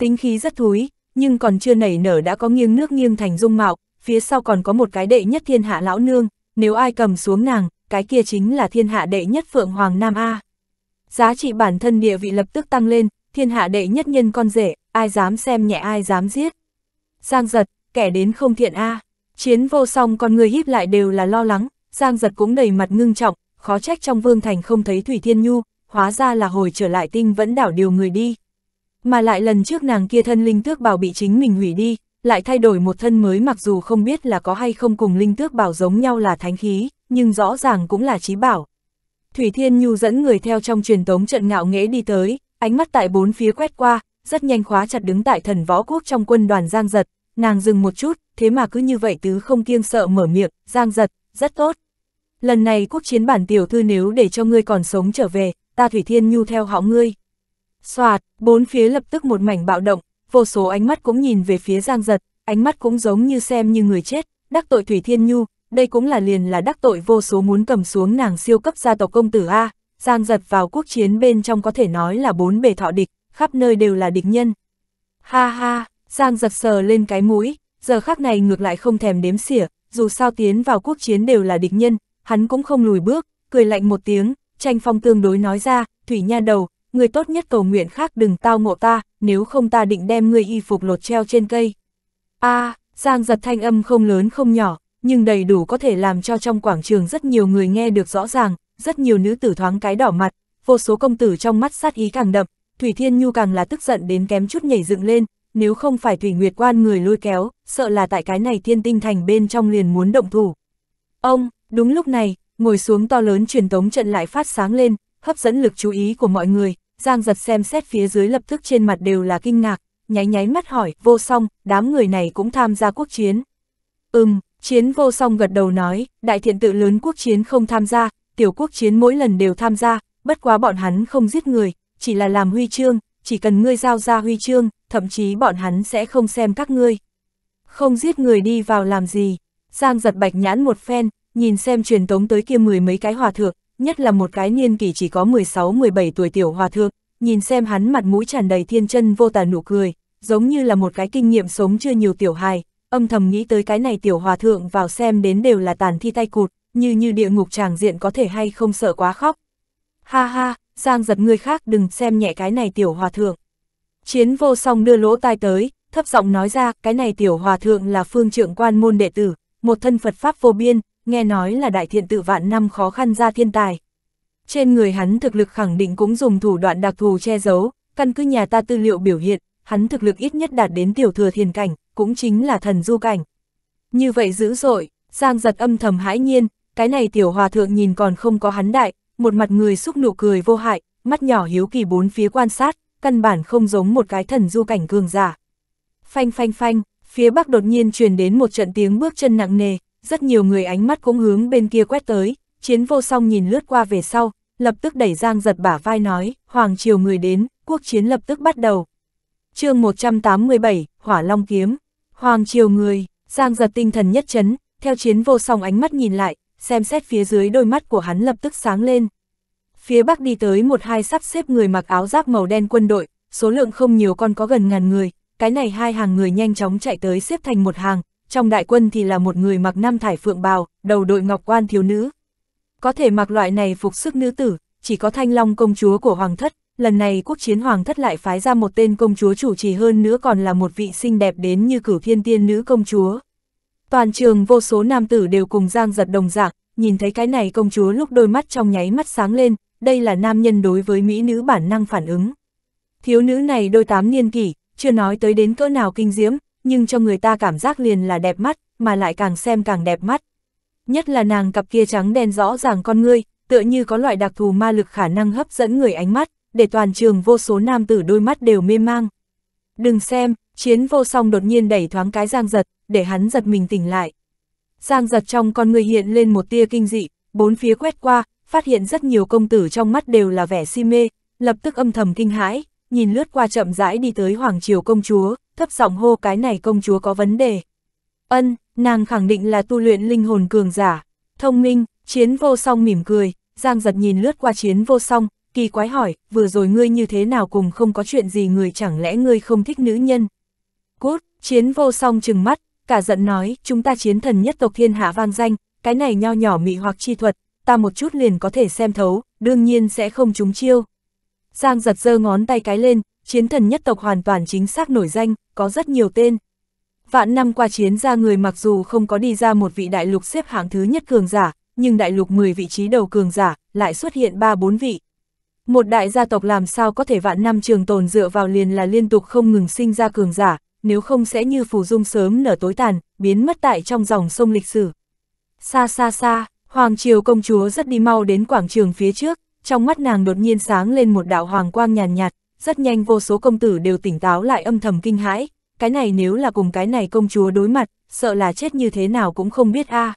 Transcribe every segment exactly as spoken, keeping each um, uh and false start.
Tính khí rất thúi, nhưng còn chưa nảy nở đã có nghiêng nước nghiêng thành dung mạo, phía sau còn có một cái đệ nhất thiên hạ lão nương, nếu ai cầm xuống nàng, cái kia chính là thiên hạ đệ nhất Phượng Hoàng Nam A. Giá trị bản thân địa vị lập tức tăng lên, thiên hạ đệ nhất nhân con rể, ai dám xem nhẹ ai dám giết. Giang Dật, kẻ đến không thiện A. Chiến Vô Song con người híp lại đều là lo lắng, Giang Dật cũng đầy mặt ngưng trọng, khó trách trong vương thành không thấy Thủy Thiên Nhu, hóa ra là hồi trở lại Tinh Vẫn Đảo điều người đi. Mà lại lần trước nàng kia thân Linh Tước Bảo bị chính mình hủy đi, lại thay đổi một thân mới, mặc dù không biết là có hay không cùng Linh Tước Bảo giống nhau là thánh khí, nhưng rõ ràng cũng là chí bảo. Thủy Thiên Nhu dẫn người theo trong truyền tống trận ngạo nghễ đi tới, ánh mắt tại bốn phía quét qua, rất nhanh khóa chặt đứng tại Thần Võ Quốc trong quân đoàn Giang Dật, nàng dừng một chút, thế mà cứ như vậy tứ không kiêng sợ mở miệng, Giang Dật, rất tốt. Lần này quốc chiến bản tiểu thư nếu để cho ngươi còn sống trở về, ta Thủy Thiên Nhu theo họ ngươi. Soạt, bốn phía lập tức một mảnh bạo động, vô số ánh mắt cũng nhìn về phía Giang Dật, ánh mắt cũng giống như xem như người chết, đắc tội Thủy Thiên Nhu, đây cũng là liền là đắc tội vô số muốn cầm xuống nàng siêu cấp gia tộc công tử A. Giang Dật vào quốc chiến bên trong có thể nói là bốn bề thọ địch, khắp nơi đều là địch nhân. Ha ha, Giang Dật sờ lên cái mũi, giờ khắc này ngược lại không thèm đếm xỉa, dù sao tiến vào quốc chiến đều là địch nhân, hắn cũng không lùi bước, cười lạnh một tiếng, tranh phong tương đối nói ra, Thủy Nha đầu, người tốt nhất cầu nguyện khác đừng tao ngộ ta, nếu không ta định đem người y phục lột treo trên cây. A, à, Giang Dật thanh âm không lớn không nhỏ, nhưng đầy đủ có thể làm cho trong quảng trường rất nhiều người nghe được rõ ràng, rất nhiều nữ tử thoáng cái đỏ mặt, vô số công tử trong mắt sát ý càng đậm, Thủy Thiên Nhu càng là tức giận đến kém chút nhảy dựng lên, nếu không phải Thủy Nguyệt Quan người lôi kéo, sợ là tại cái này Thiên Tinh Thành bên trong liền muốn động thủ. Ông, đúng lúc này, ngồi xuống to lớn truyền tống trận lại phát sáng lên, hấp dẫn lực chú ý của mọi người. Giang Dật xem xét phía dưới lập tức trên mặt đều là kinh ngạc, nháy nháy mắt hỏi, Vô Song, đám người này cũng tham gia quốc chiến. Ừm, Chiến Vô Song gật đầu nói, Đại Thiện Tự lớn quốc chiến không tham gia, tiểu quốc chiến mỗi lần đều tham gia, bất quá bọn hắn không giết người, chỉ là làm huy chương, chỉ cần ngươi giao ra huy chương, thậm chí bọn hắn sẽ không xem các ngươi. Không giết người đi vào làm gì? Giang Dật bạch nhãn một phen, nhìn xem truyền tống tới kia mười mấy cái hòa thượng, nhất là một cái niên kỷ chỉ có mười sáu mười bảy tuổi tiểu hòa thượng, nhìn xem hắn mặt mũi tràn đầy thiên chân vô tà nụ cười, giống như là một cái kinh nghiệm sống chưa nhiều tiểu hài, âm thầm nghĩ tới cái này tiểu hòa thượng vào xem đến đều là tàn thi tay cụt, như như địa ngục tràng diện có thể hay không sợ quá khóc. Ha ha, Giang Dật người khác đừng xem nhẹ cái này tiểu hòa thượng. Chiến Vô Song đưa lỗ tai tới, thấp giọng nói ra, cái này tiểu hòa thượng là Phương Trượng Quan môn đệ tử, một thân Phật pháp vô biên, nghe nói là Đại Thiện Tự vạn năm khó khăn ra thiên tài. Trên người hắn thực lực khẳng định cũng dùng thủ đoạn đặc thù che giấu, căn cứ nhà ta tư liệu biểu hiện, hắn thực lực ít nhất đạt đến tiểu thừa thiền cảnh, cũng chính là thần du cảnh. Như vậy dữ dội, Giang Dật âm thầm hãi nhiên, cái này tiểu hòa thượng nhìn còn không có hắn đại, một mặt người xúc nụ cười vô hại, mắt nhỏ hiếu kỳ bốn phía quan sát, căn bản không giống một cái thần du cảnh cường giả. Phanh phanh phanh, phía bắc đột nhiên truyền đến một trận tiếng bước chân nặng nề, rất nhiều người ánh mắt cũng hướng bên kia quét tới. Chiến Vô Song nhìn lướt qua về sau, lập tức đẩy Giang Dật bả vai nói, hoàng triều người đến, quốc chiến lập tức bắt đầu. Chương một trăm tám mươi bảy, Hỏa Long Kiếm. Hoàng triều người, Giang Dật tinh thần nhất chấn, theo Chiến Vô Song ánh mắt nhìn lại, xem xét phía dưới đôi mắt của hắn lập tức sáng lên. Phía bắc đi tới một hai sắp xếp người mặc áo giáp màu đen quân đội, số lượng không nhiều còn có gần ngàn người, cái này hai hàng người nhanh chóng chạy tới xếp thành một hàng. Trong đại quân thì là một người mặc nam thải phượng bào, đầu đội ngọc quan thiếu nữ. Có thể mặc loại này phục sức nữ tử, chỉ có Thanh Long công chúa của Hoàng Thất, lần này quốc chiến Hoàng Thất lại phái ra một tên công chúa chủ trì, hơn nữa còn là một vị xinh đẹp đến như cửu thiên tiên nữ công chúa. Toàn trường vô số nam tử đều cùng Giang Dật đồng dạng, nhìn thấy cái này công chúa lúc đôi mắt trong nháy mắt sáng lên, đây là nam nhân đối với mỹ nữ bản năng phản ứng. Thiếu nữ này đôi tám niên kỷ, chưa nói tới đến cỡ nào kinh diễm, nhưng cho người ta cảm giác liền là đẹp mắt, mà lại càng xem càng đẹp mắt. Nhất là nàng cặp kia trắng đen rõ ràng con ngươi, tựa như có loại đặc thù ma lực khả năng hấp dẫn người ánh mắt, để toàn trường vô số nam tử đôi mắt đều mê mang. Đừng xem, Chiến Vô Song đột nhiên đẩy thoáng cái Giang Dật, để hắn giật mình tỉnh lại. Giang Dật trong con ngươi hiện lên một tia kinh dị, bốn phía quét qua, phát hiện rất nhiều công tử trong mắt đều là vẻ si mê, lập tức âm thầm kinh hãi, nhìn lướt qua chậm rãi đi tới hoàng triều công chúa, thấp giọng hô, cái này công chúa có vấn đề. Ân, nàng khẳng định là tu luyện linh hồn cường giả. Thông minh, Chiến Vô Song mỉm cười. Giang Dật nhìn lướt qua Chiến Vô Song, kỳ quái hỏi, vừa rồi ngươi như thế nào cùng không có chuyện gì người, chẳng lẽ ngươi không thích nữ nhân? Cút! Chiến Vô Song trừng mắt, cả giận nói, chúng ta Chiến Thần nhất tộc thiên hạ vang danh, cái này nho nhỏ mị hoặc chi thuật, ta một chút liền có thể xem thấu, đương nhiên sẽ không trúng chiêu. Giang Dật giơ ngón tay cái lên, Chiến Thần nhất tộc hoàn toàn chính xác nổi danh, có rất nhiều tên. Vạn năm qua Chiến gia người mặc dù không có đi ra một vị đại lục xếp hạng thứ nhất cường giả, nhưng đại lục mười vị trí đầu cường giả lại xuất hiện ba bốn vị. Một đại gia tộc làm sao có thể vạn năm trường tồn dựa vào liền là liên tục không ngừng sinh ra cường giả, nếu không sẽ như phù dung sớm nở tối tàn, biến mất tại trong dòng sông lịch sử. Xa xa xa, Hoàng Triều công chúa rất đi mau đến quảng trường phía trước, trong mắt nàng đột nhiên sáng lên một đạo hoàng quang nhàn nhạt, nhạt, rất nhanh vô số công tử đều tỉnh táo lại âm thầm kinh hãi, cái này nếu là cùng cái này công chúa đối mặt, sợ là chết như thế nào cũng không biết a. À.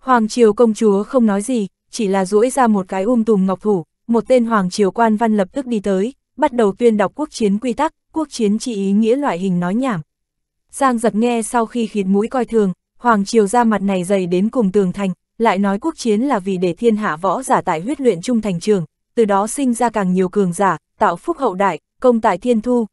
Hoàng Triều công chúa không nói gì, chỉ là duỗi ra một cái um tùm ngọc thủ, một tên Hoàng Triều quan văn lập tức đi tới, bắt đầu tuyên đọc quốc chiến quy tắc, quốc chiến chỉ ý nghĩa loại hình nói nhảm. Giang Dật nghe sau khi khịt mũi coi thường, Hoàng Triều ra mặt này dày đến cùng tường thành, lại nói quốc chiến là vì để thiên hạ võ giả tại huyết luyện trung thành trường, từ đó sinh ra càng nhiều cường giả, tạo phúc hậu đại, công tại thiên thu.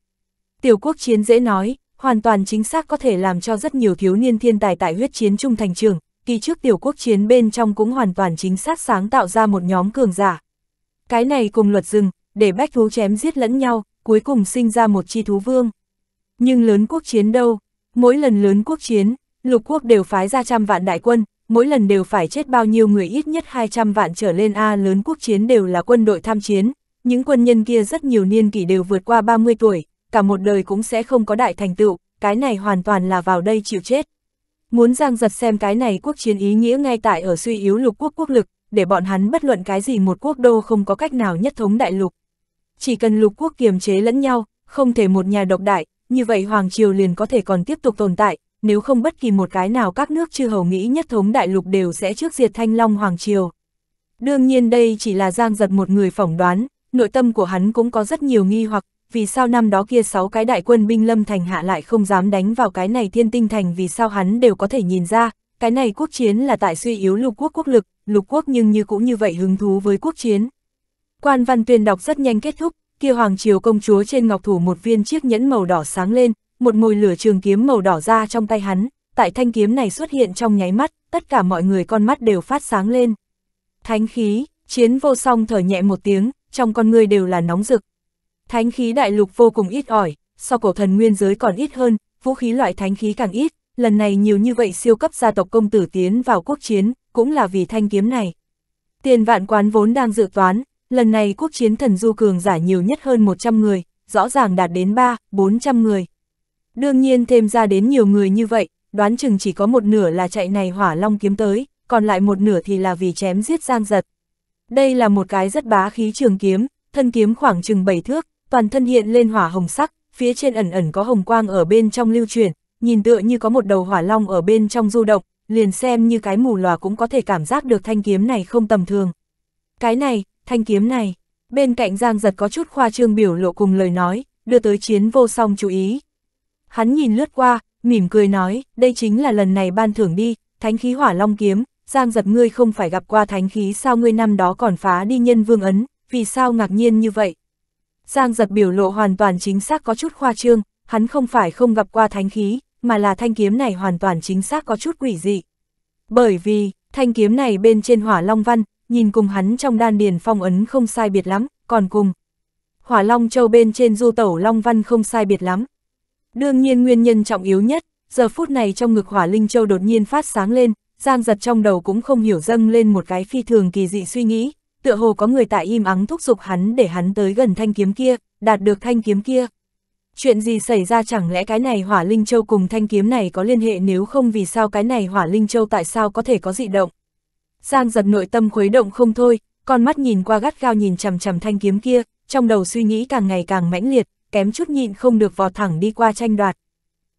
Tiểu quốc chiến dễ nói, hoàn toàn chính xác có thể làm cho rất nhiều thiếu niên thiên tài tại huyết chiến trung thành trường, kỳ trước tiểu quốc chiến bên trong cũng hoàn toàn chính xác sáng tạo ra một nhóm cường giả. Cái này cùng luật rừng, để bách thú chém giết lẫn nhau, cuối cùng sinh ra một chi thú vương. Nhưng lớn quốc chiến đâu, mỗi lần lớn quốc chiến, lục quốc đều phái ra trăm vạn đại quân, mỗi lần đều phải chết bao nhiêu người, ít nhất hai trăm vạn trở lên a. Lớn quốc chiến đều là quân đội tham chiến, những quân nhân kia rất nhiều niên kỷ đều vượt qua ba mươi tuổi, cả một đời cũng sẽ không có đại thành tựu, cái này hoàn toàn là vào đây chịu chết. Muốn Giang Dật xem cái này quốc chiến ý nghĩa ngay tại ở suy yếu lục quốc quốc lực, để bọn hắn bất luận cái gì một quốc đô không có cách nào nhất thống đại lục. Chỉ cần lục quốc kiềm chế lẫn nhau, không thể một nhà độc đại, như vậy Hoàng Triều liền có thể còn tiếp tục tồn tại, nếu không bất kỳ một cái nào các nước chư hầu nghĩ nhất thống đại lục đều sẽ trước diệt Thanh Long Hoàng Triều. Đương nhiên đây chỉ là Giang Dật một người phỏng đoán, nội tâm của hắn cũng có rất nhiều nghi hoặc, vì sao năm đó kia sáu cái đại quân binh lâm thành hạ lại không dám đánh vào cái này thiên tinh thành, vì sao hắn đều có thể nhìn ra, cái này quốc chiến là tại suy yếu lục quốc quốc lực, lục quốc nhưng như cũng như vậy hứng thú với quốc chiến. Quan văn tuyên đọc rất nhanh kết thúc, kia Hoàng Triều công chúa trên ngọc thủ một viên chiếc nhẫn màu đỏ sáng lên, một mồi lửa trường kiếm màu đỏ ra trong tay hắn, tại thanh kiếm này xuất hiện trong nháy mắt, tất cả mọi người con mắt đều phát sáng lên. Thánh khí, Chiến Vô Song thở nhẹ một tiếng, trong con người đều là nóng rực. Thánh khí đại lục vô cùng ít ỏi, so cổ thần nguyên giới còn ít hơn, vũ khí loại thánh khí càng ít, lần này nhiều như vậy siêu cấp gia tộc công tử tiến vào quốc chiến, cũng là vì thanh kiếm này. Tiền Vạn Quán vốn đang dự toán, lần này quốc chiến thần du cường giả nhiều nhất hơn một trăm người, rõ ràng đạt đến ba bốn trăm người. Đương nhiên thêm ra đến nhiều người như vậy, đoán chừng chỉ có một nửa là chạy này hỏa long kiếm tới, còn lại một nửa thì là vì chém giết Giang Dật. Đây là một cái rất bá khí trường kiếm, thân kiếm khoảng chừng bảy thước, toàn thân hiện lên hỏa hồng sắc, phía trên ẩn ẩn có hồng quang ở bên trong lưu chuyển, nhìn tựa như có một đầu hỏa long ở bên trong du động, liền xem như cái mù lòa cũng có thể cảm giác được thanh kiếm này không tầm thường. Cái này, thanh kiếm này, bên cạnh Giang Dật có chút khoa trương biểu lộ cùng lời nói, đưa tới Chiến Vô Song chú ý. Hắn nhìn lướt qua, mỉm cười nói, đây chính là lần này ban thưởng đi, thánh khí hỏa long kiếm, Giang Dật ngươi không phải gặp qua thánh khí sao, ngươi năm đó còn phá đi nhân vương ấn, vì sao ngạc nhiên như vậy? Giang Dật biểu lộ hoàn toàn chính xác có chút khoa trương, hắn không phải không gặp qua thánh khí, mà là thanh kiếm này hoàn toàn chính xác có chút quỷ dị. Bởi vì, thanh kiếm này bên trên hỏa long văn, nhìn cùng hắn trong đan điền phong ấn không sai biệt lắm, còn cùng Hỏa Long Châu bên trên du tẩu long văn không sai biệt lắm. Đương nhiên nguyên nhân trọng yếu nhất, giờ phút này trong ngực Hỏa Linh Châu đột nhiên phát sáng lên, Giang Dật trong đầu cũng không hiểu dâng lên một cái phi thường kỳ dị suy nghĩ, tựa hồ có người tại im ắng thúc giục hắn để hắn tới gần thanh kiếm kia, đạt được thanh kiếm kia. Chuyện gì xảy ra, chẳng lẽ cái này Hỏa Linh Châu cùng thanh kiếm này có liên hệ, nếu không vì sao cái này Hỏa Linh Châu tại sao có thể có dị động? Giang Dật nội tâm khuấy động không thôi, con mắt nhìn qua gắt gao nhìn chằm chằm thanh kiếm kia, trong đầu suy nghĩ càng ngày càng mãnh liệt, kém chút nhịn không được vọt thẳng đi qua tranh đoạt.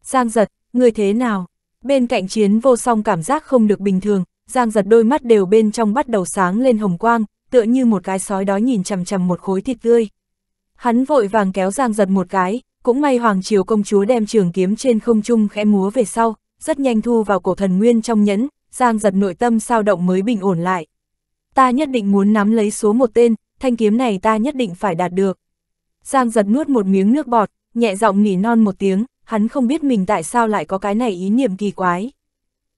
Giang Dật, người thế nào? Bên cạnh Chiến Vô Song cảm giác không được bình thường, Giang Dật đôi mắt đều bên trong bắt đầu sáng lên hồng quang, tựa như một cái sói đói nhìn chằm chằm một khối thịt tươi. Hắn vội vàng kéo Giang Dật một cái, cũng may Hoàng Triều công chúa đem trường kiếm trên không trung khẽ múa về sau, rất nhanh thu vào cổ thần nguyên trong nhẫn. Giang Dật nội tâm sao động mới bình ổn lại. Ta nhất định muốn nắm lấy số một tên, thanh kiếm này ta nhất định phải đạt được. Giang Dật nuốt một miếng nước bọt, nhẹ giọng nỉ non một tiếng, hắn không biết mình tại sao lại có cái này ý niệm kỳ quái.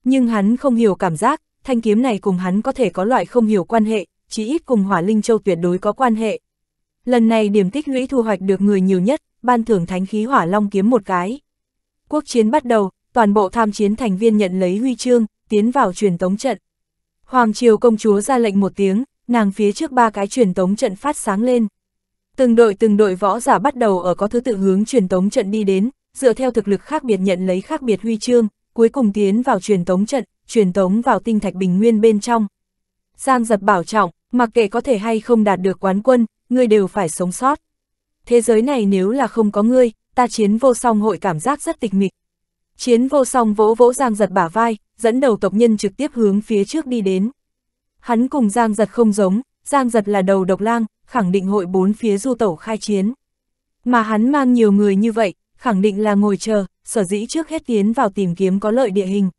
Nhưng hắn không hiểu cảm giác, thanh kiếm này cùng hắn có thể có loại không hiểu quan hệ, chí ít cùng Hỏa Linh Châu tuyệt đối có quan hệ. Lần này điểm tích lũy thu hoạch được người nhiều nhất, ban thưởng thánh khí Hỏa Long kiếm một cái. Quốc chiến bắt đầu, toàn bộ tham chiến thành viên nhận lấy huy chương, tiến vào truyền tống trận. Hoàng triều công chúa ra lệnh một tiếng, nàng phía trước ba cái truyền tống trận phát sáng lên. Từng đội từng đội võ giả bắt đầu ở có thứ tự hướng truyền tống trận đi đến, dựa theo thực lực khác biệt nhận lấy khác biệt huy chương, cuối cùng tiến vào truyền tống trận, truyền tống vào tinh thạch bình nguyên bên trong. Giang Dật bảo trọng, mặc kệ có thể hay không đạt được quán quân, ngươi đều phải sống sót. Thế giới này nếu là không có ngươi, ta Chiến Vô Song hội cảm giác rất tịch mịch. Chiến Vô Song vỗ vỗ Giang Dật bả vai, dẫn đầu tộc nhân trực tiếp hướng phía trước đi đến. Hắn cùng Giang Dật không giống, Giang Dật là đầu độc lang, khẳng định hội bốn phía du tẩu khai chiến. Mà hắn mang nhiều người như vậy, khẳng định là ngồi chờ, sở dĩ trước hết tiến vào tìm kiếm có lợi địa hình.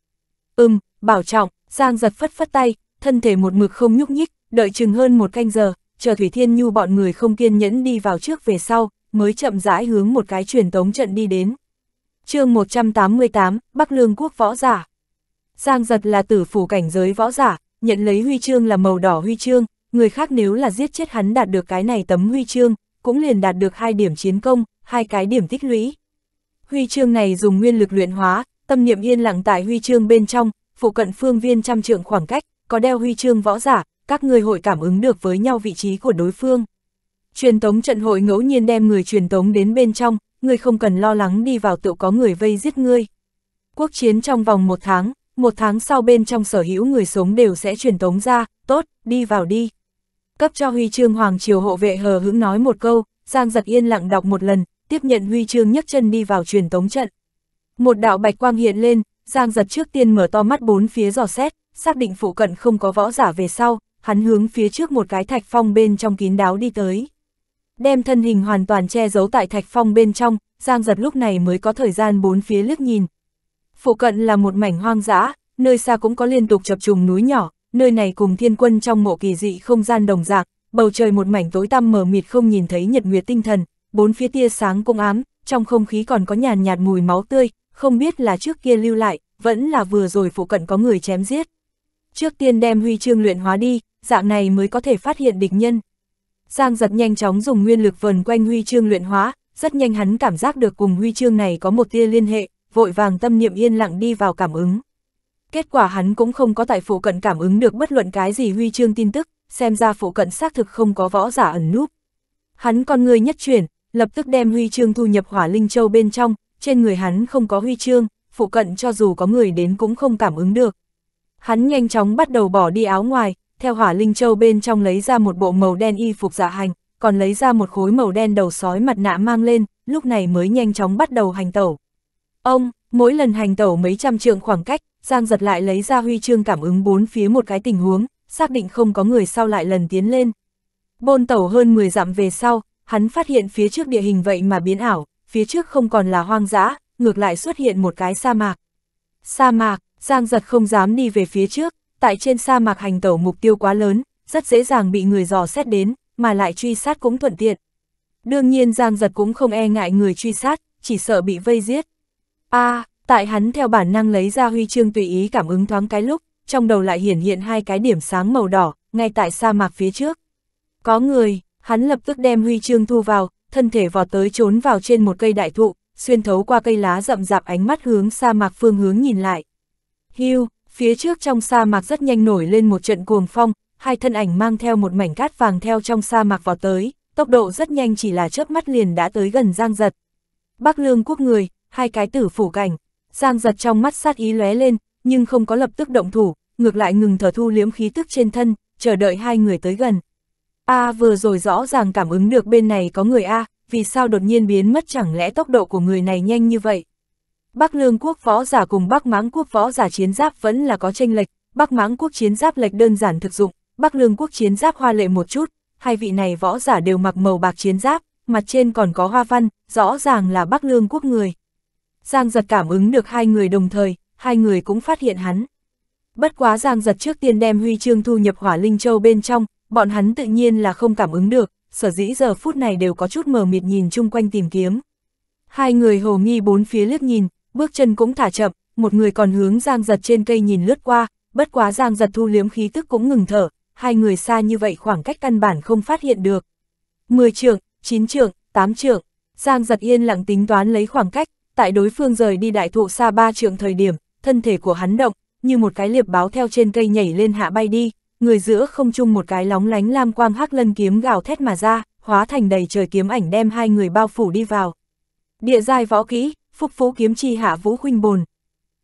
Ừm, bảo trọng, Giang Dật phất phất tay, thân thể một mực không nhúc nhích, đợi chừng hơn một canh giờ, chờ Thủy Thiên Nhu bọn người không kiên nhẫn đi vào trước về sau, mới chậm rãi hướng một cái truyền tống trận đi đến. Chương một trăm tám mươi tám, Bắc Lương Quốc võ giả. Giang Dật là tử phủ cảnh giới võ giả, nhận lấy huy chương là màu đỏ huy chương, người khác nếu là giết chết hắn đạt được cái này tấm huy chương, cũng liền đạt được hai điểm chiến công, hai cái điểm tích lũy. Huy chương này dùng nguyên lực luyện hóa, tâm niệm yên lặng tại huy chương bên trong, phụ cận phương viên trăm trượng khoảng cách, có đeo huy chương võ giả, các người hội cảm ứng được với nhau vị trí của đối phương. Truyền tống trận hội ngẫu nhiên đem người truyền tống đến bên trong, người không cần lo lắng đi vào tự có người vây giết ngươi. Quốc chiến trong vòng một tháng, một tháng sau bên trong sở hữu người sống đều sẽ truyền tống ra, tốt, đi vào đi. Cấp cho huy chương Hoàng Triều hộ vệ hờ hững nói một câu, Giang Dật yên lặng đọc một lần, tiếp nhận huy chương nhấc chân đi vào truyền tống trận. Một đạo bạch quang hiện lên, Giang Dật trước tiên mở to mắt bốn phía dò xét, xác định phụ cận không có võ giả về sau, hắn hướng phía trước một cái thạch phong bên trong kín đáo đi tới. Đem thân hình hoàn toàn che giấu tại thạch phong bên trong, Giang Dật lúc này mới có thời gian bốn phía liếc nhìn. Phụ cận là một mảnh hoang dã, nơi xa cũng có liên tục chập trùng núi nhỏ, nơi này cùng thiên quân trong mộ kỳ dị không gian đồng dạng, bầu trời một mảnh tối tăm mờ mịt không nhìn thấy nhật nguyệt tinh thần, bốn phía tia sáng cũng ám, trong không khí còn có nhàn nhạt mùi máu tươi, không biết là trước kia lưu lại, vẫn là vừa rồi phụ cận có người chém giết. Trước tiên đem huy chương luyện hóa đi, dạng này mới có thể phát hiện địch nhân. Giang Dật nhanh chóng dùng nguyên lực vần quanh huy chương luyện hóa, rất nhanh hắn cảm giác được cùng huy chương này có một tia liên hệ, vội vàng tâm niệm yên lặng đi vào cảm ứng. Kết quả hắn cũng không có tại phụ cận cảm ứng được bất luận cái gì huy chương tin tức, xem ra phụ cận xác thực không có võ giả ẩn núp. Hắn con người nhất chuyển, lập tức đem huy chương thu nhập Hỏa Linh Châu bên trong, trên người hắn không có huy chương, phụ cận cho dù có người đến cũng không cảm ứng được. Hắn nhanh chóng bắt đầu bỏ đi áo ngoài, theo Hỏa Linh Châu bên trong lấy ra một bộ màu đen y phục dạ hành, còn lấy ra một khối màu đen đầu sói mặt nạ mang lên, lúc này mới nhanh chóng bắt đầu hành tẩu. Ông, mỗi lần hành tẩu mấy trăm trượng khoảng cách, Giang Dật lại lấy ra huy chương cảm ứng bốn phía một cái tình huống, xác định không có người sau lại lần tiến lên. Bôn tẩu hơn mười dặm về sau, hắn phát hiện phía trước địa hình vậy mà biến ảo, phía trước không còn là hoang dã, ngược lại xuất hiện một cái sa mạc. Sa mạc, Giang Dật không dám đi về phía trước, tại trên sa mạc hành tẩu mục tiêu quá lớn, rất dễ dàng bị người dò xét đến, mà lại truy sát cũng thuận tiện. Đương nhiên Giang Dật cũng không e ngại người truy sát, chỉ sợ bị vây giết. A, à, tại hắn theo bản năng lấy ra huy chương tùy ý cảm ứng thoáng cái lúc, trong đầu lại hiển hiện hai cái điểm sáng màu đỏ, ngay tại sa mạc phía trước. Có người, hắn lập tức đem huy chương thu vào, thân thể vọt tới trốn vào trên một cây đại thụ, xuyên thấu qua cây lá rậm rạp ánh mắt hướng sa mạc phương hướng nhìn lại. Hưu, phía trước trong sa mạc rất nhanh nổi lên một trận cuồng phong, hai thân ảnh mang theo một mảnh cát vàng theo trong sa mạc vọt tới, tốc độ rất nhanh chỉ là chớp mắt liền đã tới gần Giang Dật. Bắc Lương Quốc người, hai cái tử phủ cảnh, Giang Dật trong mắt sát ý lóe lên, nhưng không có lập tức động thủ, ngược lại ngừng thở thu liễm khí tức trên thân, chờ đợi hai người tới gần. A à, vừa rồi rõ ràng cảm ứng được bên này có người A, vì sao đột nhiên biến mất, chẳng lẽ tốc độ của người này nhanh như vậy? Bắc Lương Quốc võ giả cùng Bắc Mãng Quốc võ giả chiến giáp vẫn là có chênh lệch, Bắc Mãng Quốc chiến giáp lệch đơn giản thực dụng, Bắc Lương Quốc chiến giáp hoa lệ một chút, hai vị này võ giả đều mặc màu bạc chiến giáp, mặt trên còn có hoa văn, rõ ràng là Bắc Lương Quốc người. Giang Dật cảm ứng được hai người đồng thời, hai người cũng phát hiện hắn. Bất quá Giang Dật trước tiên đem huy chương thu nhập Hỏa Linh Châu bên trong, Bọn hắn tự nhiên là không cảm ứng được, sở dĩ giờ phút này đều có chút mờ mịt nhìn chung quanh tìm kiếm. Hai người hồ nghi bốn phía liếc nhìn, bước chân cũng thả chậm, một người còn hướng Giang Dật trên cây nhìn lướt qua, bất quá Giang Dật thu liếm khí tức cũng ngừng thở, hai người xa như vậy khoảng cách căn bản không phát hiện được. Mười trượng, chín trượng, tám trượng, Giang Dật yên lặng tính toán lấy khoảng cách, tại đối phương rời đi đại thụ xa ba trượng thời điểm, thân thể của hắn động, như một cái liệp báo theo trên cây nhảy lên hạ bay đi, người giữa không trung một cái lóng lánh lam quang hắc lân kiếm gào thét mà ra, hóa thành đầy trời kiếm ảnh đem hai người bao phủ đi vào. Địa giai võ kỹ, Phúc Phú kiếm chi hạ vũ khuynh bồn.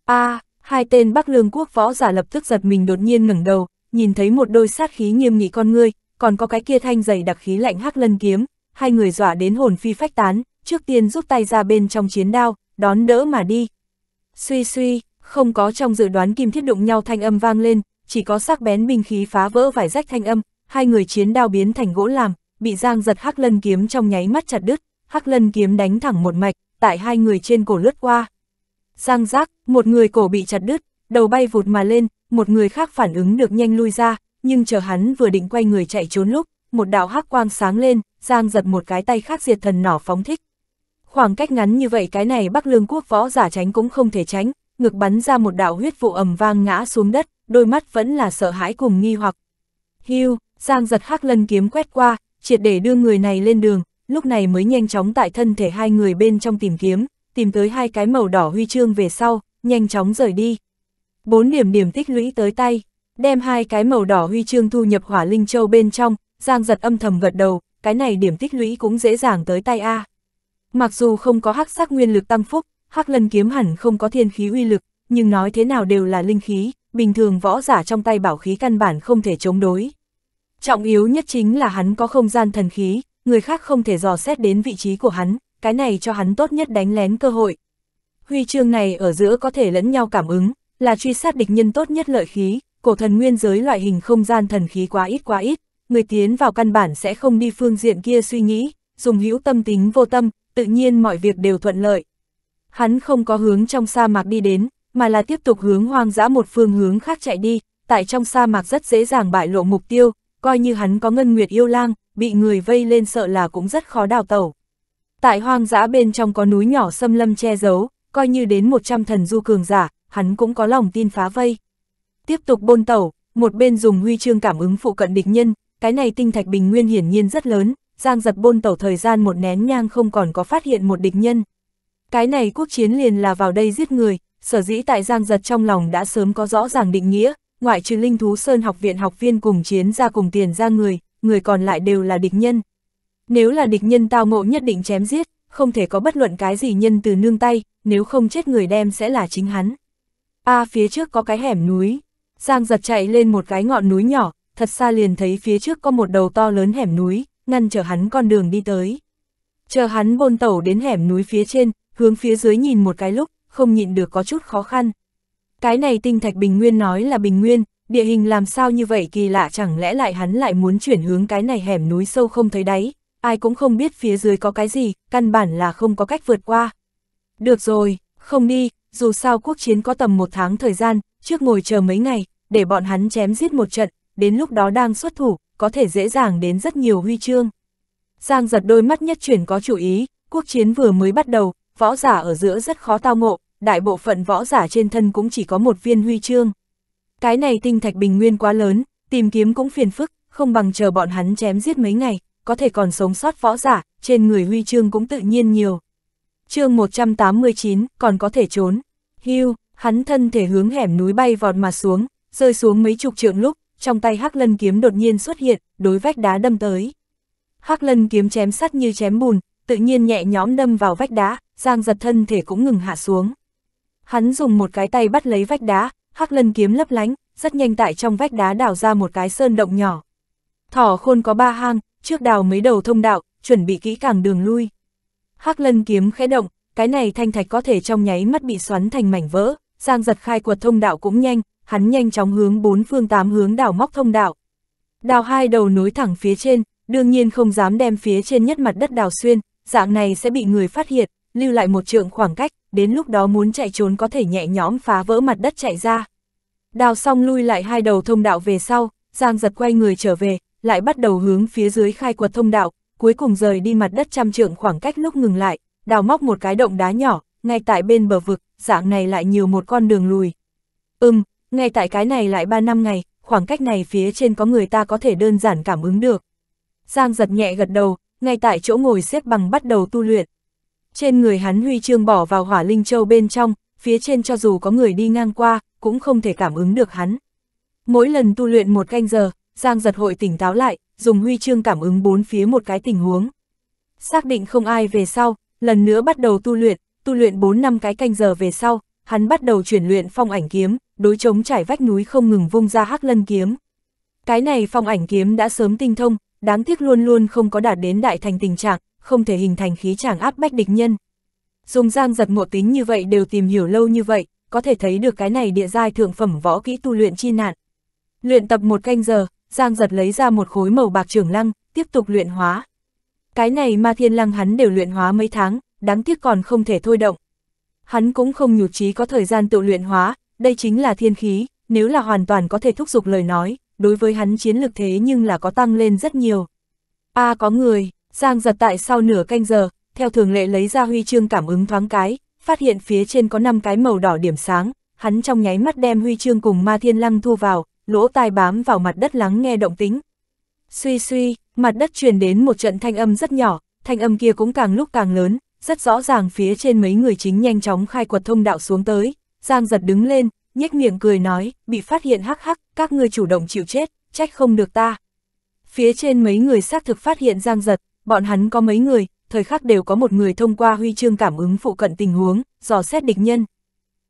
A, à, hai tên Bắc Lương quốc võ giả lập tức giật mình, đột nhiên ngẩng đầu, nhìn thấy một đôi sát khí nghiêm nghị con ngươi, còn có cái kia thanh dày đặc khí lạnh hắc lân kiếm, hai người dọa đến hồn phi phách tán, trước tiên rút tay ra bên trong chiến đao, đón đỡ mà đi. Suy suy, không có trong dự đoán kim thiết đụng nhau thanh âm vang lên, chỉ có sắc bén binh khí phá vỡ vải rách thanh âm, hai người chiến đao biến thành gỗ làm, bị Giang Dật hắc lân kiếm trong nháy mắt chặt đứt, hắc lân kiếm đánh thẳng một mạch, tại hai người trên cổ lướt qua. Giang giác, một người cổ bị chặt đứt, đầu bay vụt mà lên, một người khác phản ứng được nhanh lui ra, nhưng chờ hắn vừa định quay người chạy trốn lúc, một đạo hắc quang sáng lên, Giang Dật một cái tay khác diệt thần nỏ phóng thích. Khoảng cách ngắn như vậy cái này Bắc Lương quốc võ giả tránh cũng không thể tránh, ngực bắn ra một đạo huyết vụ ầm vang ngã xuống đất, đôi mắt vẫn là sợ hãi cùng nghi hoặc. Hưu, Giang Dật hắc lân kiếm quét qua, triệt để đưa người này lên đường, lúc này mới nhanh chóng tại thân thể hai người bên trong tìm kiếm, tìm tới hai cái màu đỏ huy chương về sau, nhanh chóng rời đi. Bốn điểm điểm tích lũy tới tay, đem hai cái màu đỏ huy chương thu nhập Hỏa Linh Châu bên trong, Giang Dật âm thầm gật đầu, cái này điểm tích lũy cũng dễ dàng tới tay a. Mặc dù không có hắc sắc nguyên lực tăng phúc, hắc lân kiếm hẳn không có thiên khí uy lực, nhưng nói thế nào đều là linh khí, bình thường võ giả trong tay bảo khí căn bản không thể chống đối. Trọng yếu nhất chính là hắn có không gian thần khí, người khác không thể dò xét đến vị trí của hắn, cái này cho hắn tốt nhất đánh lén cơ hội. Huy chương này ở giữa có thể lẫn nhau cảm ứng, là truy sát địch nhân tốt nhất lợi khí, cổ thần nguyên giới loại hình không gian thần khí quá ít quá ít, người tiến vào căn bản sẽ không đi phương diện kia suy nghĩ, dùng hữu tâm tính vô tâm, tự nhiên mọi việc đều thuận lợi. Hắn không có hướng trong sa mạc đi đến, mà là tiếp tục hướng hoang dã một phương hướng khác chạy đi, tại trong sa mạc rất dễ dàng bại lộ mục tiêu, coi như hắn có Ngân Nguyệt Yêu Lang, bị người vây lên sợ là cũng rất khó đào tẩu. Tại hoang dã bên trong có núi nhỏ xâm lâm che giấu, coi như đến một trăm thần du cường giả, hắn cũng có lòng tin phá vây. Tiếp tục bôn tẩu, một bên dùng huy chương cảm ứng phụ cận địch nhân, cái này tinh thạch bình nguyên hiển nhiên rất lớn, Giang Dật bôn tẩu thời gian một nén nhang không còn có phát hiện một địch nhân. Cái này quốc chiến liền là vào đây giết người, sở dĩ tại Giang Dật trong lòng đã sớm có rõ ràng định nghĩa, ngoại trừ Linh Thú Sơn học viện học viên cùng chiến ra cùng tiền ra người, người còn lại đều là địch nhân. Nếu là địch nhân tao ngộ nhất định chém giết, không thể có bất luận cái gì nhân từ nương tay, nếu không chết người đem sẽ là chính hắn. A à, phía trước có cái hẻm núi, Giang Dật chạy lên một cái ngọn núi nhỏ, thật xa liền thấy phía trước có một đầu to lớn hẻm núi, ngăn trở hắn con đường đi tới. Chờ hắn bôn tẩu đến hẻm núi phía trên, hướng phía dưới nhìn một cái lúc, không nhịn được có chút khó khăn. Cái này tinh thạch bình nguyên nói là bình nguyên, địa hình làm sao như vậy kỳ lạ, chẳng lẽ lại hắn lại muốn chuyển hướng cái này hẻm núi sâu không thấy đáy, ai cũng không biết phía dưới có cái gì, căn bản là không có cách vượt qua. Được rồi, không đi, dù sao quốc chiến có tầm một tháng thời gian, trước ngồi chờ mấy ngày, để bọn hắn chém giết một trận, đến lúc đó đang xuất thủ, có thể dễ dàng đến rất nhiều huy chương. Giang Dật đôi mắt nhất chuyển có chủ ý, quốc chiến vừa mới bắt đầu, võ giả ở giữa rất khó tao ngộ, đại bộ phận võ giả trên thân cũng chỉ có một viên huy chương. Cái này tinh thạch bình nguyên quá lớn, tìm kiếm cũng phiền phức, không bằng chờ bọn hắn chém giết mấy ngày, có thể còn sống sót võ giả, trên người huy chương cũng tự nhiên nhiều. Chương một trăm tám mươi chín, còn có thể trốn. Hưu, hắn thân thể hướng hẻm núi bay vọt mà xuống, rơi xuống mấy chục trượng lúc, trong tay hắc lân kiếm đột nhiên xuất hiện, đối vách đá đâm tới. Hắc lân kiếm chém sắt như chém bùn, tự nhiên nhẹ nhõm đâm vào vách đá, Giang Dật thân thể cũng ngừng hạ xuống. Hắn dùng một cái tay bắt lấy vách đá, hắc lân kiếm lấp lánh, rất nhanh tại trong vách đá đào ra một cái sơn động nhỏ. Thỏ khôn có ba hang, trước đào mấy đầu thông đạo, chuẩn bị kỹ càng đường lui. Hắc lân kiếm khẽ động, cái này thanh thạch có thể trong nháy mắt bị xoắn thành mảnh vỡ, Giang Dật khai quật thông đạo cũng nhanh, hắn nhanh chóng hướng bốn phương tám hướng đào móc thông đạo. Đào hai đầu nối thẳng phía trên, đương nhiên không dám đem phía trên nhất mặt đất đào xuyên, dạng này sẽ bị người phát hiện, lưu lại một trượng khoảng cách, đến lúc đó muốn chạy trốn có thể nhẹ nhõm phá vỡ mặt đất chạy ra. Đào xong lui lại hai đầu thông đạo về sau, Giang Dật quay người trở về, lại bắt đầu hướng phía dưới khai quật thông đạo, cuối cùng rời đi mặt đất trăm trượng khoảng cách lúc ngừng lại, đào móc một cái động đá nhỏ, ngay tại bên bờ vực, dạng này lại nhiều một con đường lùi. Ừm, ngay tại cái này lại ba năm ngày, khoảng cách này phía trên có người ta có thể đơn giản cảm ứng được. Giang Dật nhẹ gật đầu, ngay tại chỗ ngồi xếp bằng bắt đầu tu luyện. Trên người hắn huy chương bỏ vào Hỏa Linh Châu bên trong, phía trên cho dù có người đi ngang qua, cũng không thể cảm ứng được hắn. Mỗi lần tu luyện một canh giờ, Giang Dật hội tỉnh táo lại, dùng huy chương cảm ứng bốn phía một cái tình huống. Xác định không ai về sau, lần nữa bắt đầu tu luyện, tu luyện bốn năm cái canh giờ về sau, hắn bắt đầu chuyển luyện Phong Ảnh Kiếm, đối chống trải vách núi không ngừng vung ra Hắc Lân Kiếm. Cái này Phong Ảnh Kiếm đã sớm tinh thông, đáng tiếc luôn luôn không có đạt đến đại thành tình trạng, không thể hình thành khí chàng áp bách địch nhân. Dùng Giang Dật ngộ tính như vậy đều tìm hiểu lâu như vậy, có thể thấy được cái này địa giai thượng phẩm võ kỹ tu luyện chi nạn. Luyện tập một canh giờ, Giang Dật lấy ra một khối màu bạc trường lăng, tiếp tục luyện hóa. Cái này Ma Thiên Lăng hắn đều luyện hóa mấy tháng, đáng tiếc còn không thể thôi động. Hắn cũng không nhụt chí có thời gian tự luyện hóa, đây chính là thiên khí, nếu là hoàn toàn có thể thúc giục lời nói, đối với hắn chiến lực thế nhưng là có tăng lên rất nhiều. A à, có người, Giang Dật tại sau nửa canh giờ, theo thường lệ lấy ra huy chương cảm ứng thoáng cái, phát hiện phía trên có năm cái màu đỏ điểm sáng, hắn trong nháy mắt đem huy chương cùng Ma Thiên Lăng thu vào, lỗ tai bám vào mặt đất lắng nghe động tính. Suy suy, mặt đất truyền đến một trận thanh âm rất nhỏ, thanh âm kia cũng càng lúc càng lớn, rất rõ ràng phía trên mấy người chính nhanh chóng khai quật thông đạo xuống tới. Giang Dật đứng lên, nhếch miệng cười nói, bị phát hiện hắc hắc, các ngươi chủ động chịu chết, trách không được ta. Phía trên mấy người xác thực phát hiện Giang Dật, bọn hắn có mấy người, thời khắc đều có một người thông qua huy chương cảm ứng phụ cận tình huống, dò xét địch nhân.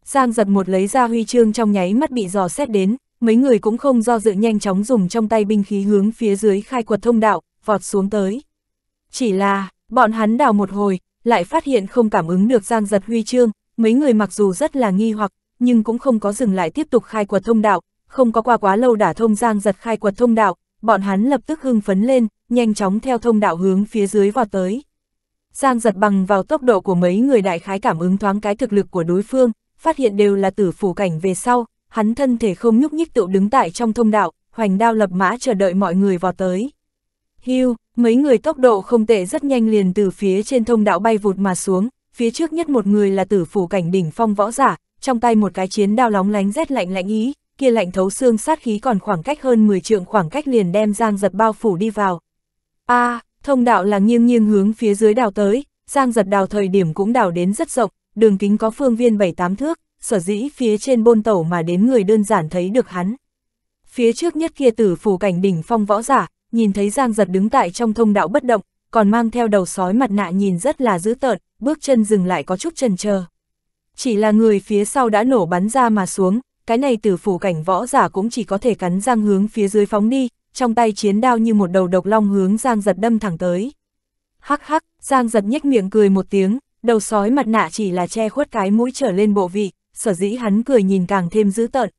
Giang Dật một lấy ra huy chương trong nháy mắt bị dò xét đến, mấy người cũng không do dự nhanh chóng dùng trong tay binh khí hướng phía dưới khai quật thông đạo, vọt xuống tới. Chỉ là, bọn hắn đào một hồi, lại phát hiện không cảm ứng được Giang Dật huy chương, mấy người mặc dù rất là nghi hoặc, nhưng cũng không có dừng lại tiếp tục khai quật thông đạo, không có qua quá lâu đả thông Giang Dật khai quật thông đạo, bọn hắn lập tức hưng phấn lên, nhanh chóng theo thông đạo hướng phía dưới vọt tới. Giang Dật bằng vào tốc độ của mấy người đại khái cảm ứng thoáng cái thực lực của đối phương, phát hiện đều là tử phủ cảnh về sau, hắn thân thể không nhúc nhích tựu đứng tại trong thông đạo, hoành đao lập mã chờ đợi mọi người vọt tới. Hưu, mấy người tốc độ không tệ rất nhanh liền từ phía trên thông đạo bay vụt mà xuống, phía trước nhất một người là tử phủ cảnh đỉnh phong võ giả, trong tay một cái chiến đao lóng lánh rét lạnh lạnh ý, kia lạnh thấu xương sát khí còn khoảng cách hơn mười trượng khoảng cách liền đem Giang Dật bao phủ đi vào. A, à, thông đạo là nghiêng nghiêng hướng phía dưới đào tới, Giang Dật đào thời điểm cũng đào đến rất rộng, đường kính có phương viên bảy tám thước, sở dĩ phía trên bôn tẩu mà đến người đơn giản thấy được hắn. Phía trước nhất kia tử phủ cảnh đỉnh phong võ giả, nhìn thấy Giang Dật đứng tại trong thông đạo bất động, còn mang theo đầu sói mặt nạ nhìn rất là dữ tợn, bước chân dừng lại có chút chần chờ. Chỉ là người phía sau đã nổ bắn ra mà xuống, cái này tử phủ cảnh võ giả cũng chỉ có thể cắn răng hướng phía dưới phóng đi, trong tay chiến đao như một đầu độc long hướng Giang Dật đâm thẳng tới. Hắc hắc, Giang Dật nhếch miệng cười một tiếng, đầu sói mặt nạ chỉ là che khuất cái mũi trở lên bộ vị, sở dĩ hắn cười nhìn càng thêm dữ tợn.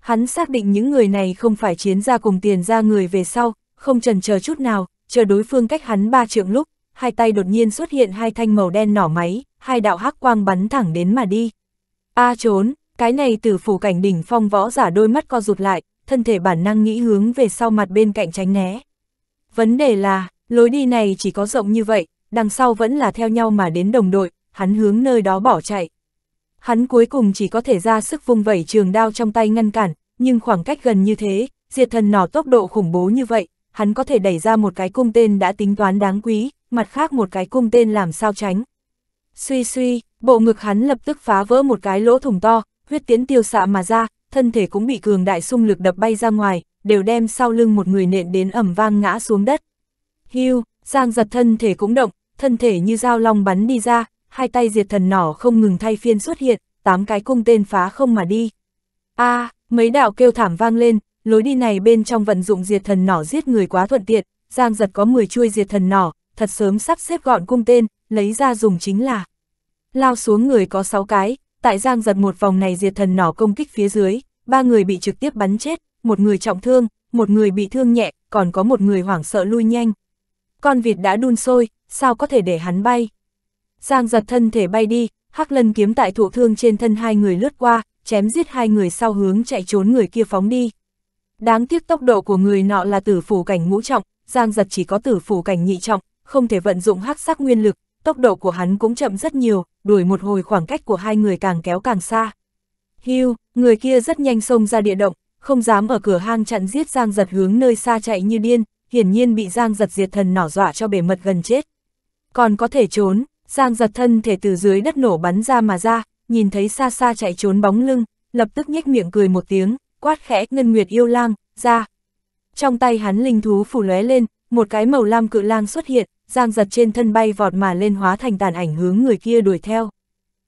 Hắn xác định những người này không phải chiến gia cùng tiền gia người về sau, không chần chờ chút nào, chờ đối phương cách hắn ba trượng lúc, hai tay đột nhiên xuất hiện hai thanh màu đen nỏ máy, hai đạo hắc quang bắn thẳng đến mà đi. A à, trốn, cái này tử phủ cảnh đỉnh phong võ giả đôi mắt co rụt lại, thân thể bản năng nghĩ hướng về sau mặt bên cạnh tránh né. Vấn đề là, lối đi này chỉ có rộng như vậy, đằng sau vẫn là theo nhau mà đến đồng đội, hắn hướng nơi đó bỏ chạy. Hắn cuối cùng chỉ có thể ra sức vung vẩy trường đao trong tay ngăn cản, nhưng khoảng cách gần như thế, diệt thần nỏ tốc độ khủng bố như vậy, hắn có thể đẩy ra một cái cung tên đã tính toán đáng quý, mặt khác một cái cung tên làm sao tránh. Suy suy, bộ ngực hắn lập tức phá vỡ một cái lỗ thủng to, huyết tiễn tiêu xạ mà ra, thân thể cũng bị cường đại xung lực đập bay ra ngoài, đều đem sau lưng một người nện đến ầm vang ngã xuống đất. Hưu, Giang Dật thân thể cũng động, thân thể như dao long bắn đi ra, hai tay diệt thần nỏ không ngừng thay phiên xuất hiện, tám cái cung tên phá không mà đi. A, à, mấy đạo kêu thảm vang lên, lối đi này bên trong vận dụng diệt thần nỏ giết người quá thuận tiện, Giang Dật có mười chuôi diệt thần nỏ, thật sớm sắp xếp gọn cung tên, lấy ra dùng chính là. Lao xuống người có sáu cái, tại Giang Dật một vòng này diệt thần nỏ công kích phía dưới, ba người bị trực tiếp bắn chết, một người trọng thương, một người bị thương nhẹ, còn có một người hoảng sợ lui nhanh. Con vịt đã đun sôi, sao có thể để hắn bay? Giang Dật thân thể bay đi, Hắc Lân kiếm tại thụ thương trên thân hai người lướt qua, chém giết hai người sau hướng chạy trốn người kia phóng đi. Đáng tiếc tốc độ của người nọ là tử phủ cảnh ngũ trọng, Giang Dật chỉ có tử phủ cảnh nhị trọng, không thể vận dụng hắc sắc nguyên lực, tốc độ của hắn cũng chậm rất nhiều, đuổi một hồi khoảng cách của hai người càng kéo càng xa. Hưu, người kia rất nhanh xông ra địa động, không dám ở cửa hang chặn giết Giang Dật, hướng nơi xa chạy như điên, hiển nhiên bị Giang Dật diệt thần nỏ dọa cho bể mật gần chết. Còn có thể trốn, Giang Dật thân thể từ dưới đất nổ bắn ra mà ra, nhìn thấy xa xa chạy trốn bóng lưng, lập tức nhếch miệng cười một tiếng, quát khẽ: Ngân Nguyệt Yêu Lang, ra! Trong tay hắn linh thú phủ lóe lên, một cái màu lam cự lang xuất hiện, Giang Dật trên thân bay vọt mà lên, hóa thành tàn ảnh hướng người kia đuổi theo.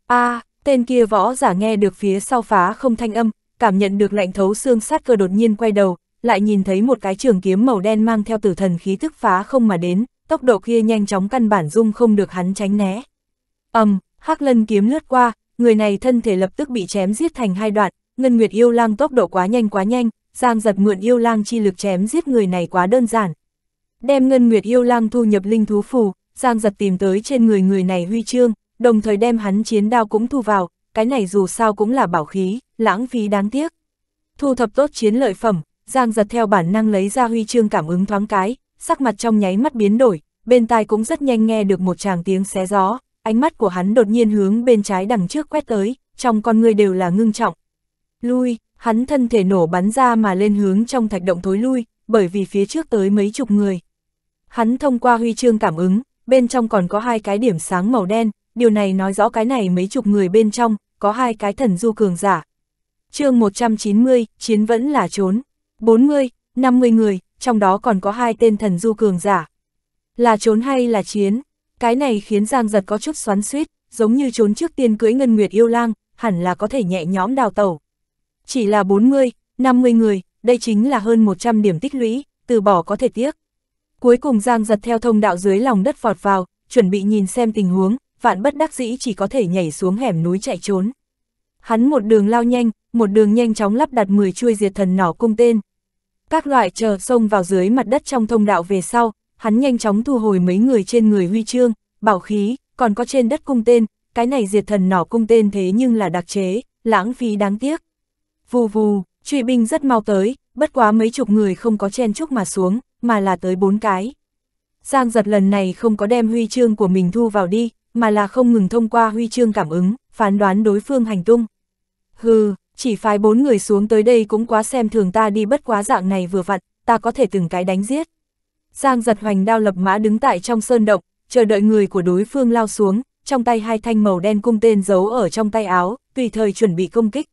A, à, tên kia võ giả nghe được phía sau phá không thanh âm, cảm nhận được lạnh thấu xương sát cơ, đột nhiên quay đầu, lại nhìn thấy một cái trường kiếm màu đen mang theo tử thần khí tức phá không mà đến, tốc độ kia nhanh chóng căn bản dung không được hắn tránh né. Ầm, um, Hắc Lân kiếm lướt qua, người này thân thể lập tức bị chém giết thành hai đoạn. Ngân Nguyệt Yêu Lang tốc độ quá nhanh quá nhanh, Giang Dật mượn yêu lang chi lực chém giết người này quá đơn giản. Đem Ngân Nguyệt Yêu Lang thu nhập linh thú phù, Giang Dật tìm tới trên người người này huy chương, đồng thời đem hắn chiến đao cũng thu vào, cái này dù sao cũng là bảo khí, lãng phí đáng tiếc. Thu thập tốt chiến lợi phẩm, Giang Dật theo bản năng lấy ra huy chương cảm ứng thoáng cái, sắc mặt trong nháy mắt biến đổi, bên tai cũng rất nhanh nghe được một tràng tiếng xé gió, ánh mắt của hắn đột nhiên hướng bên trái đằng trước quét tới, trong con người đều là ngưng trọng. Lui, hắn thân thể nổ bắn ra mà lên, hướng trong thạch động thối lui, bởi vì phía trước tới mấy chục người. Hắn thông qua huy chương cảm ứng, bên trong còn có hai cái điểm sáng màu đen, điều này nói rõ cái này mấy chục người bên trong, có hai cái thần du cường giả. Chương một trăm chín mươi, chiến vẫn là trốn, bốn mươi, năm mươi người, trong đó còn có hai tên thần du cường giả. Là trốn hay là chiến? Cái này khiến Giang Dật có chút xoắn xuýt, giống như trốn trước tiên cưỡi Ngân Nguyệt Yêu Lang, hẳn là có thể nhẹ nhõm đào tẩu. Chỉ là bốn mươi, năm mươi người, đây chính là hơn một trăm điểm tích lũy, từ bỏ có thể tiếc. Cuối cùng Giang Dật theo thông đạo dưới lòng đất vọt vào, chuẩn bị nhìn xem tình huống, vạn bất đắc dĩ chỉ có thể nhảy xuống hẻm núi chạy trốn. Hắn một đường lao nhanh, một đường nhanh chóng lắp đặt mười chuôi diệt thần nỏ cung tên. Các loại chờ xông vào dưới mặt đất trong thông đạo về sau, hắn nhanh chóng thu hồi mấy người trên người huy chương, bảo khí, còn có trên đất cung tên, cái này diệt thần nỏ cung tên thế nhưng là đặc chế, lãng phí đáng tiếc. Vù vù, truy binh rất mau tới, bất quá mấy chục người không có chen chúc mà xuống, mà là tới bốn cái. Giang Dật lần này không có đem huy chương của mình thu vào đi, mà là không ngừng thông qua huy chương cảm ứng, phán đoán đối phương hành tung. Hừ, chỉ phái bốn người xuống tới đây cũng quá xem thường ta đi, bất quá dạng này vừa vặn, ta có thể từng cái đánh giết. Giang Dật hoành đao lập mã đứng tại trong sơn động, chờ đợi người của đối phương lao xuống, trong tay hai thanh màu đen cung tên giấu ở trong tay áo, tùy thời chuẩn bị công kích.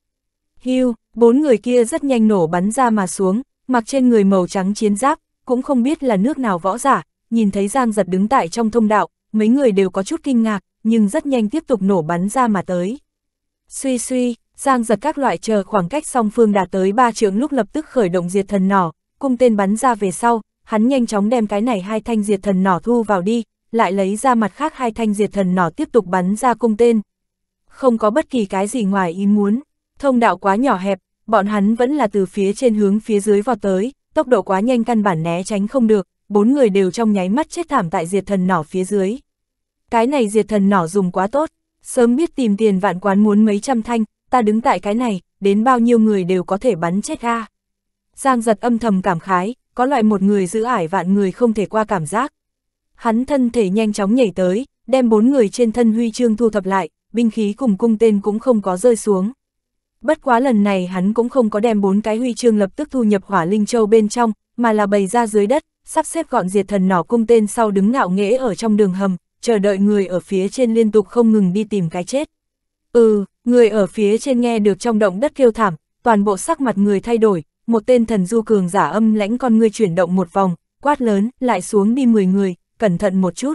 Hưu, bốn người kia rất nhanh nổ bắn ra mà xuống, mặc trên người màu trắng chiến giáp, cũng không biết là nước nào võ giả, nhìn thấy Giang Dật đứng tại trong thông đạo, mấy người đều có chút kinh ngạc, nhưng rất nhanh tiếp tục nổ bắn ra mà tới. Suy suy, Giang Dật các loại chờ khoảng cách song phương đạt tới ba trượng lúc lập tức khởi động diệt thần nỏ, cung tên bắn ra về sau, hắn nhanh chóng đem cái này hai thanh diệt thần nỏ thu vào đi, lại lấy ra mặt khác hai thanh diệt thần nỏ tiếp tục bắn ra cung tên. Không có bất kỳ cái gì ngoài ý muốn. Thông đạo quá nhỏ hẹp, bọn hắn vẫn là từ phía trên hướng phía dưới vọt tới, tốc độ quá nhanh căn bản né tránh không được, bốn người đều trong nháy mắt chết thảm tại diệt thần nỏ phía dưới. Cái này diệt thần nỏ dùng quá tốt, sớm biết tìm tiền vạn quán muốn mấy trăm thanh, ta đứng tại cái này, đến bao nhiêu người đều có thể bắn chết a. Giang Dật âm thầm cảm khái, có loại một người giữ ải vạn người không thể qua cảm giác. Hắn thân thể nhanh chóng nhảy tới, đem bốn người trên thân huy chương thu thập lại, binh khí cùng cung tên cũng không có rơi xuống. Bất quá lần này hắn cũng không có đem bốn cái huy chương lập tức thu nhập Hỏa Linh Châu bên trong, mà là bày ra dưới đất, sắp xếp gọn diệt thần nỏ cung tên sau đứng ngạo nghễ ở trong đường hầm, chờ đợi người ở phía trên liên tục không ngừng đi tìm cái chết. Ừ, người ở phía trên nghe được trong động đất kêu thảm, toàn bộ sắc mặt người thay đổi, một tên thần du cường giả âm lãnh con người chuyển động một vòng, quát lớn, lại xuống đi mười người, cẩn thận một chút.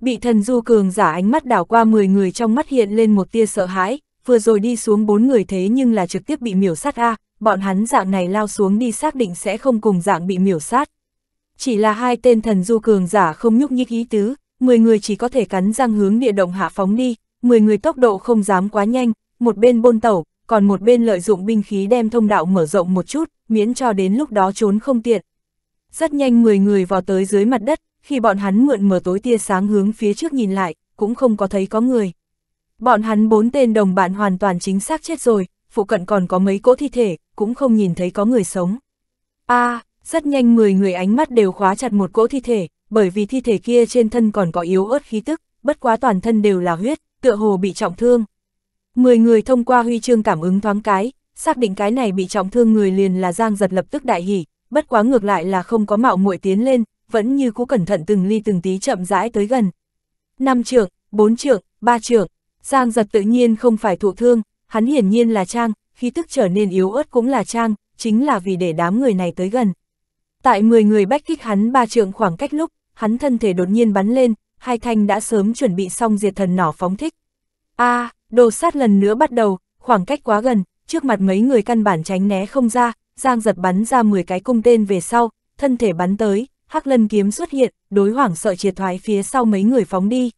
Bị thần du cường giả ánh mắt đảo qua mười người, trong mắt hiện lên một tia sợ hãi. Vừa rồi đi xuống bốn người thế nhưng là trực tiếp bị miểu sát a, bọn hắn dạng này lao xuống đi xác định sẽ không cùng dạng bị miểu sát. Chỉ là hai tên thần du cường giả không nhúc nhích ý tứ, mười người chỉ có thể cắn răng hướng địa động hạ phóng đi, mười người tốc độ không dám quá nhanh, một bên bôn tẩu, còn một bên lợi dụng binh khí đem thông đạo mở rộng một chút, miễn cho đến lúc đó trốn không tiện. Rất nhanh mười người vào tới dưới mặt đất, khi bọn hắn mượn mở tối tia sáng hướng phía trước nhìn lại, cũng không có thấy có người. Bọn hắn bốn tên đồng bạn hoàn toàn chính xác chết rồi, phụ cận còn có mấy cỗ thi thể, cũng không nhìn thấy có người sống. A, à, rất nhanh mười người ánh mắt đều khóa chặt một cỗ thi thể, bởi vì thi thể kia trên thân còn có yếu ớt khí tức, bất quá toàn thân đều là huyết, tựa hồ bị trọng thương. Mười người thông qua huy chương cảm ứng thoáng cái, xác định cái này bị trọng thương người liền là Giang Dật, lập tức đại hỉ, bất quá ngược lại là không có mạo muội tiến lên, vẫn như cũ cẩn thận từng ly từng tí chậm rãi tới gần. Năm trượng, bốn trượng, ba trượng, Giang Dật tự nhiên không phải thụ thương, hắn hiển nhiên là trang, khí tức trở nên yếu ớt cũng là trang, chính là vì để đám người này tới gần. Tại mười người bách kích hắn ba trượng khoảng cách lúc, hắn thân thể đột nhiên bắn lên, hai thanh đã sớm chuẩn bị xong diệt thần nỏ phóng thích. A, à, đồ sát lần nữa bắt đầu, khoảng cách quá gần, trước mặt mấy người căn bản tránh né không ra, Giang Dật bắn ra mười cái cung tên về sau, thân thể bắn tới, Hắc Lân kiếm xuất hiện, đối hoảng sợ triệt thoái phía sau mấy người phóng đi.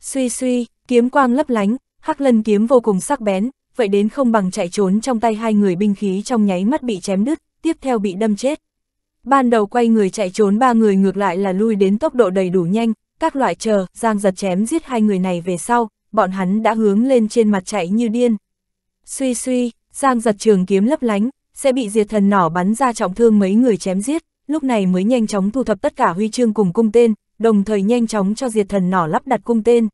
Suy suy, kiếm quang lấp lánh, Hắc Lân kiếm vô cùng sắc bén, vậy đến không bằng chạy trốn trong tay hai người binh khí trong nháy mắt bị chém đứt, tiếp theo bị đâm chết. Ban đầu quay người chạy trốn ba người ngược lại là lui đến tốc độ đầy đủ nhanh, các loại chờ Giang Dật chém giết hai người này về sau, bọn hắn đã hướng lên trên mặt chạy như điên. Suy suy, Giang Dật trường kiếm lấp lánh, sẽ bị diệt thần nỏ bắn ra trọng thương mấy người chém giết, lúc này mới nhanh chóng thu thập tất cả huy chương cùng cung tên, đồng thời nhanh chóng cho diệt thần nỏ lắp đặt cung tên.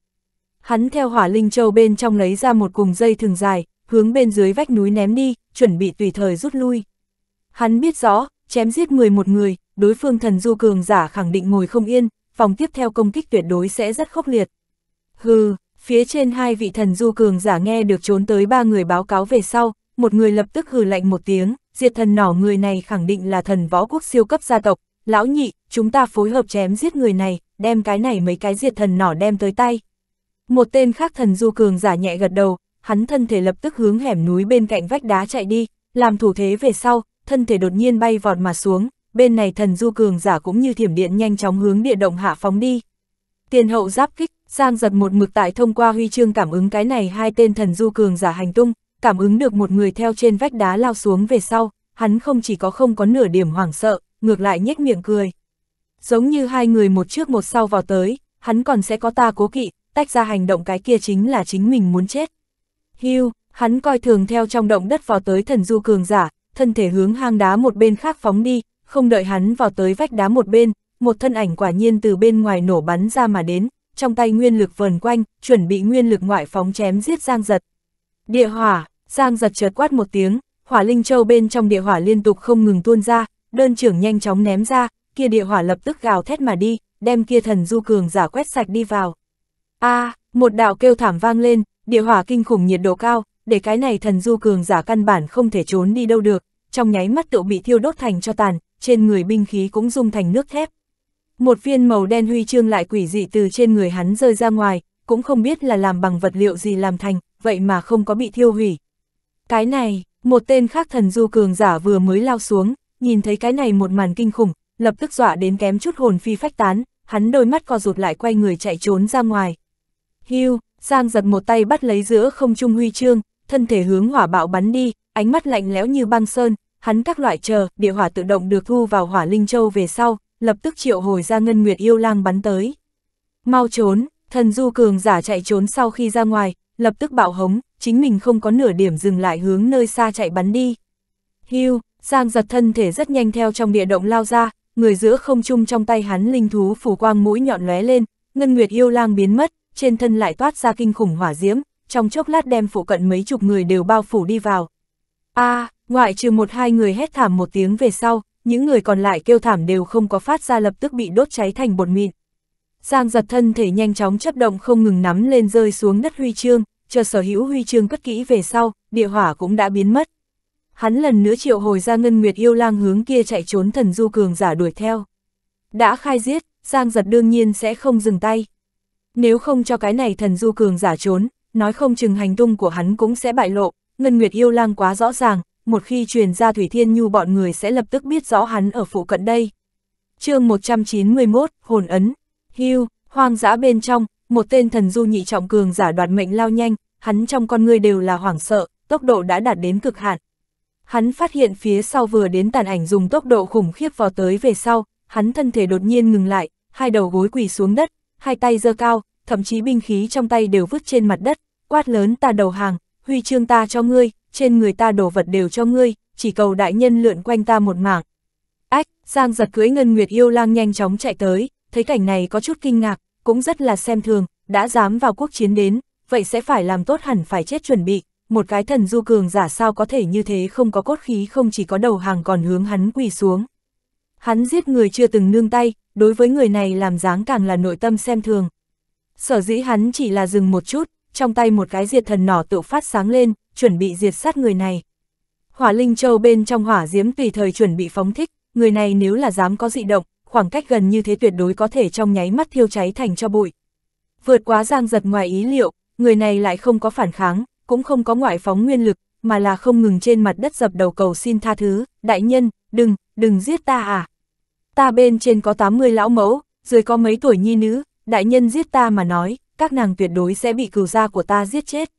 Hắn theo Hỏa Linh Châu bên trong lấy ra một cùng dây thừng dài, hướng bên dưới vách núi ném đi, chuẩn bị tùy thời rút lui. Hắn biết rõ, chém giết mười một người, đối phương thần du cường giả khẳng định ngồi không yên, vòng tiếp theo công kích tuyệt đối sẽ rất khốc liệt. Hừ, phía trên hai vị thần du cường giả nghe được trốn tới ba người báo cáo về sau, một người lập tức hừ lạnh một tiếng, diệt thần nỏ người này khẳng định là thần võ quốc siêu cấp gia tộc, lão nhị, chúng ta phối hợp chém giết người này, đem cái này mấy cái diệt thần nỏ đem tới tay. Một tên khác thần du cường giả nhẹ gật đầu, hắn thân thể lập tức hướng hẻm núi bên cạnh vách đá chạy đi, làm thủ thế về sau, thân thể đột nhiên bay vọt mà xuống, bên này thần du cường giả cũng như thiểm điện nhanh chóng hướng địa động hạ phóng đi. Tiền hậu giáp kích, Giang Dật một mực tại thông qua huy chương cảm ứng cái này hai tên thần du cường giả hành tung, cảm ứng được một người theo trên vách đá lao xuống về sau, hắn không chỉ có không có nửa điểm hoảng sợ, ngược lại nhếch miệng cười. Giống như hai người một trước một sau vào tới, hắn còn sẽ có ta cố kỵ, tách ra hành động cái kia chính là chính mình muốn chết. Hưu, hắn coi thường theo trong động đất vào tới thần du cường giả, thân thể hướng hang đá một bên khác phóng đi, không đợi hắn vào tới vách đá một bên, một thân ảnh quả nhiên từ bên ngoài nổ bắn ra mà đến, trong tay nguyên lực vờn quanh, chuẩn bị nguyên lực ngoại phóng chém giết Giang Dật. Địa hỏa, Giang Dật chợt quát một tiếng, Hỏa Linh Châu bên trong địa hỏa liên tục không ngừng tuôn ra, đơn trưởng nhanh chóng ném ra, kia địa hỏa lập tức gào thét mà đi, đem kia thần du cường giả quét sạch đi vào. A, à, một đạo kêu thảm vang lên, địa hỏa kinh khủng nhiệt độ cao, để cái này thần du cường giả căn bản không thể trốn đi đâu được, trong nháy mắt tự bị thiêu đốt thành cho tàn, trên người binh khí cũng dung thành nước thép. Một viên màu đen huy chương lại quỷ dị từ trên người hắn rơi ra ngoài, cũng không biết là làm bằng vật liệu gì làm thành, vậy mà không có bị thiêu hủy. Cái này, một tên khác thần du cường giả vừa mới lao xuống, nhìn thấy cái này một màn kinh khủng, lập tức dọa đến kém chút hồn phi phách tán, hắn đôi mắt co rụt lại quay người chạy trốn ra ngoài. Hưu, Giang Dật một tay bắt lấy giữa không trung huy chương, thân thể hướng hỏa bạo bắn đi, ánh mắt lạnh lẽo như băng sơn, hắn các loại chờ, địa hỏa tự động được thu vào Hỏa Linh Châu về sau, lập tức triệu hồi ra Ngân Nguyệt Yêu Lang bắn tới. Mau trốn, thần du cường giả chạy trốn sau khi ra ngoài, lập tức bạo hống, chính mình không có nửa điểm dừng lại hướng nơi xa chạy bắn đi. Hưu, Giang Dật thân thể rất nhanh theo trong địa động lao ra, người giữa không trung trong tay hắn linh thú phủ quang mũi nhọn lóe lên, Ngân Nguyệt Yêu Lang biến mất, trên thân lại toát ra kinh khủng hỏa diễm, trong chốc lát đem phụ cận mấy chục người đều bao phủ đi vào. A, à, ngoại trừ một hai người hét thảm một tiếng về sau, những người còn lại kêu thảm đều không có phát ra, lập tức bị đốt cháy thành bột mịn. Giang Dật thân thể nhanh chóng chấp động, không ngừng nắm lên rơi xuống đất huy chương, chờ sở hữu huy chương cất kỹ về sau, địa hỏa cũng đã biến mất. Hắn lần nữa triệu hồi ra Ngân Nguyệt Yêu Lang hướng kia chạy trốn thần du cường giả đuổi theo. Đã khai giết, Giang Dật đương nhiên sẽ không dừng tay. Nếu không cho cái này thần du cường giả trốn, nói không chừng hành tung của hắn cũng sẽ bại lộ, Ngân Nguyệt Yêu Lang quá rõ ràng, một khi truyền ra Thủy Thiên Nhu bọn người sẽ lập tức biết rõ hắn ở phụ cận đây. Chương một trăm chín mươi mốt, Hồn Ấn. Hưu, hoang dã bên trong, một tên thần du nhị trọng cường giả đoạt mệnh lao nhanh, hắn trong con người đều là hoảng sợ, tốc độ đã đạt đến cực hạn. Hắn phát hiện phía sau vừa đến tàn ảnh dùng tốc độ khủng khiếp vào tới về sau, hắn thân thể đột nhiên ngừng lại, hai đầu gối quỳ xuống đất, hai tay giơ cao, thậm chí binh khí trong tay đều vứt trên mặt đất, quát lớn: ta đầu hàng, huy chương ta cho ngươi, trên người ta đồ vật đều cho ngươi, chỉ cầu đại nhân lượn quanh ta một mảng. Giang Dật cưỡi Ngân Nguyệt Yêu Lang nhanh chóng chạy tới, thấy cảnh này có chút kinh ngạc, cũng rất là xem thường, đã dám vào quốc chiến đến, vậy sẽ phải làm tốt hẳn phải chết chuẩn bị, một cái thần du cường giả sao có thể như thế, không có cốt khí, không chỉ có đầu hàng còn hướng hắn quỳ xuống. Hắn giết người chưa từng nương tay, đối với người này làm dáng càng là nội tâm xem thường. Sở dĩ hắn chỉ là dừng một chút, trong tay một cái diệt thần nỏ tự phát sáng lên, chuẩn bị diệt sát người này. Hỏa Linh Châu bên trong hỏa diễm tùy thời chuẩn bị phóng thích, người này nếu là dám có dị động, khoảng cách gần như thế tuyệt đối có thể trong nháy mắt thiêu cháy thành cho bụi. Vượt quá Giang Dật ngoài ý liệu, người này lại không có phản kháng, cũng không có ngoại phóng nguyên lực, mà là không ngừng trên mặt đất dập đầu cầu xin tha thứ, đại nhân, đừng, đừng giết ta à. Ta bên trên có tám mươi lão mẫu, dưới có mấy tuổi nhi nữ, đại nhân giết ta mà nói, các nàng tuyệt đối sẽ bị cừu gia của ta giết chết.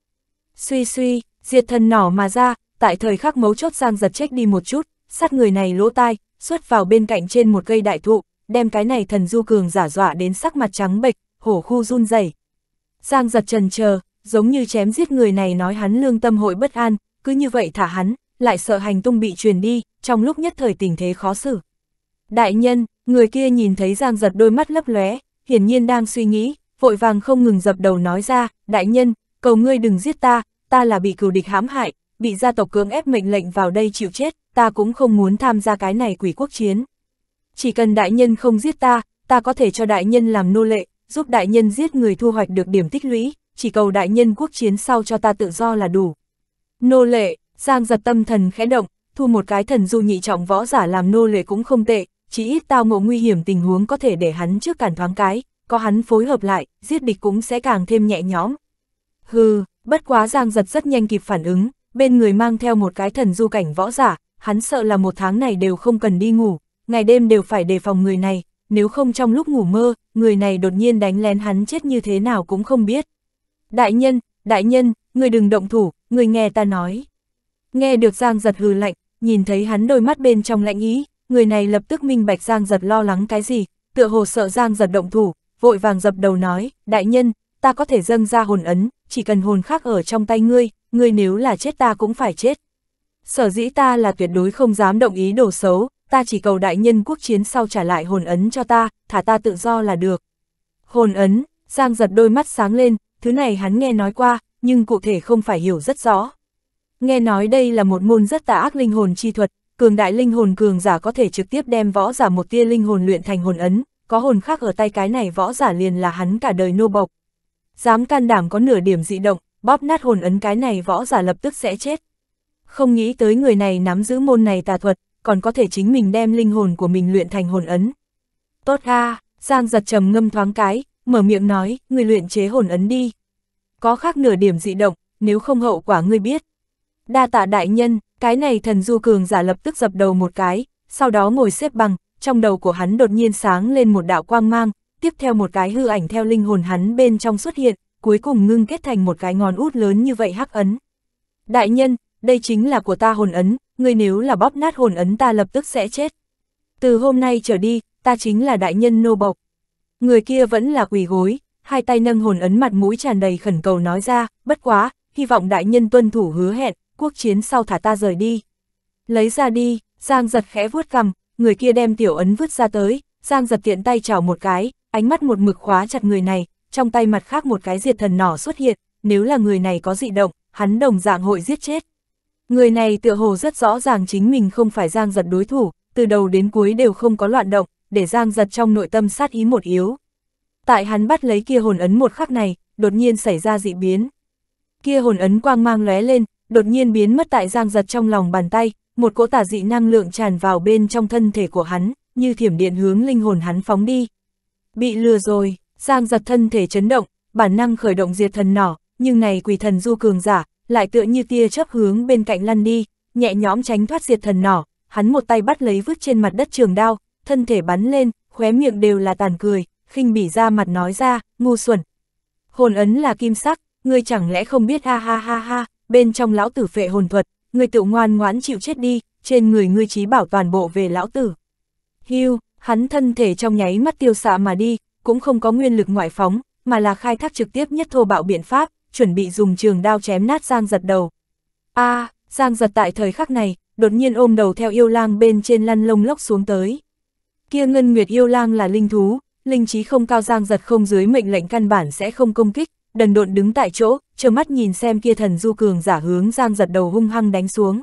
Suy suy, diệt thần nỏ mà ra, tại thời khắc mấu chốt Giang Dật chết đi một chút, sát người này lỗ tai, xuất vào bên cạnh trên một cây đại thụ, đem cái này thần du cường giả dọa đến sắc mặt trắng bệch, hổ khu run rẩy. Giang Dật chần chờ, giống như chém giết người này nói hắn lương tâm hội bất an, cứ như vậy thả hắn, lại sợ hành tung bị truyền đi, trong lúc nhất thời tình thế khó xử. Đại nhân, người kia nhìn thấy Giang Dật đôi mắt lấp lóe, hiển nhiên đang suy nghĩ, vội vàng không ngừng dập đầu nói ra, đại nhân, cầu ngươi đừng giết ta, ta là bị cừu địch hãm hại, bị gia tộc cưỡng ép mệnh lệnh vào đây chịu chết, ta cũng không muốn tham gia cái này quỷ quốc chiến. Chỉ cần đại nhân không giết ta, ta có thể cho đại nhân làm nô lệ, giúp đại nhân giết người thu hoạch được điểm tích lũy, chỉ cầu đại nhân quốc chiến sau cho ta tự do là đủ. Nô lệ, Giang Dật tâm thần khẽ động, thu một cái thần du nhị trọng võ giả làm nô lệ cũng không tệ, chỉ ít tao ngộ nguy hiểm tình huống có thể để hắn trước cản thoáng cái, có hắn phối hợp lại, giết địch cũng sẽ càng thêm nhẹ nhõm. Hừ, bất quá Giang Dật rất nhanh kịp phản ứng, bên người mang theo một cái thần du cảnh võ giả, hắn sợ là một tháng này đều không cần đi ngủ, ngày đêm đều phải đề phòng người này, nếu không trong lúc ngủ mơ, người này đột nhiên đánh lén hắn chết như thế nào cũng không biết. Đại nhân, đại nhân, người đừng động thủ, người nghe ta nói. Nghe được Giang Dật hừ lạnh, nhìn thấy hắn đôi mắt bên trong lạnh ý, người này lập tức minh bạch Giang Dật lo lắng cái gì, tựa hồ sợ Giang Dật động thủ, vội vàng dập đầu nói, đại nhân, ta có thể dâng ra hồn ấn, chỉ cần hồn khác ở trong tay ngươi, ngươi nếu là chết ta cũng phải chết. Sở dĩ ta là tuyệt đối không dám động ý đồ xấu, ta chỉ cầu đại nhân quốc chiến sau trả lại hồn ấn cho ta, thả ta tự do là được. Hồn ấn, Giang Dật đôi mắt sáng lên, thứ này hắn nghe nói qua, nhưng cụ thể không phải hiểu rất rõ. Nghe nói đây là một môn rất tà ác linh hồn chi thuật, cường đại linh hồn cường giả có thể trực tiếp đem võ giả một tia linh hồn luyện thành hồn ấn, có hồn khác ở tay cái này võ giả liền là hắn cả đời nô bộc. Dám can đảm có nửa điểm dị động, bóp nát hồn ấn cái này võ giả lập tức sẽ chết. Không nghĩ tới người này nắm giữ môn này tà thuật, còn có thể chính mình đem linh hồn của mình luyện thành hồn ấn. Tốt ha, Giang Dật trầm ngâm thoáng cái, mở miệng nói, người luyện chế hồn ấn đi. Có khác nửa điểm dị động, nếu không hậu quả ngươi biết. Đa tạ đại nhân, cái này thần du cường giả lập tức dập đầu một cái, sau đó ngồi xếp bằng, trong đầu của hắn đột nhiên sáng lên một đạo quang mang, tiếp theo một cái hư ảnh theo linh hồn hắn bên trong xuất hiện, cuối cùng ngưng kết thành một cái ngón út lớn như vậy hắc ấn. Đại nhân, đây chính là của ta hồn ấn, ngươi nếu là bóp nát hồn ấn ta lập tức sẽ chết. Từ hôm nay trở đi, ta chính là đại nhân nô bộc. Người kia vẫn là quỳ gối, hai tay nâng hồn ấn mặt mũi tràn đầy khẩn cầu nói ra, bất quá, hy vọng đại nhân tuân thủ hứa hẹn, quốc chiến sau thả ta rời đi. Lấy ra đi, Giang Dật khẽ vuốt cằm, người kia đem tiểu ấn vứt ra tới, Giang Dật tiện tay chảo một cái, ánh mắt một mực khóa chặt người này, trong tay mặt khác một cái diệt thần nỏ xuất hiện, nếu là người này có dị động, hắn đồng dạng hội giết chết. Người này tựa hồ rất rõ ràng chính mình không phải Giang Dật đối thủ, từ đầu đến cuối đều không có loạn động, để Giang Dật trong nội tâm sát ý một yếu. Tại hắn bắt lấy kia hồn ấn một khắc này, đột nhiên xảy ra dị biến. Kia hồn ấn quang mang lóe lên, đột nhiên biến mất tại Giang Dật trong lòng bàn tay, một cỗ tà dị năng lượng tràn vào bên trong thân thể của hắn, như thiểm điện hướng linh hồn hắn phóng đi. Bị lừa rồi, Giang Dật thân thể chấn động, bản năng khởi động diệt thần nỏ, nhưng này quỷ thần du cường giả lại tựa như tia chớp hướng bên cạnh lăn đi, nhẹ nhõm tránh thoát diệt thần nỏ, hắn một tay bắt lấy vứt trên mặt đất trường đao, thân thể bắn lên, khóe miệng đều là tàn cười, khinh bỉ ra mặt nói ra, ngu xuẩn. Hồn ấn là kim sắc, ngươi chẳng lẽ không biết ha ha ha ha, bên trong lão tử phệ hồn thuật, ngươi tự ngoan ngoãn chịu chết đi, trên người ngươi chí bảo toàn bộ về lão tử. Hưu, hắn thân thể trong nháy mắt tiêu xạ mà đi, cũng không có nguyên lực ngoại phóng, mà là khai thác trực tiếp nhất thô bạo biện pháp, chuẩn bị dùng trường đao chém nát Giang Dật đầu. A, à, Giang Dật tại thời khắc này, đột nhiên ôm đầu theo yêu lang bên trên lăn lông lốc xuống tới. Kia Ngân Nguyệt Yêu Lang là linh thú, linh trí không cao, Giang Dật không dưới mệnh lệnh căn bản sẽ không công kích, đần độn đứng tại chỗ, trơ mắt nhìn xem kia thần du cường giả hướng Giang Dật đầu hung hăng đánh xuống.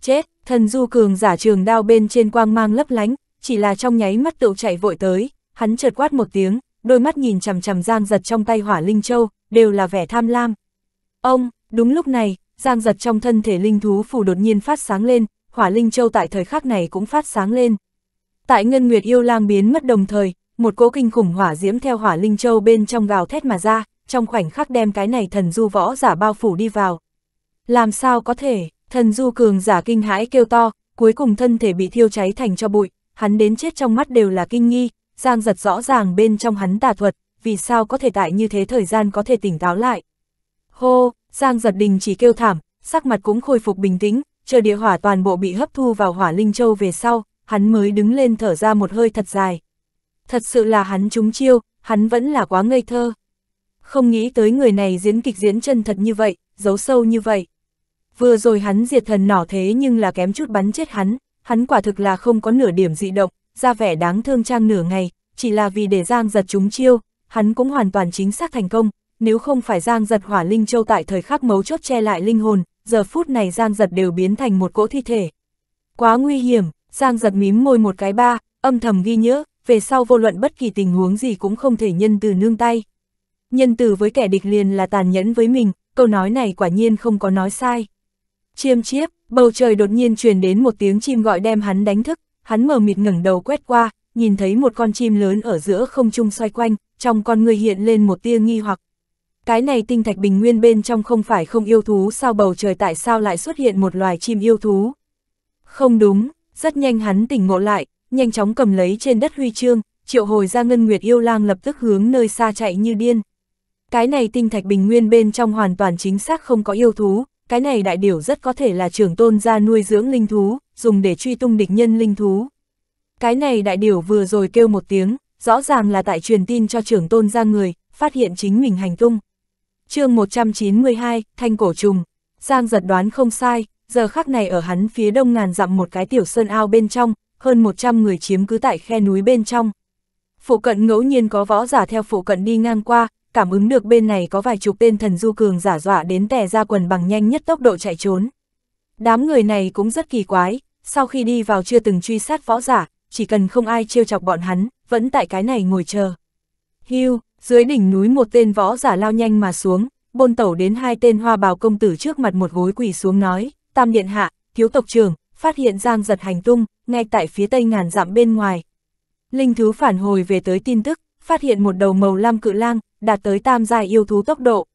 Chết! Thần du cường giả trường đao bên trên quang mang lấp lánh, chỉ là trong nháy mắt tựu chạy vội tới, hắn chợt quát một tiếng, đôi mắt nhìn chằm chằm Giang Dật trong tay Hỏa Linh Châu, đều là vẻ tham lam. Ông! Đúng lúc này, Giang Dật trong thân thể linh thú phủ đột nhiên phát sáng lên, Hỏa Linh Châu tại thời khắc này cũng phát sáng lên. Tại Ngân Nguyệt Yêu Lang biến mất đồng thời, một cỗ kinh khủng hỏa diễm theo Hỏa Linh Châu bên trong gào thét mà ra, trong khoảnh khắc đem cái này thần du võ giả bao phủ đi vào. Làm sao có thể? Thần du cường giả kinh hãi kêu to, cuối cùng thân thể bị thiêu cháy thành cho bụi, hắn đến chết trong mắt đều là kinh nghi, Giang Dật rõ ràng bên trong hắn tà thuật, vì sao có thể tại như thế thời gian có thể tỉnh táo lại. Hô! Giang Dật đình chỉ kêu thảm, sắc mặt cũng khôi phục bình tĩnh, chờ địa hỏa toàn bộ bị hấp thu vào Hỏa Linh Châu về sau, hắn mới đứng lên thở ra một hơi thật dài. Thật sự là hắn trúng chiêu, hắn vẫn là quá ngây thơ. Không nghĩ tới người này diễn kịch diễn chân thật như vậy, giấu sâu như vậy. Vừa rồi hắn diệt thần nỏ thế nhưng là kém chút bắn chết hắn, hắn quả thực là không có nửa điểm dị động, ra vẻ đáng thương trang nửa ngày, chỉ là vì để Giang Dật trúng chiêu, hắn cũng hoàn toàn chính xác thành công. Nếu không phải Giang Dật Hỏa Linh Châu tại thời khắc mấu chốt che lại linh hồn, giờ phút này Giang Dật đều biến thành một cỗ thi thể. Quá nguy hiểm, Giang Dật mím môi một cái ba, âm thầm ghi nhớ, về sau vô luận bất kỳ tình huống gì cũng không thể nhân từ nương tay. Nhân từ với kẻ địch liền là tàn nhẫn với mình, câu nói này quả nhiên không có nói sai. Chiêm chiếp, bầu trời đột nhiên truyền đến một tiếng chim gọi đem hắn đánh thức, hắn mờ mịt ngẩng đầu quét qua, nhìn thấy một con chim lớn ở giữa không trung xoay quanh, trong con người hiện lên một tia nghi hoặc. Cái này tinh thạch bình nguyên bên trong không phải không yêu thú sao, bầu trời tại sao lại xuất hiện một loài chim yêu thú? Không đúng, rất nhanh hắn tỉnh ngộ lại, nhanh chóng cầm lấy trên đất huy chương, triệu hồi ra Ngân Nguyệt Yêu Lang lập tức hướng nơi xa chạy như điên. Cái này tinh thạch bình nguyên bên trong hoàn toàn chính xác không có yêu thú, cái này đại điểu rất có thể là Trưởng Tôn gia nuôi dưỡng linh thú, dùng để truy tung địch nhân linh thú. Cái này đại điểu vừa rồi kêu một tiếng, rõ ràng là tại truyền tin cho Trưởng Tôn gia người, phát hiện chính mình hành tung. Chương một trăm chín mươi hai, Thanh Cổ Trùng. Giang Dật đoán không sai, giờ khắc này ở hắn phía đông ngàn dặm một cái tiểu sơn ao bên trong, hơn một trăm người chiếm cứ tại khe núi bên trong. Phụ cận ngẫu nhiên có võ giả theo phụ cận đi ngang qua, cảm ứng được bên này có vài chục tên thần du cường giả dọa đến tè ra quần bằng nhanh nhất tốc độ chạy trốn. Đám người này cũng rất kỳ quái, sau khi đi vào chưa từng truy sát võ giả, chỉ cần không ai trêu chọc bọn hắn, vẫn tại cái này ngồi chờ. Hưu! Dưới đỉnh núi một tên võ giả lao nhanh mà xuống, bôn tẩu đến hai tên hoa bào công tử trước mặt một gối quỳ xuống nói, Tam điện hạ, thiếu tộc trưởng, phát hiện Giang Dật hành tung, ngay tại phía tây ngàn dặm bên ngoài. Linh thú phản hồi về tới tin tức, phát hiện một đầu màu lam cự lang, đạt tới tam giai yêu thú tốc độ.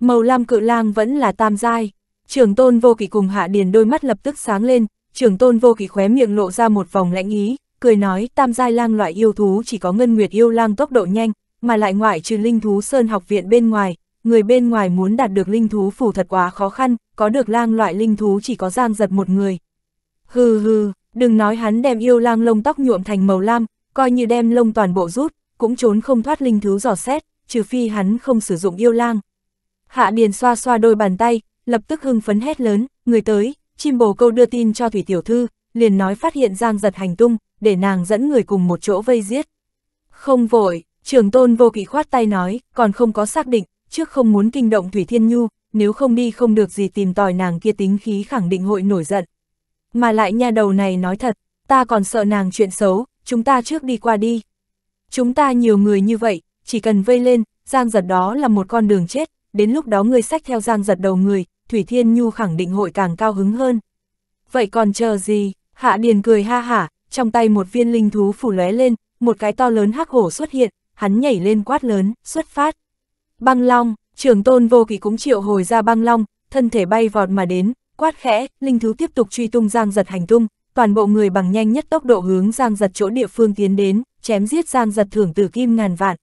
Màu lam cự lang vẫn là tam giai. Trường Tôn Vô Kỵ cùng Hạ Điền đôi mắt lập tức sáng lên, Trường Tôn Vô Kỵ khóe miệng lộ ra một vòng lãnh ý, cười nói tam giai lang loại yêu thú chỉ có Ngân Nguyệt Yêu Lang tốc độ nhanh. Mà lại ngoại trừ Linh Thú Sơn học viện bên ngoài, người bên ngoài muốn đạt được linh thú phủ thật quá khó khăn, có được lang loại linh thú chỉ có Giang Dật một người. Hừ hừ, đừng nói hắn đem yêu lang lông tóc nhuộm thành màu lam, coi như đem lông toàn bộ rút, cũng trốn không thoát linh thú dò xét, trừ phi hắn không sử dụng yêu lang. Hạ Điền xoa xoa đôi bàn tay, lập tức hưng phấn hét lớn, người tới, chim bồ câu đưa tin cho Thủy tiểu thư, liền nói phát hiện Giang Dật hành tung, để nàng dẫn người cùng một chỗ vây giết. Không vội. Trường Tôn Vô Kỵ khoát tay nói, còn không có xác định, trước không muốn kinh động Thủy Thiên Nhu, nếu không đi không được gì tìm tòi nàng kia tính khí khẳng định hội nổi giận. Mà lại nha đầu này nói thật, ta còn sợ nàng chuyện xấu, chúng ta trước đi qua đi. Chúng ta nhiều người như vậy, chỉ cần vây lên, Giang Dật đó là một con đường chết, đến lúc đó ngươi xách theo Giang Dật đầu người, Thủy Thiên Nhu khẳng định hội càng cao hứng hơn. Vậy còn chờ gì? Hạ Điền cười ha hả, trong tay một viên linh thú phủ lóe lên, một cái to lớn hắc hổ xuất hiện. Hắn nhảy lên quát lớn, xuất phát. Băng Long, Trường Tôn Vô Kỵ cũng triệu hồi ra Băng Long, thân thể bay vọt mà đến, quát khẽ, linh thú tiếp tục truy tung Giang Dật hành tung, toàn bộ người bằng nhanh nhất tốc độ hướng Giang Dật chỗ địa phương tiến đến, chém giết Giang Dật thưởng tử kim ngàn vạn.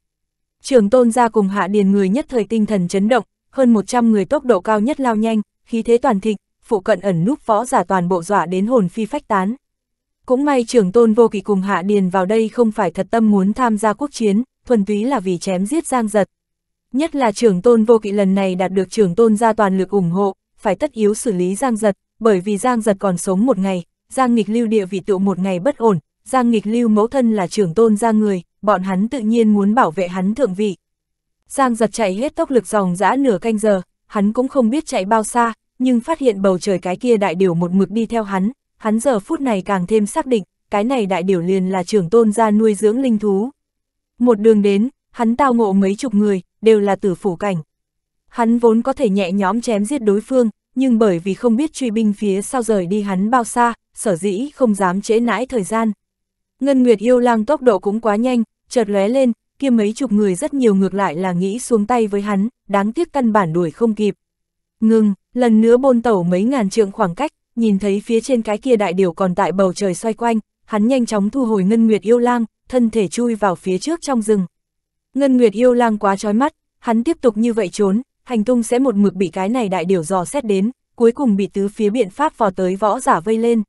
Trường Tôn gia cùng Hạ Điền người nhất thời tinh thần chấn động, hơn một trăm người tốc độ cao nhất lao nhanh, khí thế toàn thịnh, phụ cận ẩn núp võ giả toàn bộ dọa đến hồn phi phách tán. Cũng may Trường Tôn Vô Kỵ cùng Hạ Điền vào đây không phải thật tâm muốn tham gia quốc chiến, thuần túy là vì chém giết Giang Dật. Nhất là Trưởng Tôn Vô Kỵ lần này đạt được Trưởng Tôn gia toàn lực ủng hộ, phải tất yếu xử lý Giang Dật, bởi vì Giang Dật còn sống một ngày, Giang Nghịch Lưu địa vị tựu một ngày bất ổn, Giang Nghịch Lưu mẫu thân là trưởng tôn gia người, bọn hắn tự nhiên muốn bảo vệ hắn thượng vị. Giang Dật chạy hết tốc lực dòng dã nửa canh giờ, hắn cũng không biết chạy bao xa, nhưng phát hiện bầu trời cái kia đại điểu một mực đi theo hắn, hắn giờ phút này càng thêm xác định, cái này đại điểu liền là trưởng tôn gia nuôi dưỡng linh thú. Một đường đến, hắn tao ngộ mấy chục người, đều là tử phủ cảnh. Hắn vốn có thể nhẹ nhõm chém giết đối phương, nhưng bởi vì không biết truy binh phía sau rời đi hắn bao xa, sở dĩ không dám trễ nãi thời gian. Ngân Nguyệt Yêu Lang tốc độ cũng quá nhanh, chợt lóe lên, kia mấy chục người rất nhiều ngược lại là nghĩ xuống tay với hắn, đáng tiếc căn bản đuổi không kịp. Ngừng, lần nữa bôn tẩu mấy ngàn trượng khoảng cách, nhìn thấy phía trên cái kia đại điểu còn tại bầu trời xoay quanh, hắn nhanh chóng thu hồi Ngân Nguyệt Yêu Lang, thân thể chui vào phía trước trong rừng. Ngân Nguyệt Yêu Lang quá chói mắt, hắn tiếp tục như vậy trốn, hành tung sẽ một mực bị cái này đại điểu dò xét đến, cuối cùng bị tứ phía biện pháp vò tới võ giả vây lên.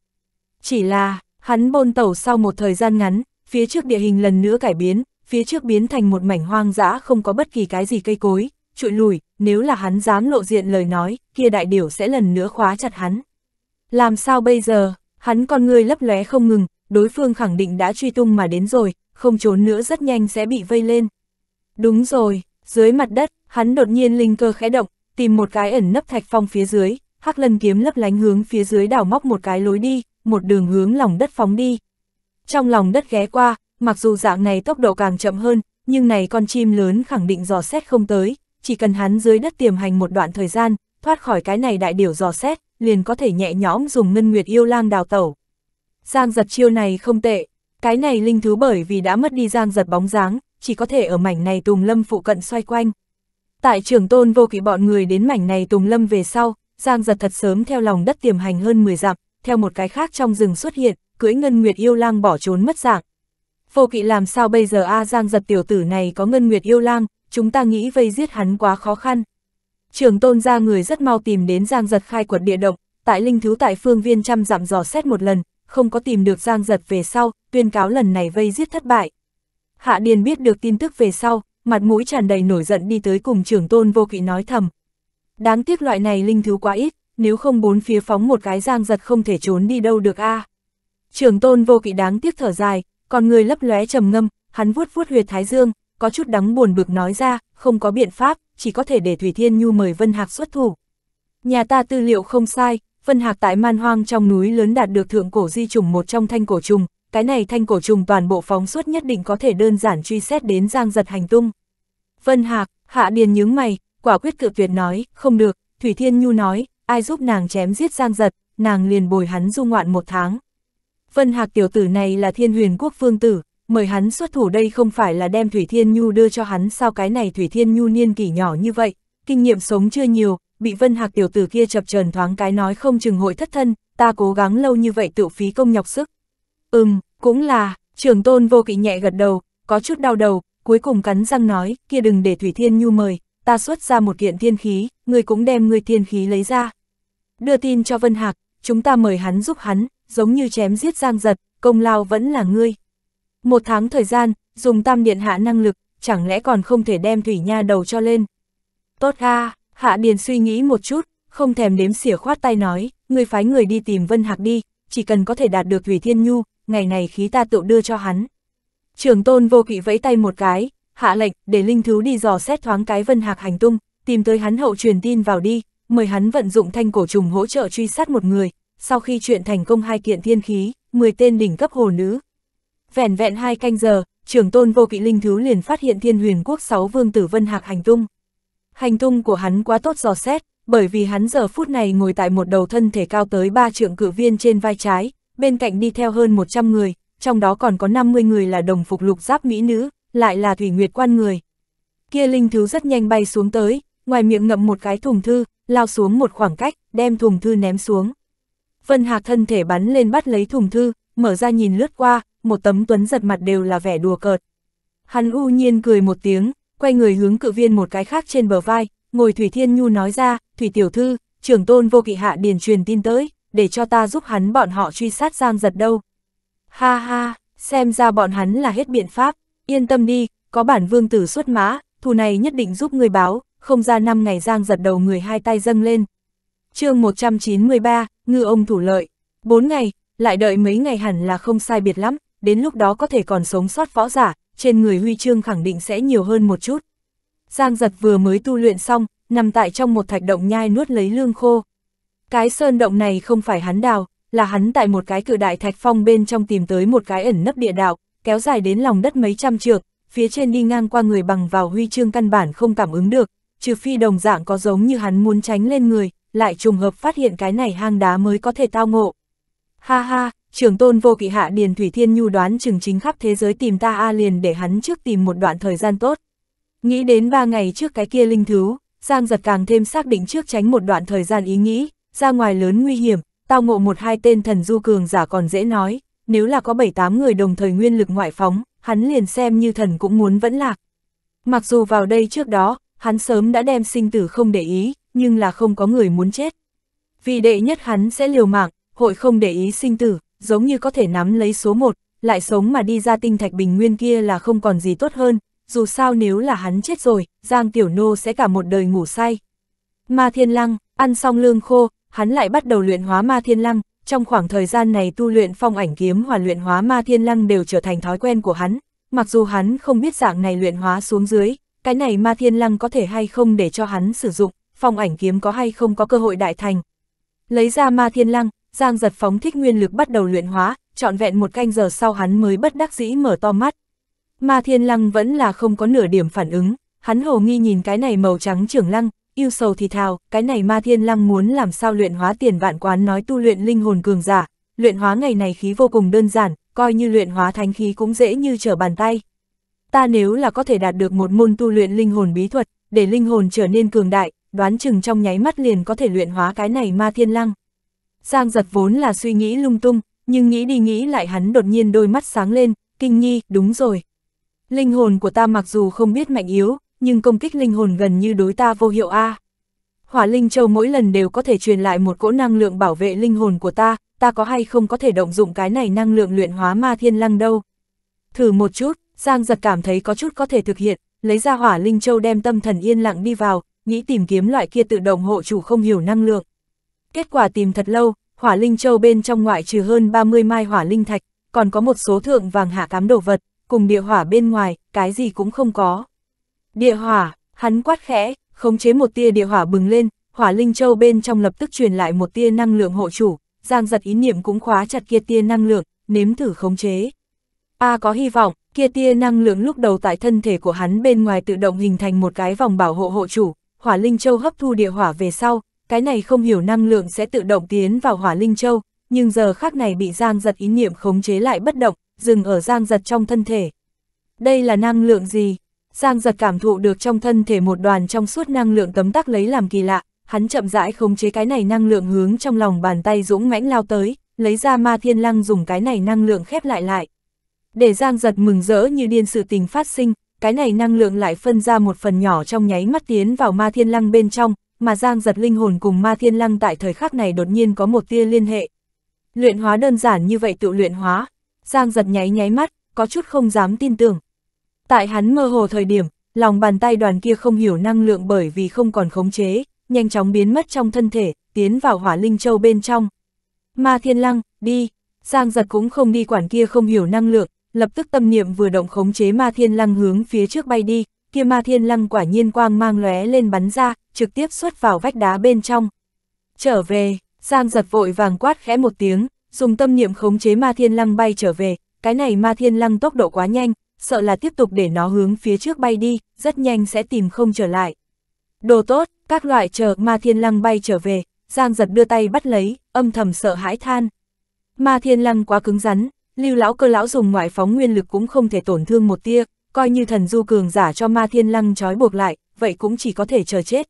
Chỉ là, hắn bôn tẩu sau một thời gian ngắn, phía trước địa hình lần nữa cải biến, phía trước biến thành một mảnh hoang dã không có bất kỳ cái gì cây cối, trụi lùi, nếu là hắn dám lộ diện lời nói, kia đại điểu sẽ lần nữa khóa chặt hắn. Làm sao bây giờ, hắn con người lấp lóe không ngừng, đối phương khẳng định đã truy tung mà đến rồi, không trốn nữa rất nhanh sẽ bị vây lên. Đúng rồi, dưới mặt đất, hắn đột nhiên linh cơ khẽ động, tìm một cái ẩn nấp thạch phong phía dưới, Hắc Lân kiếm lấp lánh hướng phía dưới đào móc một cái lối đi, một đường hướng lòng đất phóng đi. Trong lòng đất ghé qua, mặc dù dạng này tốc độ càng chậm hơn, nhưng này con chim lớn khẳng định dò xét không tới, chỉ cần hắn dưới đất tiềm hành một đoạn thời gian, thoát khỏi cái này đại điểu dò xét, liền có thể nhẹ nhõm dùng Ngân Nguyệt Yêu Lang đào tẩu. Giang Dật chiêu này không tệ, cái này linh thú bởi vì đã mất đi Giang Dật bóng dáng, chỉ có thể ở mảnh này tùng lâm phụ cận xoay quanh. Tại Trường Tôn Vô Kỵ bọn người đến mảnh này tùng lâm về sau, Giang Dật thật sớm theo lòng đất tiềm hành hơn mười dặm, theo một cái khác trong rừng xuất hiện, cưỡi Ngân Nguyệt Yêu Lang bỏ trốn mất dạng. Vô Kỵ làm sao bây giờ a à, Giang Dật tiểu tử này có Ngân Nguyệt Yêu Lang, chúng ta nghĩ vây giết hắn quá khó khăn. Trường Tôn gia người rất mau tìm đến Giang Dật khai quật địa động, tại linh thú tại phương viên trăm dặm dò xét một lần, không có tìm được Giang Dật về sau, tuyên cáo lần này vây giết thất bại. Hạ Điền biết được tin tức về sau, mặt mũi tràn đầy nổi giận đi tới cùng Trưởng Tôn Vô Kỵ nói thầm. Đáng tiếc loại này linh thú quá ít, nếu không bốn phía phóng một cái Giang Dật không thể trốn đi đâu được a. À. Trưởng Tôn Vô Kỵ đáng tiếc thở dài, còn người lấp lóe trầm ngâm, hắn vuốt vuốt huyệt thái dương, có chút đắng buồn bực nói ra, không có biện pháp, chỉ có thể để Thủy Thiên Nhu mời Vân Hạc xuất thủ. Nhà ta tư liệu không sai, Vân Hạc tại man hoang trong núi lớn đạt được thượng cổ di trùng một trong Thanh Cổ Trùng. Cái này Thanh Cổ Trùng toàn bộ phóng suốt nhất định có thể đơn giản truy xét đến Giang Dật hành tung. Vân Hạc, Hạ Điền nhướng mày, quả quyết cự tuyệt nói, không được. Thủy Thiên Nhu nói, ai giúp nàng chém giết Giang Dật, nàng liền bồi hắn du ngoạn một tháng. Vân Hạc tiểu tử này là Thiên Huyền Quốc phương tử, mời hắn xuất thủ đây không phải là đem Thủy Thiên Nhu đưa cho hắn sao? Cái này Thủy Thiên Nhu niên kỷ nhỏ như vậy, kinh nghiệm sống chưa nhiều, bị Vân Hạc tiểu tử kia chập chờn thoáng cái nói không chừng hội thất thân, ta cố gắng lâu như vậy tự phí công nhọc sức. Ừm, cũng là, Trưởng Tôn Vô Kỵ nhẹ gật đầu, có chút đau đầu, cuối cùng cắn răng nói, kia đừng để Thủy Thiên Nhu mời, ta xuất ra một kiện thiên khí, ngươi cũng đem ngươi thiên khí lấy ra. Đưa tin cho Vân Hạc, chúng ta mời hắn giúp hắn, giống như chém giết Giang Dật, công lao vẫn là ngươi. Một tháng thời gian, dùng Tam Điện Hạ năng lực, chẳng lẽ còn không thể đem Thủy Nha đầu cho lên. Tốt ha, Hạ Điền suy nghĩ một chút, không thèm đếm xỉa khoát tay nói, ngươi phái người đi tìm Vân Hạc đi, chỉ cần có thể đạt được Thủy Thiên Nhu, ngày này khí ta tự đưa cho hắn. Trưởng Tôn Vô Kỵ vẫy tay một cái, hạ lệnh, để linh thú đi dò xét thoáng cái Vân Hạc hành tung, tìm tới hắn hậu truyền tin vào đi, mời hắn vận dụng Thanh Cổ Trùng hỗ trợ truy sát một người, sau khi chuyện thành công hai kiện thiên khí, mười tên đỉnh cấp hồ nữ. Vẻn vẹn hai canh giờ, Trưởng Tôn Vô Kỵ linh thú liền phát hiện Thiên Huyền Quốc sáu vương tử Vân Hạc hành tung. Hành tung của hắn quá tốt dò xét, bởi vì hắn giờ phút này ngồi tại một đầu thân thể cao tới ba trượng cự viên trên vai trái. Bên cạnh đi theo hơn một trăm người, trong đó còn có năm mươi người là đồng phục lục giáp mỹ nữ, lại là Thủy Nguyệt Quan người. Kia linh thú rất nhanh bay xuống tới, ngoài miệng ngậm một cái thùng thư, lao xuống một khoảng cách, đem thùng thư ném xuống. Vân Hạc thân thể bắn lên bắt lấy thùng thư, mở ra nhìn lướt qua, một tấm tuấn giật mặt đều là vẻ đùa cợt. Hắn u nhiên cười một tiếng, quay người hướng cự viên một cái khác trên bờ vai, ngồi Thủy Thiên Nhu nói ra, Thủy tiểu thư, Trưởng Tôn Vô Kỵ Hạ Điền truyền tin tới. Để cho ta giúp hắn bọn họ truy sát Giang Dật đâu. Ha ha, xem ra bọn hắn là hết biện pháp, yên tâm đi, có bản vương tử xuất mã, thù này nhất định giúp người báo, không ra năm ngày Giang Dật đầu người hai tay dâng lên. Chương một trăm chín mươi ba, ngư ông thủ lợi, bốn ngày, lại đợi mấy ngày hẳn là không sai biệt lắm, đến lúc đó có thể còn sống sót võ giả, trên người huy chương khẳng định sẽ nhiều hơn một chút. Giang Dật vừa mới tu luyện xong, nằm tại trong một thạch động nhai nuốt lấy lương khô. Cái sơn động này không phải hắn đào, là hắn tại một cái cự đại thạch phong bên trong tìm tới một cái ẩn nấp địa đạo, kéo dài đến lòng đất mấy trăm trượng, phía trên đi ngang qua người bằng vào huy chương căn bản không cảm ứng được, trừ phi đồng dạng có giống như hắn muốn tránh lên người, lại trùng hợp phát hiện cái này hang đá mới có thể tao ngộ. Ha ha, Trường Tôn Vô Kỵ Hạ Điền Thủy Thiên Nhu đoán chừng chính khắp thế giới tìm ta a, liền để hắn trước tìm một đoạn thời gian tốt. Nghĩ đến ba ngày trước cái kia linh thú, Giang Dật càng thêm xác định trước tránh một đoạn thời gian ý nghĩ, ra ngoài lớn nguy hiểm, tao ngộ một hai tên thần du cường giả còn dễ nói, nếu là có bảy tám người đồng thời nguyên lực ngoại phóng, hắn liền xem như thần cũng muốn vẫn lạc. Mặc dù vào đây trước đó, hắn sớm đã đem sinh tử không để ý, nhưng là không có người muốn chết. Vì đệ nhất hắn sẽ liều mạng, hội không để ý sinh tử, giống như có thể nắm lấy số một, lại sống mà đi ra tinh thạch bình nguyên kia là không còn gì tốt hơn, dù sao nếu là hắn chết rồi, Giang Tiểu Nô sẽ cả một đời ngủ say. Ma Thiên Lăng, ăn xong lương khô, hắn lại bắt đầu luyện hóa Ma Thiên Lăng, trong khoảng thời gian này tu luyện phong ảnh kiếm hòa luyện hóa Ma Thiên Lăng đều trở thành thói quen của hắn, mặc dù hắn không biết dạng này luyện hóa xuống dưới, cái này Ma Thiên Lăng có thể hay không để cho hắn sử dụng, phong ảnh kiếm có hay không có cơ hội đại thành. Lấy ra Ma Thiên Lăng, Giang Dật phóng thích nguyên lực bắt đầu luyện hóa, trọn vẹn một canh giờ sau hắn mới bất đắc dĩ mở to mắt. Ma Thiên Lăng vẫn là không có nửa điểm phản ứng, hắn hồ nghi nhìn cái này màu trắng trưởng lăng, yêu sầu thì thào, cái này Ma Thiên Lăng muốn làm sao luyện hóa tiền vạn quán nói tu luyện linh hồn cường giả, luyện hóa ngày này khí vô cùng đơn giản, coi như luyện hóa thánh khí cũng dễ như trở bàn tay. Ta nếu là có thể đạt được một môn tu luyện linh hồn bí thuật, để linh hồn trở nên cường đại, đoán chừng trong nháy mắt liền có thể luyện hóa cái này Ma Thiên Lăng. Giang Dật vốn là suy nghĩ lung tung, nhưng nghĩ đi nghĩ lại hắn đột nhiên đôi mắt sáng lên, kinh nghi, đúng rồi. Linh hồn của ta mặc dù không biết mạnh yếu, nhưng công kích linh hồn gần như đối ta vô hiệu a. Hỏa Linh Châu mỗi lần đều có thể truyền lại một cỗ năng lượng bảo vệ linh hồn của ta, ta có hay không có thể động dụng cái này năng lượng luyện hóa Ma Thiên Lăng đâu. Thử một chút, Giang Dật cảm thấy có chút có thể thực hiện, lấy ra Hỏa Linh Châu đem tâm thần yên lặng đi vào, nghĩ tìm kiếm loại kia tự động hộ chủ không hiểu năng lượng. Kết quả tìm thật lâu, Hỏa Linh Châu bên trong ngoại trừ hơn ba mươi mai Hỏa Linh Thạch, còn có một số thượng vàng hạ cám đồ vật, cùng địa hỏa bên ngoài, cái gì cũng không có. Địa hỏa, hắn quát khẽ, khống chế một tia địa hỏa bừng lên, Hỏa Linh Châu bên trong lập tức truyền lại một tia năng lượng hộ chủ, Giang Dật ý niệm cũng khóa chặt kia tia năng lượng, nếm thử khống chế. A à, có hy vọng, kia tia năng lượng lúc đầu tại thân thể của hắn bên ngoài tự động hình thành một cái vòng bảo hộ hộ chủ, Hỏa Linh Châu hấp thu địa hỏa về sau, cái này không hiểu năng lượng sẽ tự động tiến vào Hỏa Linh Châu, nhưng giờ khắc này bị Giang Dật ý niệm khống chế lại bất động, dừng ở Giang Dật trong thân thể. Đây là năng lượng gì? Giang Dật cảm thụ được trong thân thể một đoàn trong suốt năng lượng cấm tắc lấy làm kỳ lạ, hắn chậm rãi khống chế cái này năng lượng hướng trong lòng bàn tay dũng mãnh lao tới, lấy ra Ma Thiên Lăng dùng cái này năng lượng khép lại lại. Để Giang Dật mừng rỡ như điên sự tình phát sinh, cái này năng lượng lại phân ra một phần nhỏ trong nháy mắt tiến vào Ma Thiên Lăng bên trong, mà Giang Dật linh hồn cùng Ma Thiên Lăng tại thời khắc này đột nhiên có một tia liên hệ. Luyện hóa đơn giản như vậy tự luyện hóa, Giang Dật nháy nháy mắt, có chút không dám tin tưởng. Tại hắn mơ hồ thời điểm, lòng bàn tay đoàn kia không hiểu năng lượng bởi vì không còn khống chế, nhanh chóng biến mất trong thân thể, tiến vào Hỏa Linh Châu bên trong. Ma Thiên Lăng, đi, Giang Dật cũng không đi quản kia không hiểu năng lượng, lập tức tâm niệm vừa động khống chế Ma Thiên Lăng hướng phía trước bay đi, kia Ma Thiên Lăng quả nhiên quang mang lóe lên bắn ra, trực tiếp xuất vào vách đá bên trong. Trở về, Giang Dật vội vàng quát khẽ một tiếng, dùng tâm niệm khống chế Ma Thiên Lăng bay trở về, cái này Ma Thiên Lăng tốc độ quá nhanh, sợ là tiếp tục để nó hướng phía trước bay đi, rất nhanh sẽ tìm không trở lại. Đồ tốt, các loại chờ Ma Thiên Lăng bay trở về, Giang Dật đưa tay bắt lấy, âm thầm sợ hãi than. Ma Thiên Lăng quá cứng rắn, Lưu lão cơ lão dùng ngoại phóng nguyên lực cũng không thể tổn thương một tia, coi như thần du cường giả cho Ma Thiên Lăng trói buộc lại, vậy cũng chỉ có thể chờ chết.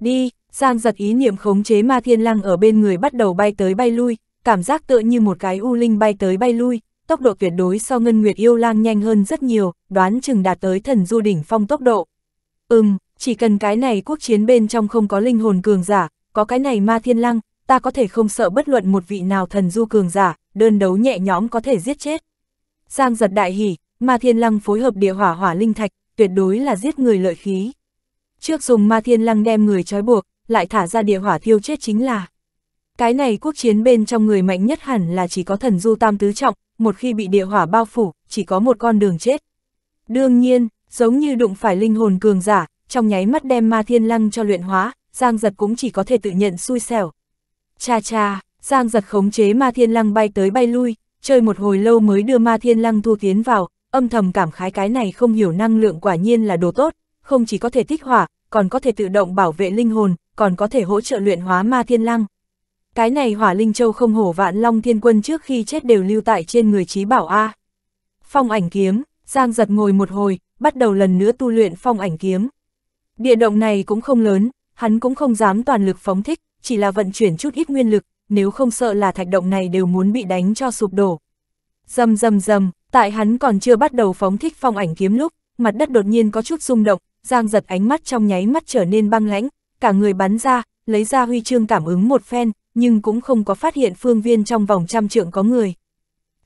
Đi, Giang Dật ý niệm khống chế Ma Thiên Lăng ở bên người bắt đầu bay tới bay lui, cảm giác tựa như một cái u linh bay tới bay lui, tốc độ tuyệt đối so Ngân Nguyệt Yêu Lang nhanh hơn rất nhiều, đoán chừng đạt tới thần du đỉnh phong tốc độ. Ừm, chỉ cần cái này quốc chiến bên trong không có linh hồn cường giả, có cái này Ma Thiên Lăng, ta có thể không sợ bất luận một vị nào thần du cường giả, đơn đấu nhẹ nhõm có thể giết chết. Giang Dật đại hỉ, Ma Thiên Lăng phối hợp địa hỏa hỏa linh thạch, tuyệt đối là giết người lợi khí. Trước dùng Ma Thiên Lăng đem người trói buộc, lại thả ra địa hỏa thiêu chết chính là. Cái này quốc chiến bên trong người mạnh nhất hẳn là chỉ có thần du tam tứ trọng, một khi bị địa hỏa bao phủ, chỉ có một con đường chết. Đương nhiên, giống như đụng phải linh hồn cường giả, trong nháy mắt đem Ma Thiên Lăng cho luyện hóa, Giang Dật cũng chỉ có thể tự nhận xui xẻo. Cha cha, Giang Dật khống chế Ma Thiên Lăng bay tới bay lui, chơi một hồi lâu mới đưa Ma Thiên Lăng thu tiến vào, âm thầm cảm khái cái này không hiểu năng lượng quả nhiên là đồ tốt, không chỉ có thể thích hỏa, còn có thể tự động bảo vệ linh hồn, còn có thể hỗ trợ luyện hóa Ma Thiên Lăng. Cái này Hỏa Linh Châu không hổ Vạn Long Thiên Quân trước khi chết đều lưu tại trên người trí bảo a. Phong Ảnh Kiếm, Giang Dật ngồi một hồi, bắt đầu lần nữa tu luyện Phong Ảnh Kiếm. Địa động này cũng không lớn, hắn cũng không dám toàn lực phóng thích, chỉ là vận chuyển chút ít nguyên lực, nếu không sợ là thạch động này đều muốn bị đánh cho sụp đổ. Rầm rầm rầm, tại hắn còn chưa bắt đầu phóng thích Phong Ảnh Kiếm lúc, mặt đất đột nhiên có chút rung động, Giang Dật ánh mắt trong nháy mắt trở nên băng lãnh, cả người bắn ra, lấy ra huy chương cảm ứng một phen, nhưng cũng không có phát hiện phương viên trong vòng trăm trượng có người.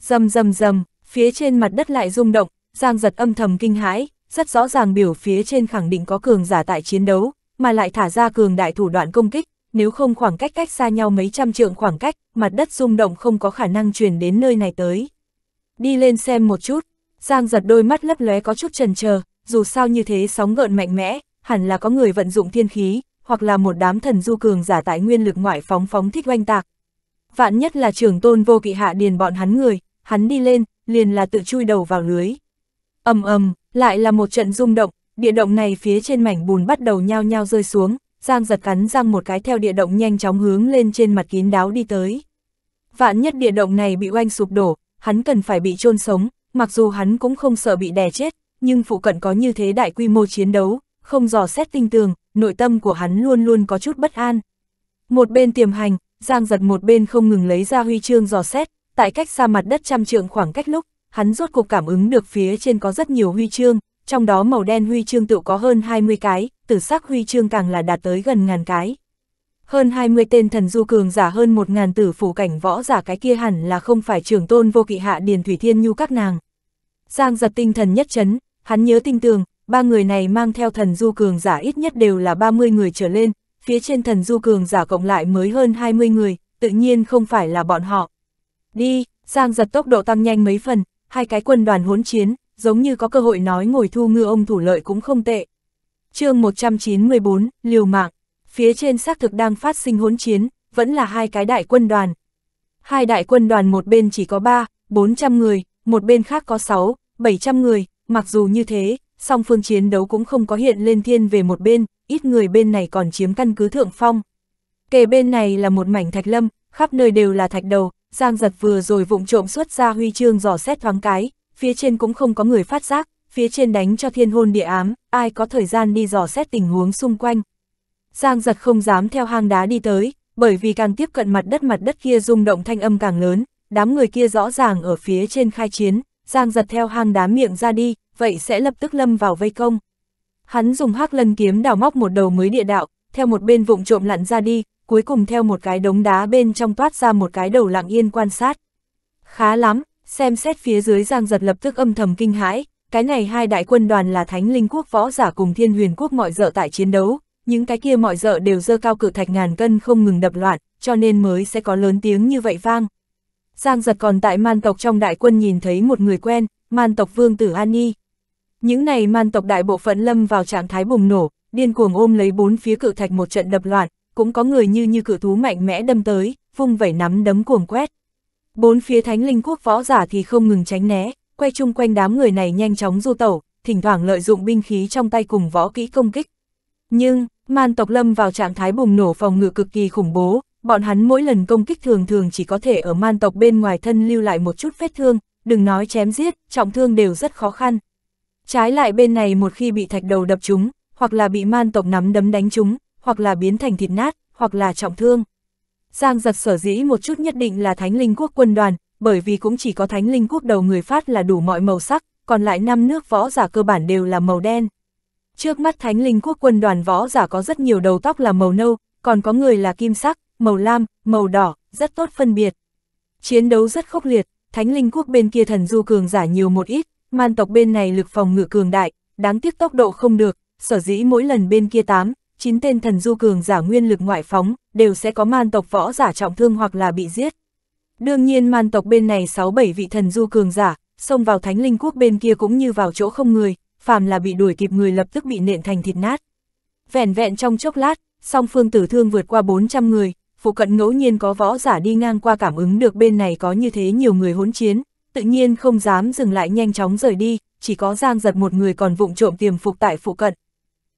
Rầm rầm rầm, phía trên mặt đất lại rung động, Giang Dật âm thầm kinh hãi, rất rõ ràng biểu phía trên khẳng định có cường giả tại chiến đấu, mà lại thả ra cường đại thủ đoạn công kích, nếu không khoảng cách cách xa nhau mấy trăm trượng khoảng cách, mặt đất rung động không có khả năng truyền đến nơi này tới. Đi lên xem một chút, Giang Dật đôi mắt lấp lóe có chút chần chờ, dù sao như thế sóng gợn mạnh mẽ, hẳn là có người vận dụng thiên khí, hoặc là một đám thần du cường giả tại nguyên lực ngoại phóng phóng thích oanh tạc. Vạn nhất là Trường Tôn Vô Kỵ Hạ Điền bọn hắn người, hắn đi lên, liền là tự chui đầu vào lưới. Ầm ầm, lại là một trận rung động, địa động này phía trên mảnh bùn bắt đầu nhao nhao rơi xuống, Giang Dật cắn răng một cái theo địa động nhanh chóng hướng lên trên mặt kín đáo đi tới. Vạn nhất địa động này bị oanh sụp đổ, hắn cần phải bị chôn sống, mặc dù hắn cũng không sợ bị đè chết, nhưng phụ cận có như thế đại quy mô chiến đấu, không dò xét tinh tường, nội tâm của hắn luôn luôn có chút bất an. Một bên tiềm hành, Giang Dật một bên không ngừng lấy ra huy chương dò xét, tại cách xa mặt đất trăm trượng khoảng cách lúc, hắn rốt cuộc cảm ứng được phía trên có rất nhiều huy chương, trong đó màu đen huy chương tự có hơn hai mươi cái, tử sắc huy chương càng là đạt tới gần ngàn cái. Hơn hai mươi tên thần du cường giả, hơn một ngàn tử phủ cảnh võ giả, cái kia hẳn là không phải Trường Tôn Vô Kỵ Hạ Điền Thủy Thiên Nhu các nàng. Giang Dật tinh thần nhất chấn, hắn nhớ tinh tường, ba người này mang theo thần du cường giả ít nhất đều là ba mươi người trở lên, phía trên thần du cường giả cộng lại mới hơn hai mươi người, tự nhiên không phải là bọn họ. Đi, Giang Dật tốc độ tăng nhanh mấy phần, hai cái quân đoàn hỗn chiến, giống như có cơ hội nói ngồi thu ngư ông thủ lợi cũng không tệ. Chương một trăm chín mươi tư, liều mạng, phía trên xác thực đang phát sinh hỗn chiến, vẫn là hai cái đại quân đoàn. Hai đại quân đoàn một bên chỉ có ba, bốn trăm người, một bên khác có sáu, bảy trăm người, mặc dù như thế, song phương chiến đấu cũng không có hiện lên thiên về một bên, ít người bên này còn chiếm căn cứ thượng phong. Kề bên này là một mảnh thạch lâm, khắp nơi đều là thạch đầu, Giang Dật vừa rồi vụng trộm xuất ra huy chương dò xét thoáng cái, phía trên cũng không có người phát giác, phía trên đánh cho thiên hôn địa ám, ai có thời gian đi dò xét tình huống xung quanh. Giang Dật không dám theo hang đá đi tới, bởi vì càng tiếp cận mặt đất mặt đất kia rung động thanh âm càng lớn, đám người kia rõ ràng ở phía trên khai chiến, Giang Dật theo hang đá miệng ra đi, vậy sẽ lập tức lâm vào vây công. Hắn dùng Hắc Lân kiếm đào móc một đầu mới địa đạo, theo một bên vụng trộm lặn ra đi, cuối cùng theo một cái đống đá bên trong toát ra một cái đầu lặng yên quan sát. Khá lắm, xem xét phía dưới Giang Dật lập tức âm thầm kinh hãi, cái này hai đại quân đoàn là Thánh Linh Quốc võ giả cùng Thiên Huyền Quốc mọi dợ tại chiến đấu, những cái kia mọi dợ đều dơ cao cự thạch ngàn cân không ngừng đập loạn, cho nên mới sẽ có lớn tiếng như vậy vang. Giang Dật còn tại man tộc trong đại quân nhìn thấy một người quen, man tộc vương tử An Ni. Những này man tộc đại bộ phận lâm vào trạng thái bùng nổ, điên cuồng ôm lấy bốn phía cự thạch một trận đập loạn, cũng có người như như cự thú mạnh mẽ đâm tới, vung vẩy nắm đấm cuồng quét. Bốn phía Thánh Linh Quốc võ giả thì không ngừng tránh né, quay chung quanh đám người này nhanh chóng du tẩu, thỉnh thoảng lợi dụng binh khí trong tay cùng võ kỹ công kích. Nhưng, man tộc lâm vào trạng thái bùng nổ phòng ngự cực kỳ khủng bố, bọn hắn mỗi lần công kích thường thường chỉ có thể ở man tộc bên ngoài thân lưu lại một chút vết thương, đừng nói chém giết, trọng thương đều rất khó khăn. Trái lại bên này một khi bị thạch đầu đập trúng, hoặc là bị man tộc nắm đấm đánh trúng, hoặc là biến thành thịt nát, hoặc là trọng thương. Giang Dật sở dĩ một chút nhất định là Thánh Linh Quốc quân đoàn, bởi vì cũng chỉ có Thánh Linh Quốc đầu người phát là đủ mọi màu sắc, còn lại năm nước võ giả cơ bản đều là màu đen. Trước mắt Thánh Linh Quốc quân đoàn võ giả có rất nhiều đầu tóc là màu nâu, còn có người là kim sắc, màu lam, màu đỏ, rất tốt phân biệt. Chiến đấu rất khốc liệt, Thánh Linh Quốc bên kia thần du cường giả nhiều một ít, man tộc bên này lực phòng ngự cường đại, đáng tiếc tốc độ không được, sở dĩ mỗi lần bên kia tám, chín tên thần du cường giả nguyên lực ngoại phóng, đều sẽ có man tộc võ giả trọng thương hoặc là bị giết. Đương nhiên man tộc bên này sáu bảy vị thần du cường giả, xông vào Thánh Linh Quốc bên kia cũng như vào chỗ không người, phàm là bị đuổi kịp người lập tức bị nện thành thịt nát. Vẻn vẹn trong chốc lát, song phương tử thương vượt qua bốn trăm người, phụ cận ngẫu nhiên có võ giả đi ngang qua cảm ứng được bên này có như thế nhiều người hỗn chiến, tự nhiên không dám dừng lại nhanh chóng rời đi, chỉ có Giang Dật một người còn vụng trộm tiềm phục tại phụ cận.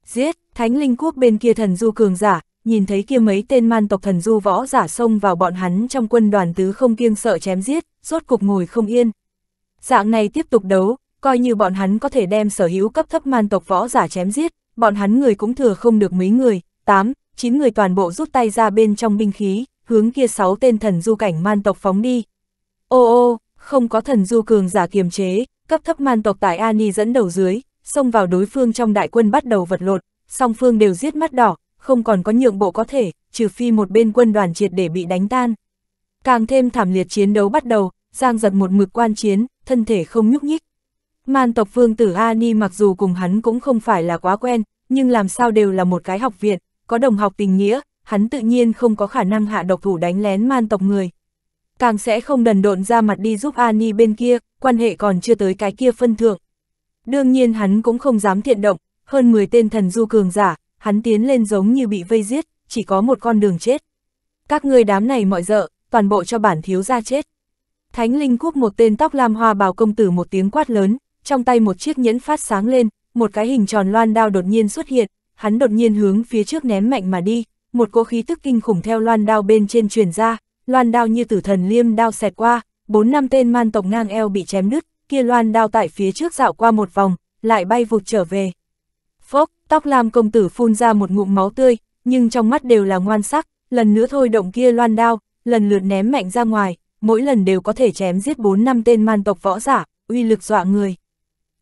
Giết, Thánh Linh Quốc bên kia thần du cường giả, nhìn thấy kia mấy tên man tộc thần du võ giả xông vào bọn hắn trong quân đoàn tứ không kiêng sợ chém giết, rốt cục ngồi không yên. Dạng này tiếp tục đấu, coi như bọn hắn có thể đem sở hữu cấp thấp man tộc võ giả chém giết, bọn hắn người cũng thừa không được mấy người, tám, chín người toàn bộ rút tay ra bên trong binh khí, hướng kia sáu tên thần du cảnh man tộc phóng đi. Ô ô, không có thần du cường giả kiềm chế, cấp thấp man tộc tại An Ni dẫn đầu dưới, xông vào đối phương trong đại quân bắt đầu vật lộn, song phương đều giết mắt đỏ, không còn có nhượng bộ có thể, trừ phi một bên quân đoàn triệt để bị đánh tan. Càng thêm thảm liệt chiến đấu bắt đầu, Giang Dật một mực quan chiến, thân thể không nhúc nhích. Man tộc vương tử An Ni mặc dù cùng hắn cũng không phải là quá quen, nhưng làm sao đều là một cái học viện, có đồng học tình nghĩa, hắn tự nhiên không có khả năng hạ độc thủ đánh lén man tộc người. Càng sẽ không đần độn ra mặt đi giúp An Ni bên kia, quan hệ còn chưa tới cái kia phân thượng. Đương nhiên hắn cũng không dám thiện động, hơn mười tên thần du cường giả, hắn tiến lên giống như bị vây giết, chỉ có một con đường chết. Các ngươi đám này mọi dợ, toàn bộ cho bản thiếu gia chết. Thánh Linh Quốc một tên tóc lam hoa bào công tử một tiếng quát lớn, trong tay một chiếc nhẫn phát sáng lên, một cái hình tròn loan đao đột nhiên xuất hiện, hắn đột nhiên hướng phía trước ném mạnh mà đi, một cỗ khí tức kinh khủng theo loan đao bên trên truyền ra, loan đao như tử thần liêm đao xẹt qua, bốn năm tên man tộc ngang eo bị chém đứt, kia loan đao tại phía trước dạo qua một vòng, lại bay vụt trở về. Phốc, tóc lam công tử phun ra một ngụm máu tươi, nhưng trong mắt đều là ngoan sắc, lần nữa thôi động kia loan đao, lần lượt ném mạnh ra ngoài, mỗi lần đều có thể chém giết bốn năm tên man tộc võ giả, uy lực dọa người.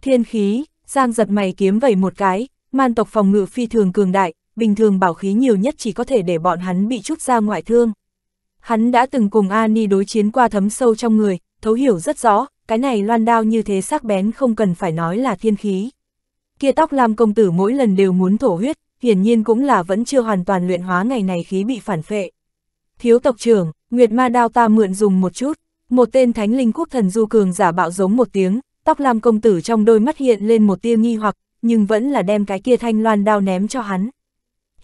Thiên khí, Giang Dật mày kiếm vẩy một cái, man tộc phòng ngự phi thường cường đại, bình thường bảo khí nhiều nhất chỉ có thể để bọn hắn bị chút ra ngoại thương. Hắn đã từng cùng An Ni đối chiến qua thấm sâu trong người, thấu hiểu rất rõ, cái này loan đao như thế sắc bén không cần phải nói là thiên khí. Kia tóc lam công tử mỗi lần đều muốn thổ huyết, hiển nhiên cũng là vẫn chưa hoàn toàn luyện hóa ngày này khí bị phản phệ. Thiếu tộc trưởng, Nguyệt Ma Đao ta mượn dùng một chút, một tên Thánh Linh Quốc thần du cường giả bạo giống một tiếng, tóc lam công tử trong đôi mắt hiện lên một tia nghi hoặc, nhưng vẫn là đem cái kia thanh loan đao ném cho hắn.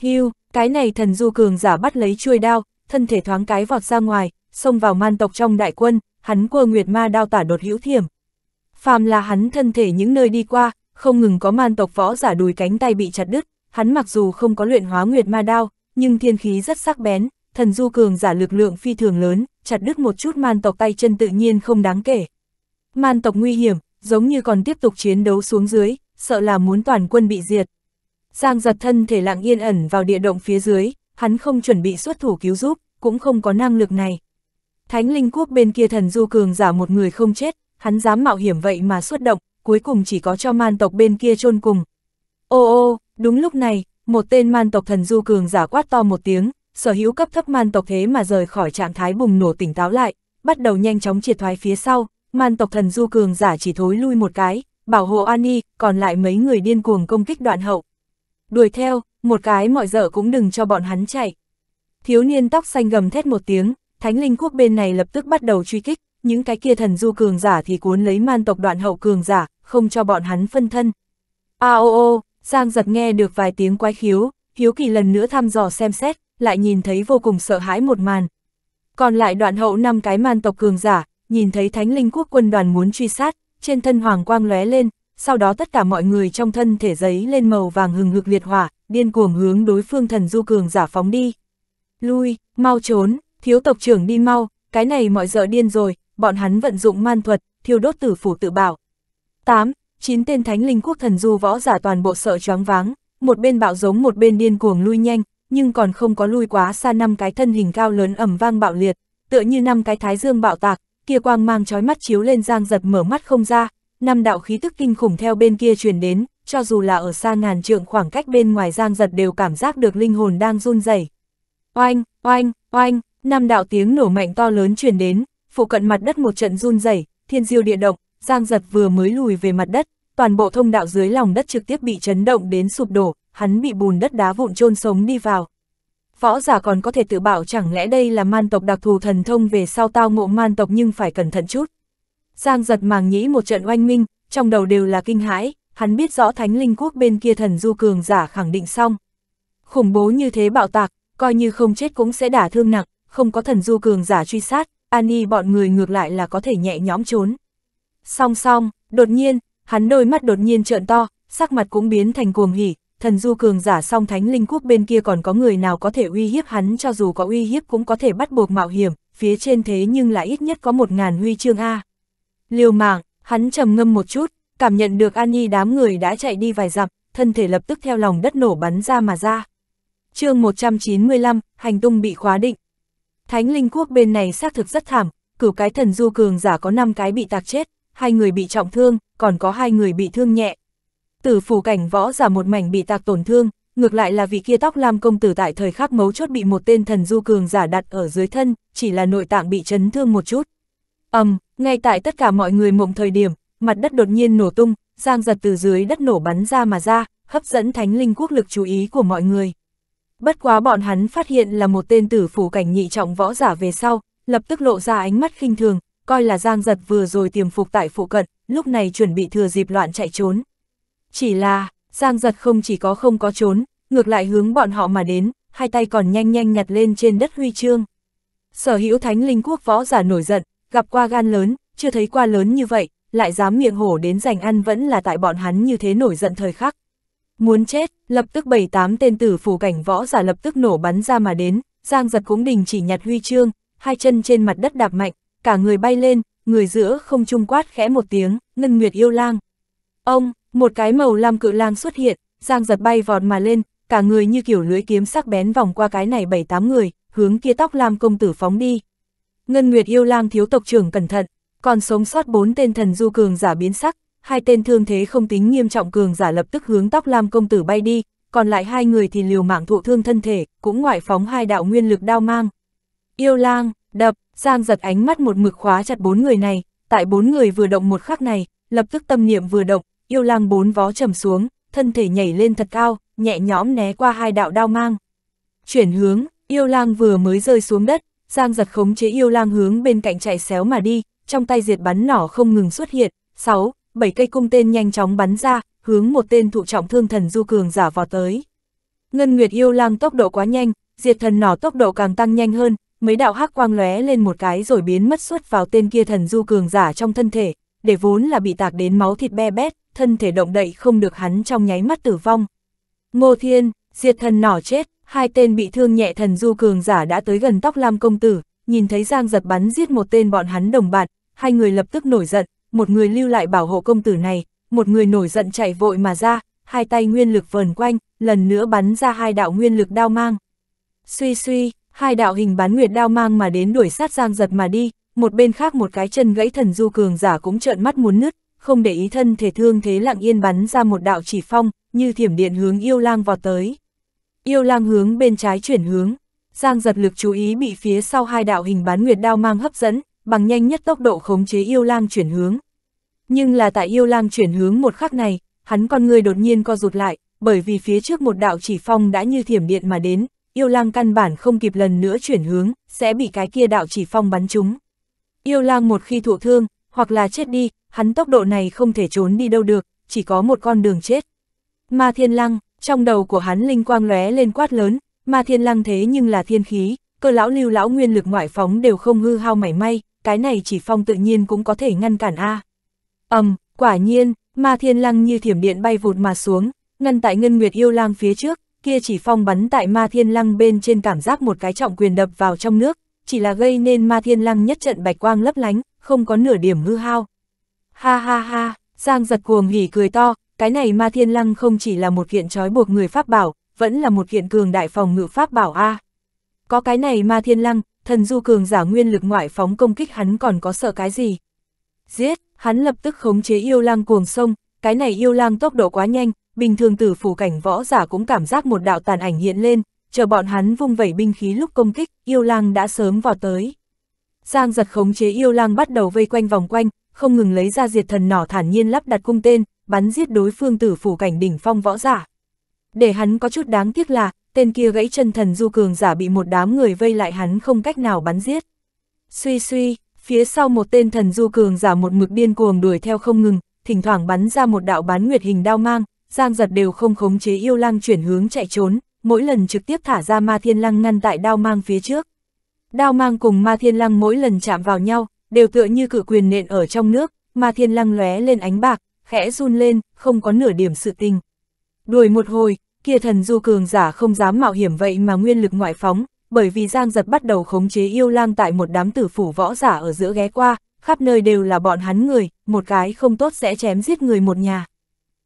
Hưu, cái này thần du cường giả bắt lấy chuôi đao, thân thể thoáng cái vọt ra ngoài, xông vào man tộc trong đại quân, hắn quơ Nguyệt Ma Đao tả đột hữu thiểm. Phàm là hắn thân thể những nơi đi qua, không ngừng có man tộc võ giả đùi cánh tay bị chặt đứt, hắn mặc dù không có luyện hóa Nguyệt Ma Đao, nhưng thiên khí rất sắc bén, thần du cường giả lực lượng phi thường lớn, chặt đứt một chút man tộc tay chân tự nhiên không đáng kể. Man tộc nguy hiểm, giống như còn tiếp tục chiến đấu xuống dưới, sợ là muốn toàn quân bị diệt. Giang Dật thân thể lặng yên ẩn vào địa động phía dưới, hắn không chuẩn bị xuất thủ cứu giúp, cũng không có năng lực này. Thánh Linh Quốc bên kia thần du cường giả một người không chết, hắn dám mạo hiểm vậy mà xuất động, cuối cùng chỉ có cho man tộc bên kia chôn cùng. Ô ô, đúng lúc này, một tên man tộc thần du cường giả quát to một tiếng, sở hữu cấp thấp man tộc thế mà rời khỏi trạng thái bùng nổ tỉnh táo lại, bắt đầu nhanh chóng triệt thoái phía sau, man tộc thần du cường giả chỉ thối lui một cái, bảo hộ An Ni, còn lại mấy người điên cuồng công kích đoạn hậu. Đuổi theo, một cái mọi giờ cũng đừng cho bọn hắn chạy. Thiếu niên tóc xanh gầm thét một tiếng, Thánh Linh Quốc bên này lập tức bắt đầu truy kích, những cái kia thần du cường giả thì cuốn lấy man tộc đoạn hậu cường giả, không cho bọn hắn phân thân. A ô ô, Giang Dật nghe được vài tiếng quái khiếu, hiếu kỳ lần nữa thăm dò xem xét, lại nhìn thấy vô cùng sợ hãi một màn. Còn lại đoạn hậu năm cái man tộc cường giả, nhìn thấy Thánh Linh Quốc quân đoàn muốn truy sát, trên thân hoàng quang lóe lên, sau đó tất cả mọi người trong thân thể giấy lên màu vàng hừng hực liệt hỏa, điên cuồng hướng đối phương thần du cường giả phóng đi. Lui, mau trốn, thiếu tộc trưởng đi mau, cái này mọi giờ điên rồi, bọn hắn vận dụng man thuật, thiêu đốt tử phủ tự bảo. tám, chín tên Thánh Linh Quốc thần du võ giả toàn bộ sợ choáng váng, một bên bạo giống một bên điên cuồng lui nhanh, nhưng còn không có lui quá xa năm cái thân hình cao lớn ầm vang bạo liệt, tựa như năm cái thái dương bạo tạc, kia quang mang chói mắt chiếu lên Giang Dật mở mắt không ra, năm đạo khí tức kinh khủng theo bên kia truyền đến, cho dù là ở xa ngàn trượng khoảng cách bên ngoài Giang Dật đều cảm giác được linh hồn đang run rẩy. Oanh, oanh, oanh, năm đạo tiếng nổ mạnh to lớn truyền đến, phụ cận mặt đất một trận run rẩy, thiên diêu địa động. Giang Dật vừa mới lùi về mặt đất, toàn bộ thông đạo dưới lòng đất trực tiếp bị chấn động đến sụp đổ, hắn bị bùn đất đá vụn chôn sống đi vào. võ giả còn có thể tự bảo chẳng lẽ đây là man tộc đặc thù thần thông, về sau tao ngộ man tộc nhưng phải cẩn thận chút. Giang Dật màng nhĩ một trận oanh minh, trong đầu đều là kinh hãi, hắn biết rõ Thánh Linh Quốc bên kia thần du cường giả khẳng định xong. Khủng bố như thế bạo tạc, coi như không chết cũng sẽ đả thương nặng, không có thần du cường giả truy sát, An Ni bọn người ngược lại là có thể nhẹ nhõm trốn. Song song, đột nhiên, hắn đôi mắt đột nhiên trợn to, sắc mặt cũng biến thành cuồng hỉ, thần du cường giả song Thánh Linh Quốc bên kia còn có người nào có thể uy hiếp hắn, cho dù có uy hiếp cũng có thể bắt buộc mạo hiểm, phía trên thế nhưng là ít nhất có một ngàn huy chương a. Liều mạng, hắn trầm ngâm một chút, cảm nhận được An Ni đám người đã chạy đi vài dặm, thân thể lập tức theo lòng đất nổ bắn ra mà ra. Chương một trăm chín mươi lăm, hành tung bị khóa định. Thánh Linh Quốc bên này xác thực rất thảm, cửu cái thần du cường giả có năm cái bị tạc chết, hai người bị trọng thương, còn có hai người bị thương nhẹ. Tử phủ cảnh võ giả một mảnh bị tạc tổn thương, ngược lại là vị kia tóc lam công tử tại thời khắc mấu chốt bị một tên thần du cường giả đặt ở dưới thân, chỉ là nội tạng bị chấn thương một chút. Ầm, um, ngay tại tất cả mọi người mộng thời điểm, mặt đất đột nhiên nổ tung, Giang Dật từ dưới đất nổ bắn ra mà ra, hấp dẫn Thánh Linh Quốc lực chú ý của mọi người. Bất quá bọn hắn phát hiện là một tên tử phủ cảnh nhị trọng võ giả về sau, lập tức lộ ra ánh mắt khinh thường, coi là Giang Dật vừa rồi tiềm phục tại phụ cận, lúc này chuẩn bị thừa dịp loạn chạy trốn. Chỉ là, Giang Dật không chỉ có không có trốn, ngược lại hướng bọn họ mà đến, hai tay còn nhanh nhanh nhặt lên trên đất huy chương. Sở hữu Thánh Linh Quốc võ giả nổi giận, gặp qua gan lớn, chưa thấy qua lớn như vậy, lại dám miệng hổ đến giành ăn, vẫn là tại bọn hắn như thế nổi giận thời khắc. Muốn chết, lập tức bảy tám tên tử phủ cảnh võ giả lập tức nổ bắn ra mà đến, Giang Dật cũng đình chỉ nhặt huy chương, hai chân trên mặt đất đạp mạnh, cả người bay lên, người giữa không trung quát khẽ một tiếng, Ngân Nguyệt Yêu Lang. Ông, một cái màu lam cự lang xuất hiện, Giang Dật bay vọt mà lên, cả người như kiểu lưới kiếm sắc bén vòng qua cái này bảy tám người, hướng kia tóc lam công tử phóng đi. Ngân Nguyệt Yêu Lang thiếu tộc trưởng cẩn thận, còn sống sót bốn tên thần du cường giả biến sắc, hai tên thương thế không tính nghiêm trọng cường giả lập tức hướng tóc lam công tử bay đi, còn lại hai người thì liều mạng thụ thương thân thể, cũng ngoại phóng hai đạo nguyên lực đao mang. Yêu Lang, đập, Giang Dật ánh mắt một mực khóa chặt bốn người này, tại bốn người vừa động một khắc này, lập tức tâm niệm vừa động, Yêu Lang bốn vó trầm xuống, thân thể nhảy lên thật cao, nhẹ nhõm né qua hai đạo đao mang. Chuyển hướng, Yêu Lang vừa mới rơi xuống đất, Giang Dật khống chế Yêu Lang hướng bên cạnh chạy xéo mà đi, trong tay diệt bắn nỏ không ngừng xuất hiện, sáu, bảy cây cung tên nhanh chóng bắn ra, hướng một tên thụ trọng thương thần du cường giả vọt tới. Ngân Nguyệt Yêu Lang tốc độ quá nhanh, diệt thần nỏ tốc độ càng tăng nhanh hơn, mấy đạo hắc quang lóe lên một cái rồi biến mất xuất vào tên kia thần du cường giả trong thân thể, để vốn là bị tạc đến máu thịt be bét, thân thể động đậy không được hắn trong nháy mắt tử vong. Ngô Thiên, diệt thần nỏ chết. Hai tên bị thương nhẹ thần du cường giả đã tới gần tóc lam công tử, nhìn thấy Giang Dật bắn giết một tên bọn hắn đồng bạn, hai người lập tức nổi giận, một người lưu lại bảo hộ công tử này, một người nổi giận chạy vội mà ra, hai tay nguyên lực vờn quanh, lần nữa bắn ra hai đạo nguyên lực đao mang. Suy suy, hai đạo hình bán nguyệt đao mang mà đến đuổi sát Giang Dật mà đi, một bên khác một cái chân gãy thần du cường giả cũng trợn mắt muốn nứt, không để ý thân thể thương thế lặng yên bắn ra một đạo chỉ phong, như thiểm điện hướng Yêu Lang vọt tới. Yêu Lang hướng bên trái chuyển hướng, Giang Dật lực chú ý bị phía sau hai đạo hình bán nguyệt đao mang hấp dẫn, bằng nhanh nhất tốc độ khống chế Yêu Lang chuyển hướng. Nhưng là tại Yêu Lang chuyển hướng một khắc này, hắn con người đột nhiên co rụt lại, bởi vì phía trước một đạo chỉ phong đã như thiểm điện mà đến, Yêu Lang căn bản không kịp lần nữa chuyển hướng, sẽ bị cái kia đạo chỉ phong bắn trúng. Yêu Lang một khi thụ thương, hoặc là chết đi, hắn tốc độ này không thể trốn đi đâu được, chỉ có một con đường chết. Ma Thiên Lăng. Trong đầu của hắn linh quang lóe lên quát lớn, Ma Thiên Lăng thế nhưng là thiên khí, cơ lão lưu lão nguyên lực ngoại phóng đều không hư hao mảy may, cái này chỉ phong tự nhiên cũng có thể ngăn cản a. Ầm, um, quả nhiên, Ma Thiên Lăng như thiểm điện bay vụt mà xuống, ngăn tại Ngân Nguyệt Yêu Lang phía trước, kia chỉ phong bắn tại Ma Thiên Lăng bên trên cảm giác một cái trọng quyền đập vào trong nước, chỉ là gây nên Ma Thiên Lăng nhất trận bạch quang lấp lánh, không có nửa điểm hư hao. Ha ha ha, Giang Dật cuồng hỉ cười to. Cái này Ma Thiên Lăng không chỉ là một kiện trói buộc người pháp bảo, vẫn là một kiện cường đại phòng ngự pháp bảo a. Có cái này Ma Thiên Lăng, thần du cường giả nguyên lực ngoại phóng công kích hắn còn có sợ cái gì. Giết, hắn lập tức khống chế Yêu Lang cuồng sông, cái này Yêu Lang tốc độ quá nhanh, bình thường tử phủ cảnh võ giả cũng cảm giác một đạo tàn ảnh hiện lên, chờ bọn hắn vung vẩy binh khí lúc công kích, Yêu Lang đã sớm vào tới. Giang Dật khống chế Yêu Lang bắt đầu vây quanh vòng quanh, không ngừng lấy ra diệt thần nỏ thản nhiên lắp đặt cung tên, bắn giết đối phương tử phủ cảnh đỉnh phong võ giả. Để hắn có chút đáng tiếc là, tên kia gãy chân thần du cường giả bị một đám người vây lại, hắn không cách nào bắn giết. Suy suy, phía sau một tên thần du cường giả một mực điên cuồng đuổi theo không ngừng, thỉnh thoảng bắn ra một đạo bán nguyệt hình đao mang, Giang Dật đều không khống chế yêu lang chuyển hướng chạy trốn, mỗi lần trực tiếp thả ra ma thiên lăng ngăn tại đao mang phía trước. Đao mang cùng ma thiên lăng mỗi lần chạm vào nhau, đều tựa như cự quyền nện ở trong nước, ma thiên lăng lóe lên ánh bạc, khẽ run lên, không có nửa điểm sự tình. Đuổi một hồi, kia thần du cường giả không dám mạo hiểm vậy mà nguyên lực ngoại phóng, bởi vì Giang Dật bắt đầu khống chế yêu lang tại một đám tử phủ võ giả ở giữa ghé qua, khắp nơi đều là bọn hắn người, một cái không tốt sẽ chém giết người một nhà.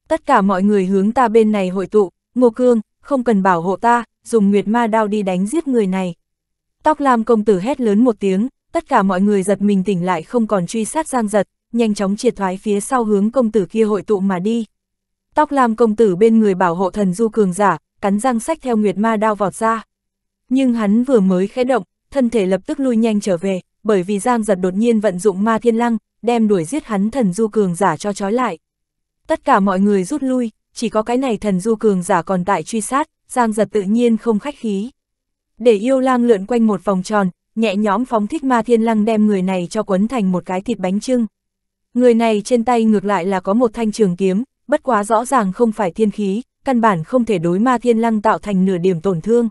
Tất cả mọi người hướng ta bên này hội tụ, Ngô Cương, không cần bảo hộ ta, dùng Nguyệt Ma Đao đi đánh giết người này. Tóc Lam công tử hét lớn một tiếng, tất cả mọi người giật mình tỉnh lại, không còn truy sát Giang Dật, nhanh chóng triệt thoái phía sau hướng công tử kia hội tụ mà đi. Tóc Lam công tử bên người bảo hộ thần du cường giả, cắn răng sách theo Nguyệt Ma Đao vọt ra. Nhưng hắn vừa mới khẽ động, thân thể lập tức lui nhanh trở về, bởi vì Giang Dật đột nhiên vận dụng Ma Thiên Lăng, đem đuổi giết hắn thần du cường giả cho trói lại. Tất cả mọi người rút lui, chỉ có cái này thần du cường giả còn tại truy sát, Giang Dật tự nhiên không khách khí. Để yêu lang lượn quanh một vòng tròn, nhẹ nhõm phóng thích Ma Thiên Lăng đem người này cho quấn thành một cái thịt bánh trưng. Người này trên tay ngược lại là có một thanh trường kiếm, bất quá rõ ràng không phải thiên khí, căn bản không thể đối Ma Thiên Lăng tạo thành nửa điểm tổn thương.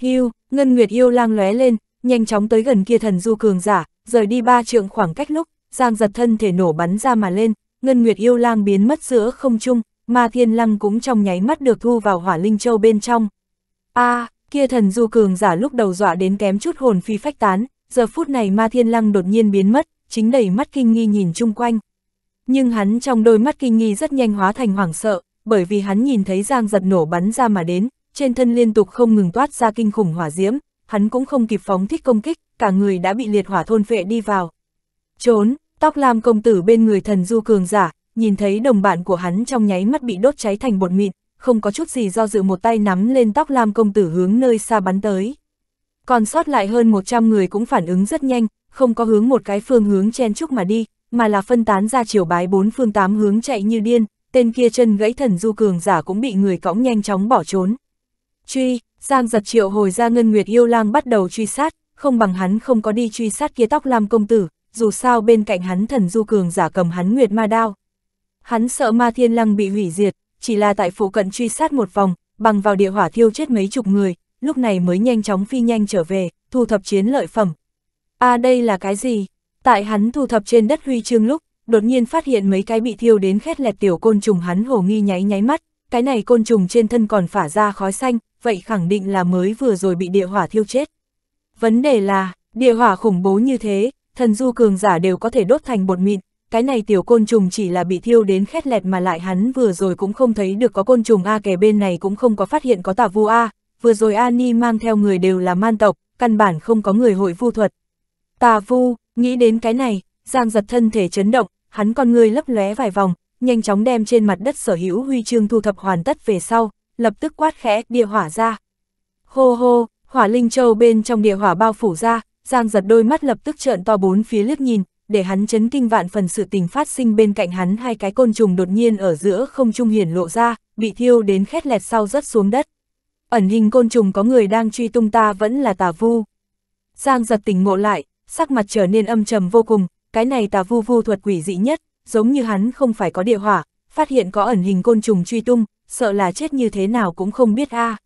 Hưu, Ngân Nguyệt yêu lang lóe lên, nhanh chóng tới gần kia thần du cường giả, rời đi ba trượng khoảng cách lúc, Giang Dật thân thể nổ bắn ra mà lên, Ngân Nguyệt yêu lang biến mất giữa không trung, Ma Thiên Lăng cũng trong nháy mắt được thu vào Hỏa Linh Châu bên trong. A, à, kia thần du cường giả lúc đầu dọa đến kém chút hồn phi phách tán, giờ phút này Ma Thiên Lăng đột nhiên biến mất, chính đầy mắt kinh nghi nhìn chung quanh. Nhưng hắn trong đôi mắt kinh nghi rất nhanh hóa thành hoảng sợ, bởi vì hắn nhìn thấy Giang Dật nổ bắn ra mà đến, trên thân liên tục không ngừng toát ra kinh khủng hỏa diễm, hắn cũng không kịp phóng thích công kích, cả người đã bị liệt hỏa thôn phệ đi vào. Trốn, Tóc Lam công tử bên người thần du cường giả, nhìn thấy đồng bạn của hắn trong nháy mắt bị đốt cháy thành bột mịn, không có chút gì do dự một tay nắm lên Tóc Lam công tử hướng nơi xa bắn tới. Còn sót lại hơn một trăm người cũng phản ứng rất nhanh, không có hướng một cái phương hướng chen chúc mà đi, mà là phân tán ra chiều bái bốn phương tám hướng chạy như điên, tên kia chân gãy thần du cường giả cũng bị người cõng nhanh chóng bỏ trốn. Truy, Giang Dật triệu hồi ra Ngân Nguyệt yêu lang bắt đầu truy sát, không bằng hắn không có đi truy sát kia Tóc Lam công tử, dù sao bên cạnh hắn thần du cường giả cầm hắn Nguyệt Ma Đao. Hắn sợ Ma Thiên Lăng bị hủy diệt, chỉ là tại phụ cận truy sát một vòng, bằng vào địa hỏa thiêu chết mấy chục người, lúc này mới nhanh chóng phi nhanh trở về, thu thập chiến lợi phẩm. À đây là cái gì? Tại hắn thu thập trên đất huy chương lúc, đột nhiên phát hiện mấy cái bị thiêu đến khét lẹt tiểu côn trùng, hắn hồ nghi nháy nháy mắt, cái này côn trùng trên thân còn phả ra khói xanh, vậy khẳng định là mới vừa rồi bị địa hỏa thiêu chết. Vấn đề là, địa hỏa khủng bố như thế, thần du cường giả đều có thể đốt thành bột mịn, cái này tiểu côn trùng chỉ là bị thiêu đến khét lẹt mà lại hắn vừa rồi cũng không thấy được có côn trùng a, kẻ bên này cũng không có phát hiện có tà vu a, vừa rồi An Ni mang theo người đều là man tộc, căn bản không có người hội vu thuật. Tà vu, nghĩ đến cái này, Giang Dật thân thể chấn động, hắn con người lấp lóe vài vòng, nhanh chóng đem trên mặt đất sở hữu huy chương thu thập hoàn tất về sau, lập tức quát khẽ địa hỏa ra. Hô hô, Hỏa Linh Châu bên trong địa hỏa bao phủ ra, Giang Dật đôi mắt lập tức trợn to bốn phía liếc nhìn, để hắn chấn kinh vạn phần sự tình phát sinh bên cạnh hắn, hai cái côn trùng đột nhiên ở giữa không trung hiển lộ ra, bị thiêu đến khét lẹt sau rớt xuống đất. Ẩn hình côn trùng có người đang truy tung ta, vẫn là tà vu. Giang Dật tỉnh ngộ lại, sắc mặt trở nên âm trầm vô cùng, cái này tà vu vu thuật quỷ dị nhất, giống như hắn không phải có địa hỏa, phát hiện có ẩn hình côn trùng truy tung, sợ là chết như thế nào cũng không biết a. À.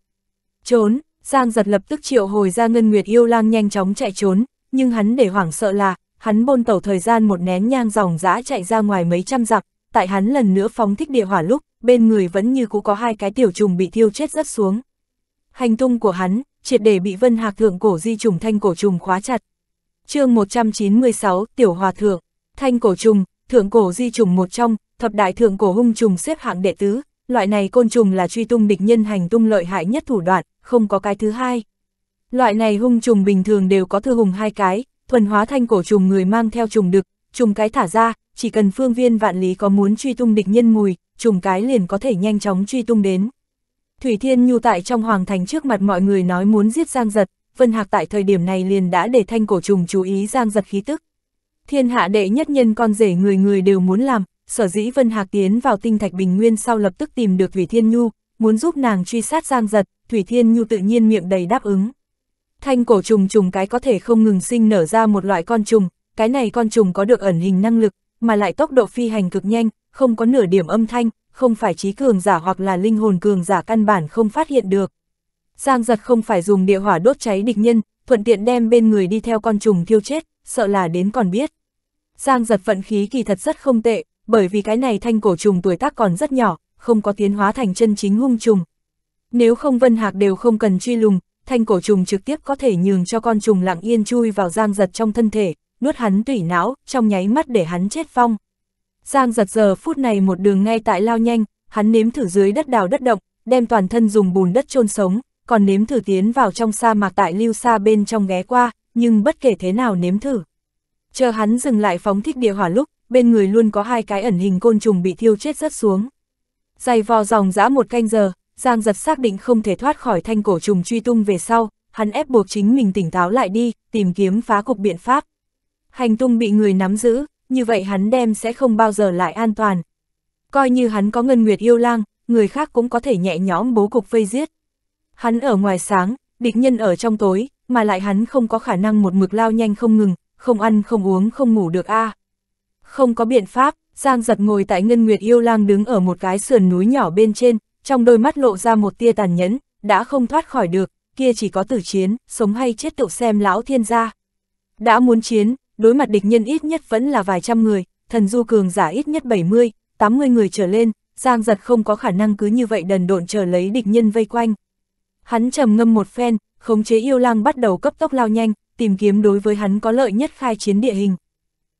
Trốn, Giang Dật lập tức triệu hồi ra Ngân Nguyệt yêu lang nhanh chóng chạy trốn, nhưng hắn để hoảng sợ là, hắn bôn tẩu thời gian một nén nhang dòng dã chạy ra ngoài mấy trăm dặm, tại hắn lần nữa phóng thích địa hỏa lúc, bên người vẫn như cũ có hai cái tiểu trùng bị thiêu chết rớt xuống. Hành tung của hắn, triệt để bị Vân Hạc thượng cổ di trùng Thanh Cổ Trùng khóa chặt. Chương một trăm chín mươi sáu, Tiểu Hòa Thượng. Thanh Cổ Trùng, thượng cổ di trùng một trong, thập đại thượng cổ hung trùng xếp hạng đệ tứ, loại này côn trùng là truy tung địch nhân hành tung lợi hại nhất thủ đoạn, không có cái thứ hai. Loại này hung trùng bình thường đều có thư hùng hai cái, thuần hóa Thanh Cổ Trùng người mang theo trùng đực, trùng cái thả ra, chỉ cần phương viên vạn lý có muốn truy tung địch nhân mùi, trùng cái liền có thể nhanh chóng truy tung đến. Thủy Thiên Nhu tại trong hoàng thành trước mặt mọi người nói muốn giết Giang Dật, Vân Hạc tại thời điểm này liền đã để Thanh Cổ Trùng chú ý Giang Dật khí tức. Thiên hạ đệ nhất nhân con rể người người đều muốn làm, sở dĩ Vân Hạc tiến vào Tinh Thạch Bình Nguyên sau lập tức tìm được Thủy Thiên Nhu, muốn giúp nàng truy sát Giang Dật, Thủy Thiên Nhu tự nhiên miệng đầy đáp ứng. Thanh cổ trùng trùng cái có thể không ngừng sinh nở ra một loại con trùng, cái này con trùng có được ẩn hình năng lực, mà lại tốc độ phi hành cực nhanh, không có nửa điểm âm thanh, không phải trí cường giả hoặc là linh hồn cường giả căn bản không phát hiện được. Giang Dật không phải dùng địa hỏa đốt cháy địch nhân, thuận tiện đem bên người đi theo con trùng thiêu chết, sợ là đến còn biết. Giang Dật vận khí kỳ thật rất không tệ, bởi vì cái này thanh cổ trùng tuổi tác còn rất nhỏ, không có tiến hóa thành chân chính hung trùng. Nếu không Vân Hạc đều không cần truy lùng, thanh cổ trùng trực tiếp có thể nhường cho con trùng lặng yên chui vào Giang Dật trong thân thể, nuốt hắn tủy não, trong nháy mắt để hắn chết vong. Giang Dật giờ phút này một đường ngay tại lao nhanh, hắn nếm thử dưới đất đào đất động, đem toàn thân dùng bùn đất chôn sống, còn nếm thử tiến vào trong sa mạc tại lưu xa bên trong ghé qua, nhưng bất kể thế nào nếm thử. Chờ hắn dừng lại phóng thích địa hỏa lúc, bên người luôn có hai cái ẩn hình côn trùng bị thiêu chết rớt xuống. Dày vò dòng dã một canh giờ, Giang Dật xác định không thể thoát khỏi thanh cổ trùng truy tung về sau, hắn ép buộc chính mình tỉnh táo lại đi, tìm kiếm phá cục biện pháp. Hành tung bị người nắm giữ, như vậy hắn đem sẽ không bao giờ lại an toàn. Coi như hắn có Ngân Nguyệt Yêu Lang, người khác cũng có thể nhẹ nhõm bố cục vây giết. Hắn ở ngoài sáng, địch nhân ở trong tối, mà lại hắn không có khả năng một mực lao nhanh không ngừng, không ăn không uống không ngủ được a. À. Không có biện pháp, Giang Dật ngồi tại Ngân Nguyệt Yêu Lang đứng ở một cái sườn núi nhỏ bên trên, trong đôi mắt lộ ra một tia tàn nhẫn, đã không thoát khỏi được, kia chỉ có tử chiến, sống hay chết tự xem lão thiên gia. Đã muốn chiến, đối mặt địch nhân ít nhất vẫn là vài trăm người, thần du cường giả ít nhất bảy mươi, tám mươi người trở lên, Giang Dật không có khả năng cứ như vậy đần độn chờ lấy địch nhân vây quanh. Hắn trầm ngâm một phen, khống chế yêu lang bắt đầu cấp tốc lao nhanh, tìm kiếm đối với hắn có lợi nhất khai chiến địa hình.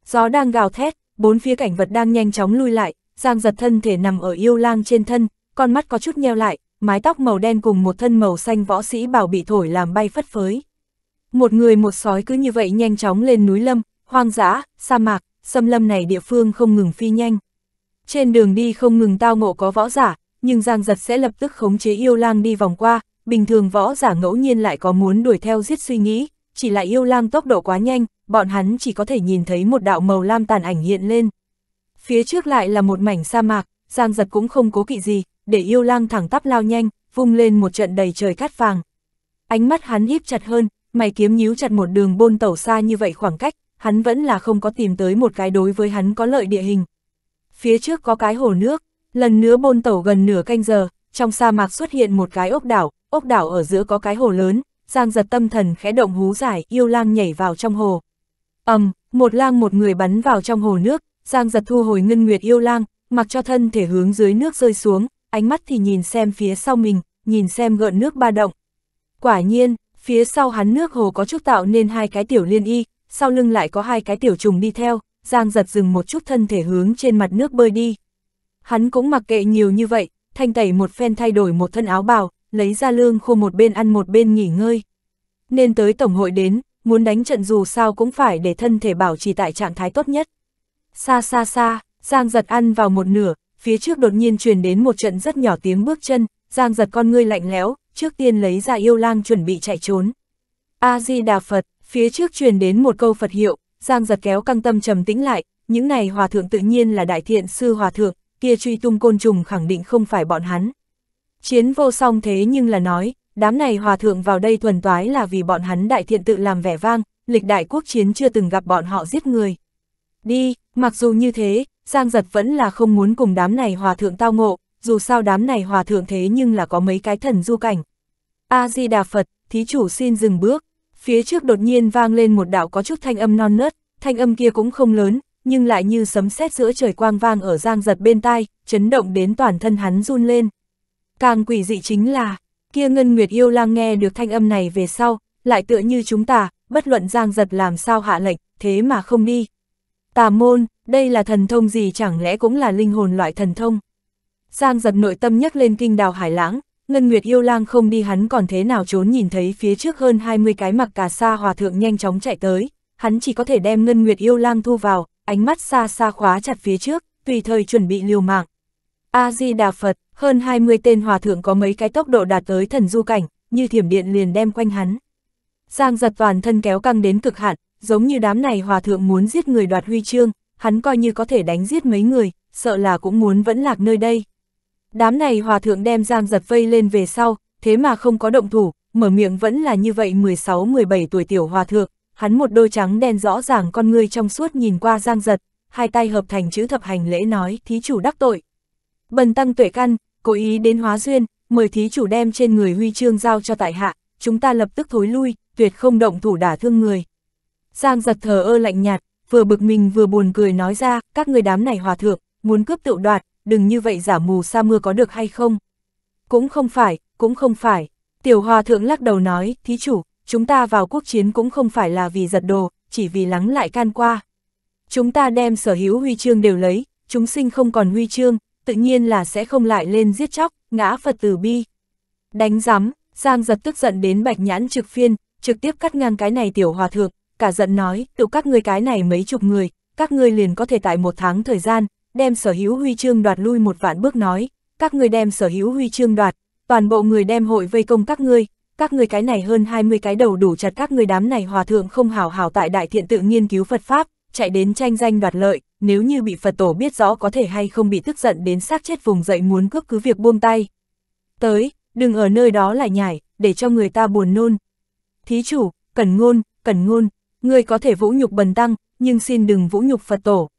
Gió đang gào thét, bốn phía cảnh vật đang nhanh chóng lui lại, Giang Dật thân thể nằm ở yêu lang trên thân, con mắt có chút nheo lại, mái tóc màu đen cùng một thân màu xanh võ sĩ bảo bị thổi làm bay phất phới. Một người một sói cứ như vậy nhanh chóng lên núi lâm, hoang dã, sa mạc, xâm lâm này địa phương không ngừng phi nhanh. Trên đường đi không ngừng tao ngộ có võ giả, nhưng Giang Dật sẽ lập tức khống chế yêu lang đi vòng qua, bình thường võ giả ngẫu nhiên lại có muốn đuổi theo giết suy nghĩ, chỉ là yêu lang tốc độ quá nhanh, bọn hắn chỉ có thể nhìn thấy một đạo màu lam tàn ảnh hiện lên. Phía trước lại là một mảnh sa mạc, Giang Dật cũng không cố kỵ gì, để yêu lang thẳng tắp lao nhanh, vung lên một trận đầy trời cát vàng. Ánh mắt hắn híp chặt hơn, mày kiếm nhíu chặt một đường bôn tẩu xa như vậy khoảng cách, hắn vẫn là không có tìm tới một cái đối với hắn có lợi địa hình. Phía trước có cái hồ nước, lần nữa bôn tẩu gần nửa canh giờ, trong sa mạc xuất hiện một cái ốc đảo, ốc đảo ở giữa có cái hồ lớn, Giang Dật tâm thần khẽ động hú giải, yêu lang nhảy vào trong hồ. Ầm, um, một lang một người bắn vào trong hồ nước, Giang Dật thu hồi Ngân Nguyệt Yêu Lang, mặc cho thân thể hướng dưới nước rơi xuống, ánh mắt thì nhìn xem phía sau mình, nhìn xem gợn nước ba động. Quả nhiên, phía sau hắn nước hồ có chút tạo nên hai cái tiểu liên y, sau lưng lại có hai cái tiểu trùng đi theo, Giang Dật dừng một chút thân thể hướng trên mặt nước bơi đi. Hắn cũng mặc kệ nhiều như vậy, thanh tẩy một phen thay đổi một thân áo bào, lấy ra lương khô một bên ăn một bên nghỉ ngơi. Nên tới tổng hội đến, muốn đánh trận dù sao cũng phải để thân thể bảo trì tại trạng thái tốt nhất. Xa xa xa, Giang Dật ăn vào một nửa, phía trước đột nhiên truyền đến một trận rất nhỏ tiếng bước chân, Giang Dật con ngươi lạnh lẽo, trước tiên lấy ra yêu lang chuẩn bị chạy trốn. A Di Đà Phật, phía trước truyền đến một câu Phật hiệu, Giang Dật kéo căng tâm trầm tĩnh lại, những này hòa thượng tự nhiên là đại thiện sư hòa thượng, kia truy tung côn trùng khẳng định không phải bọn hắn. Chiến vô song thế nhưng là nói, đám này hòa thượng vào đây thuần toái là vì bọn hắn đại thiện tự làm vẻ vang, lịch đại quốc chiến chưa từng gặp bọn họ giết người. Đi, mặc dù như thế, Giang Dật vẫn là không muốn cùng đám này hòa thượng tao ngộ, dù sao đám này hòa thượng thế nhưng là có mấy cái thần du cảnh. A-di-đà Phật, thí chủ xin dừng bước, phía trước đột nhiên vang lên một đạo có chút thanh âm non nớt, thanh âm kia cũng không lớn, nhưng lại như sấm sét giữa trời quang vang ở Giang Dật bên tai, chấn động đến toàn thân hắn run lên. Càng quỷ dị chính là, kia Ngân Nguyệt Yêu Lang nghe được thanh âm này về sau, lại tựa như chúng ta, bất luận Giang Dật làm sao hạ lệnh, thế mà không đi. Tà môn, đây là thần thông gì, chẳng lẽ cũng là linh hồn loại thần thông? Giang Dật nội tâm nhấc lên kinh đào hải lãng, Ngân Nguyệt Yêu Lang không đi hắn còn thế nào trốn, nhìn thấy phía trước hơn hai mươi cái mặc cà sa hòa thượng nhanh chóng chạy tới, hắn chỉ có thể đem Ngân Nguyệt Yêu Lang thu vào, ánh mắt xa xa khóa chặt phía trước, tùy thời chuẩn bị liều mạng. A-di-đà Phật, hơn hai mươi tên hòa thượng có mấy cái tốc độ đạt tới thần du cảnh, như thiểm điện liền đem quanh hắn. Giang Dật toàn thân kéo căng đến cực hạn, giống như đám này hòa thượng muốn giết người đoạt huy chương, hắn coi như có thể đánh giết mấy người, sợ là cũng muốn vẫn lạc nơi đây. Đám này hòa thượng đem Giang Dật vây lên về sau, thế mà không có động thủ, mở miệng vẫn là như vậy mười sáu mười bảy tuổi tiểu hòa thượng, hắn một đôi trắng đen rõ ràng con ngươi trong suốt nhìn qua Giang Dật, hai tay hợp thành chữ thập hành lễ nói: thí chủ đắc tội. Bần tăng tuệ căn, cố ý đến hóa duyên, mời thí chủ đem trên người huy chương giao cho tại hạ, chúng ta lập tức thối lui, tuyệt không động thủ đả thương người. Giang Dật thờ ơ lạnh nhạt, vừa bực mình vừa buồn cười nói ra: các người đám này hòa thượng, muốn cướp tựu đoạt, đừng như vậy giả mù sa mưa có được hay không? Cũng không phải, cũng không phải. Tiểu hòa thượng lắc đầu nói: thí chủ, chúng ta vào quốc chiến cũng không phải là vì giật đồ, chỉ vì lắng lại can qua. Chúng ta đem sở hữu huy chương đều lấy, chúng sinh không còn huy chương, tự nhiên là sẽ không lại lên giết chóc, ngã Phật từ bi. Đánh rắm, Giang Dật tức giận đến bạch nhãn trực phiên, trực tiếp cắt ngang cái này tiểu hòa thượng, cả giận nói: tựu các ngươi cái này mấy chục người, các ngươi liền có thể tại một tháng thời gian, đem sở hữu huy chương đoạt lui một vạn bước nói, các ngươi đem sở hữu huy chương đoạt, toàn bộ người đem hội vây công các ngươi, các ngươi cái này hơn hai mươi cái đầu đủ chặt các ngươi đám này hòa thượng không hảo hảo tại Đại Thiện Tự nghiên cứu Phật Pháp, chạy đến tranh danh đoạt lợi, nếu như bị Phật tổ biết rõ có thể hay không bị tức giận đến xác chết vùng dậy muốn cướp cứ việc buông tay. Tới, đừng ở nơi đó lại nhảy, để cho người ta buồn nôn. Thí chủ, cần ngôn, cần ngôn, ngươi có thể vũ nhục bần tăng, nhưng xin đừng vũ nhục Phật tổ.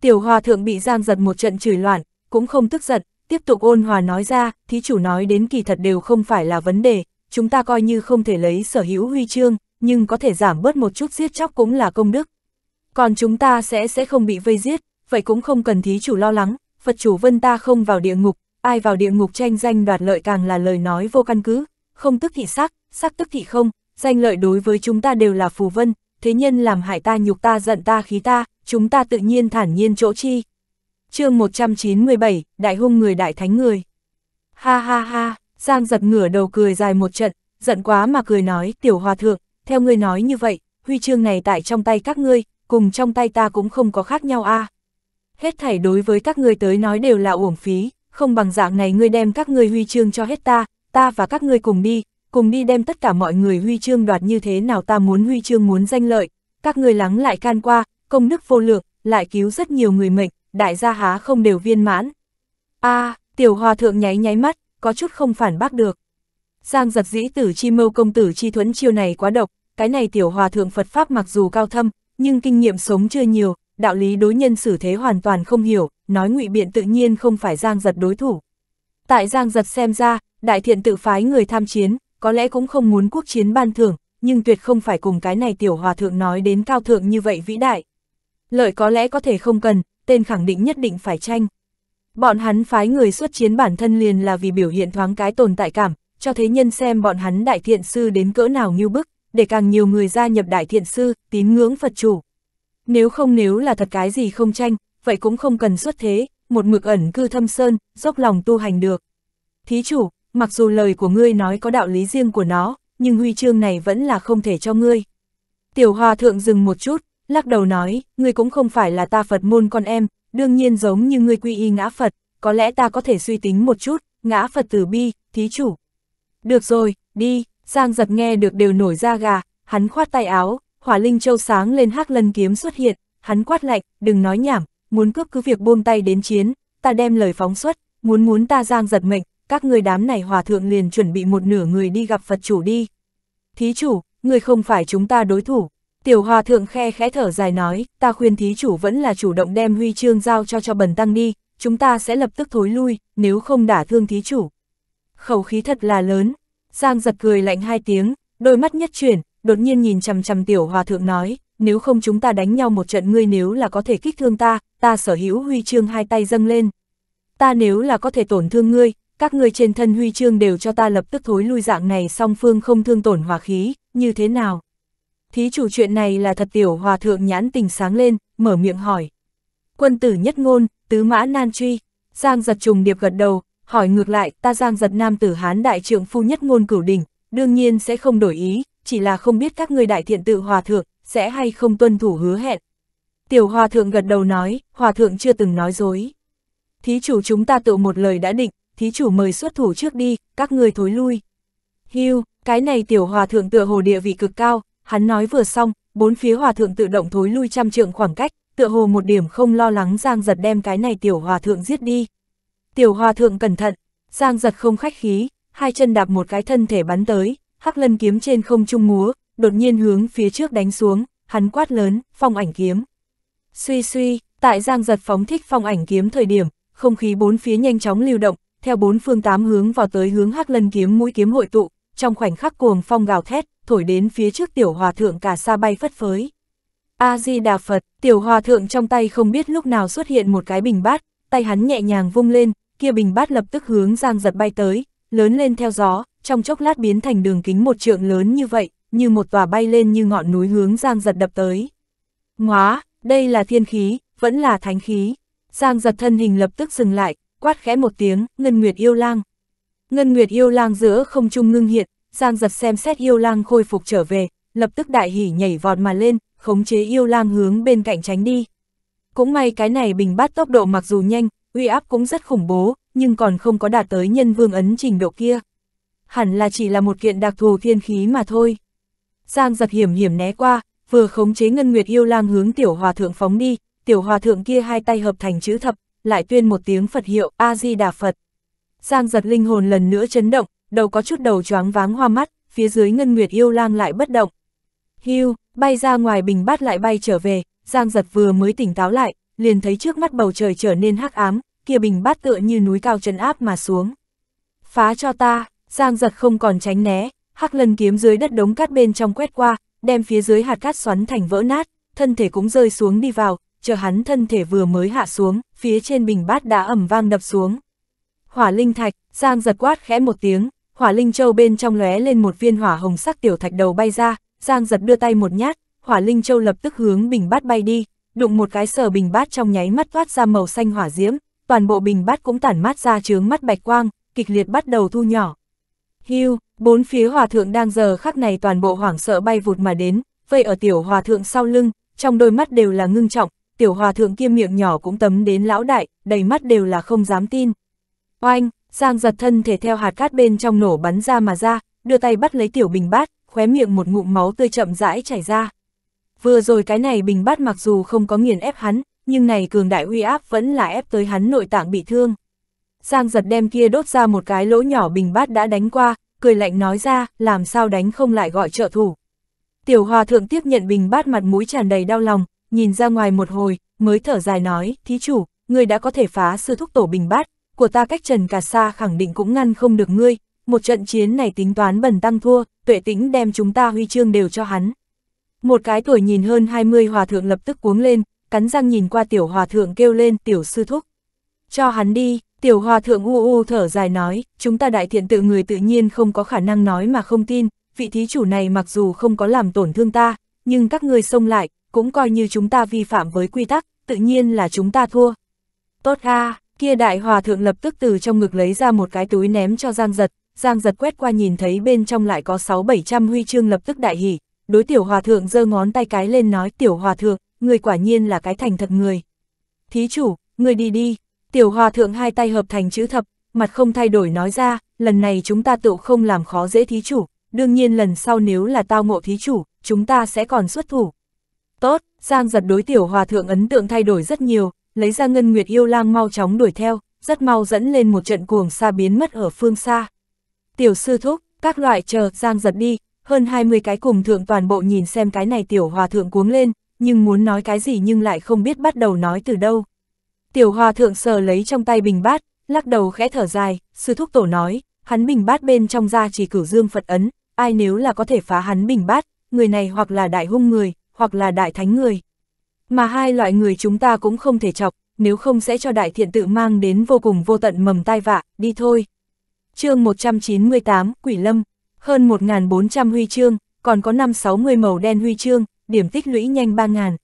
Tiểu hòa thượng bị Giang Dật một trận chửi loạn, cũng không tức giận, tiếp tục ôn hòa nói ra: thí chủ nói đến kỳ thật đều không phải là vấn đề, chúng ta coi như không thể lấy sở hữu huy chương, nhưng có thể giảm bớt một chút giết chóc cũng là công đức. Còn chúng ta sẽ sẽ không bị vây giết, vậy cũng không cần thí chủ lo lắng, Phật chủ vân ta không vào địa ngục, ai vào địa ngục tranh danh đoạt lợi càng là lời nói vô căn cứ, không tức thị sắc, sắc tức thị không, danh lợi đối với chúng ta đều là phù vân, thế nhân làm hại ta nhục ta giận ta khí ta, chúng ta tự nhiên thản nhiên chỗ chi. Chương một trăm chín mươi bảy, đại hung người đại thánh người. Ha ha ha, Giang Dật ngửa đầu cười dài một trận, giận quá mà cười nói: tiểu hòa thượng, theo ngươi nói như vậy, huy chương này tại trong tay các ngươi, cùng trong tay ta cũng không có khác nhau a. À. Hết thảy đối với các ngươi tới nói đều là uổng phí, không bằng dạng này ngươi đem các ngươi huy chương cho hết ta, ta và các ngươi cùng đi, cùng đi đem tất cả mọi người huy chương đoạt như thế nào ta muốn huy chương muốn danh lợi, các ngươi lắng lại can qua, công đức vô lượng, lại cứu rất nhiều người mệnh, đại gia há không đều viên mãn. A, à, tiểu hòa thượng nháy nháy mắt, có chút không phản bác được. Giang Dật dĩ tử chi mâu công tử chi thuẫn chiêu này quá độc, cái này tiểu hòa thượng Phật Pháp mặc dù cao thâm, nhưng kinh nghiệm sống chưa nhiều, đạo lý đối nhân xử thế hoàn toàn không hiểu, nói ngụy biện tự nhiên không phải Giang Dật đối thủ. Tại Giang Dật xem ra, Đại Thiện Tự phái người tham chiến, có lẽ cũng không muốn quốc chiến ban thưởng, nhưng tuyệt không phải cùng cái này tiểu hòa thượng nói đến cao thượng như vậy vĩ đại. Lợi có lẽ có thể không cần, tên khẳng định nhất định phải tranh. Bọn hắn phái người xuất chiến bản thân liền là vì biểu hiện thoáng cái tồn tại cảm, cho thế nhân xem bọn hắn Đại Thiện Sư đến cỡ nào như bức, để càng nhiều người gia nhập Đại Thiện Sư, tín ngưỡng Phật chủ. Nếu không nếu là thật cái gì không tranh, vậy cũng không cần xuất thế, một mực ẩn cư thâm sơn, dốc lòng tu hành được. Thí chủ, mặc dù lời của ngươi nói có đạo lý riêng của nó, nhưng huy chương này vẫn là không thể cho ngươi. Tiểu hòa thượng dừng một chút, lắc đầu nói: ngươi cũng không phải là ta Phật môn con em, đương nhiên giống như ngươi quy y ngã Phật, có lẽ ta có thể suy tính một chút, ngã Phật từ bi, thí chủ. Được rồi, đi. Giang Dật nghe được đều nổi da gà, hắn khoát tay áo, Hỏa Linh Châu sáng lên Hắc Lân kiếm xuất hiện, hắn quát lạnh: đừng nói nhảm, muốn cướp cứ việc buông tay đến chiến, ta đem lời phóng xuất, muốn muốn ta Giang Dật mệnh, các người đám này hòa thượng liền chuẩn bị một nửa người đi gặp Phật chủ đi. Thí chủ, người không phải chúng ta đối thủ. Tiểu hòa thượng khe khẽ thở dài nói: ta khuyên thí chủ vẫn là chủ động đem huy chương giao cho cho bần tăng đi, chúng ta sẽ lập tức thối lui, nếu không đả thương thí chủ. Khẩu khí thật là lớn. Giang Dật cười lạnh hai tiếng, đôi mắt nhất chuyển, đột nhiên nhìn chằm chằm tiểu hòa thượng nói: nếu không chúng ta đánh nhau một trận, ngươi nếu là có thể kích thương ta, ta sở hữu huy chương hai tay dâng lên. Ta nếu là có thể tổn thương ngươi, các ngươi trên thân huy chương đều cho ta lập tức thối lui, dạng này song phương không thương tổn hòa khí, như thế nào? Thí chủ chuyện này là thật. Tiểu hòa thượng nhãn tình sáng lên, mở miệng hỏi. Quân tử nhất ngôn, tứ mã nan truy. Giang Dật trùng điệp gật đầu, hỏi ngược lại: ta Giang Dật nam tử Hán đại trượng phu nhất ngôn cửu đỉnh, đương nhiên sẽ không đổi ý, chỉ là không biết các ngươi Đại Thiện Tự hòa thượng sẽ hay không tuân thủ hứa hẹn. Tiểu hòa thượng gật đầu nói: hòa thượng chưa từng nói dối. Thí chủ chúng ta tự một lời đã định, thí chủ mời xuất thủ trước đi, các ngươi thối lui. Hưu, cái này tiểu hòa thượng tựa hồ địa vị cực cao, hắn nói vừa xong, bốn phía hòa thượng tự động thối lui trăm trượng khoảng cách, tựa hồ một điểm không lo lắng Giang Dật đem cái này tiểu hòa thượng giết đi. Tiểu hòa thượng cẩn thận. Giang Dật không khách khí, hai chân đạp một cái thân thể bắn tới, Hắc Lân kiếm trên không trung múa, đột nhiên hướng phía trước đánh xuống, hắn quát lớn, phong ảnh kiếm. Suy suy, tại Giang Dật phóng thích phong ảnh kiếm thời điểm, không khí bốn phía nhanh chóng lưu động, theo bốn phương tám hướng vào tới hướng Hắc Lân kiếm mũi kiếm hội tụ, trong khoảnh khắc cuồng phong gào thét, thổi đến phía trước tiểu hòa thượng cả xa bay phất phới. A Di Đà Phật, tiểu hòa thượng trong tay không biết lúc nào xuất hiện một cái bình bát, tay hắn nhẹ nhàng vung lên, kia bình bát lập tức hướng Giang Dật bay tới, lớn lên theo gió, trong chốc lát biến thành đường kính một trượng lớn như vậy, như một tòa bay lên như ngọn núi hướng Giang Dật đập tới. Ngoá, đây là thiên khí, vẫn là thánh khí. Giang Dật thân hình lập tức dừng lại, quát khẽ một tiếng, Ngân Nguyệt Yêu Lang. Ngân Nguyệt Yêu Lang giữa không trung ngưng hiện, Giang Dật xem xét Yêu Lang khôi phục trở về, lập tức đại hỉ nhảy vọt mà lên, khống chế Yêu Lang hướng bên cạnh tránh đi. Cũng may cái này bình bát tốc độ mặc dù nhanh, uy áp cũng rất khủng bố, nhưng còn không có đạt tới nhân vương ấn trình độ kia. Hẳn là chỉ là một kiện đặc thù thiên khí mà thôi. Giang Dật hiểm hiểm né qua, vừa khống chế Ngân Nguyệt Yêu Lang hướng tiểu hòa thượng phóng đi, tiểu hòa thượng kia hai tay hợp thành chữ thập, lại tuyên một tiếng Phật hiệu A Di Đà Phật. Giang Dật linh hồn lần nữa chấn động, đầu có chút đầu choáng váng hoa mắt, phía dưới Ngân Nguyệt Yêu Lang lại bất động. Hưu, bay ra ngoài bình bát lại bay trở về, Giang Dật vừa mới tỉnh táo lại, liền thấy trước mắt bầu trời trở nên hắc ám, kia bình bát tựa như núi cao trấn áp mà xuống. Phá cho ta, Giang Dật không còn tránh né, Hắc Lân kiếm dưới đất đống cát bên trong quét qua, đem phía dưới hạt cát xoắn thành vỡ nát, thân thể cũng rơi xuống đi vào, chờ hắn thân thể vừa mới hạ xuống, phía trên bình bát đã ầm vang đập xuống. Hỏa Linh Thạch, Giang Dật quát khẽ một tiếng, Hỏa Linh Châu bên trong lóe lên một viên hỏa hồng sắc tiểu thạch đầu bay ra, Giang Dật đưa tay một nhát, Hỏa Linh Châu lập tức hướng bình bát bay đi, đụng một cái sờ bình bát trong nháy mắt toát ra màu xanh hỏa diễm, toàn bộ bình bát cũng tản mát ra chướng mắt bạch quang, kịch liệt bắt đầu thu nhỏ. Hưu, bốn phía hòa thượng đang giờ khắc này toàn bộ hoảng sợ bay vụt mà đến, vây ở tiểu hòa thượng sau lưng, trong đôi mắt đều là ngưng trọng, tiểu hòa thượng kia miệng nhỏ cũng tấm đến lão đại, đầy mắt đều là không dám tin. Oanh, Giang Dật thân thể theo hạt cát bên trong nổ bắn ra mà ra, đưa tay bắt lấy tiểu bình bát, khóe miệng một ngụm máu tươi chậm rãi chảy ra. Vừa rồi cái này bình bát mặc dù không có nghiền ép hắn, nhưng này cường đại uy áp vẫn là ép tới hắn nội tạng bị thương. Giang Dật đem kia đốt ra một cái lỗ nhỏ bình bát đã đánh qua, cười lạnh nói ra, làm sao đánh không lại gọi trợ thủ. Tiểu hòa thượng tiếp nhận bình bát mặt mũi tràn đầy đau lòng, nhìn ra ngoài một hồi, mới thở dài nói, thí chủ, ngươi đã có thể phá sư thúc tổ bình bát, của ta cách trần cả xa khẳng định cũng ngăn không được ngươi, một trận chiến này tính toán bần tăng thua, Tuệ Tĩnh đem chúng ta huy chương đều cho hắn. Một cái tuổi nhìn hơn hai mươi hòa thượng lập tức cuống lên, cắn răng nhìn qua tiểu hòa thượng kêu lên, tiểu sư thúc. Cho hắn đi, tiểu hòa thượng u u thở dài nói, chúng ta đại thiện tự người tự nhiên không có khả năng nói mà không tin, vị thí chủ này mặc dù không có làm tổn thương ta, nhưng các ngươi xông lại, cũng coi như chúng ta vi phạm với quy tắc, tự nhiên là chúng ta thua. Tốt ha, kia đại hòa thượng lập tức từ trong ngực lấy ra một cái túi ném cho Giang Dật, Giang Dật quét qua nhìn thấy bên trong lại có sáu bảy trăm huy chương lập tức đại hỉ, đối tiểu hòa thượng giơ ngón tay cái lên nói, tiểu hòa thượng, người quả nhiên là cái thành thật người. Thí chủ, người đi đi. Tiểu hòa thượng hai tay hợp thành chữ thập, mặt không thay đổi nói ra, lần này chúng ta tự không làm khó dễ thí chủ, đương nhiên lần sau nếu là tao ngộ thí chủ, chúng ta sẽ còn xuất thủ. Tốt, Giang Dật đối tiểu hòa thượng ấn tượng thay đổi rất nhiều, lấy ra Ngân Nguyệt Yêu Lang mau chóng đuổi theo, rất mau dẫn lên một trận cuồng xa biến mất ở phương xa. Tiểu sư thúc, các loại chờ Giang Dật đi, hơn hai mươi cái cùng thượng toàn bộ nhìn xem cái này tiểu hòa thượng cuống lên, nhưng muốn nói cái gì nhưng lại không biết bắt đầu nói từ đâu. Tiểu hòa thượng sờ lấy trong tay bình bát, lắc đầu khẽ thở dài, sư thúc tổ nói, hắn bình bát bên trong ra chỉ cửu dương Phật ấn, ai nếu là có thể phá hắn bình bát, người này hoặc là đại hung người, hoặc là đại thánh người. Mà hai loại người chúng ta cũng không thể chọc, nếu không sẽ cho đại thiện tự mang đến vô cùng vô tận mầm tai vạ, đi thôi. Chương một trăm chín mươi tám, Quỷ Lâm, hơn một nghìn bốn trăm huy chương, còn có năm trăm sáu mươi màu đen huy chương, điểm tích lũy nhanh ba nghìn.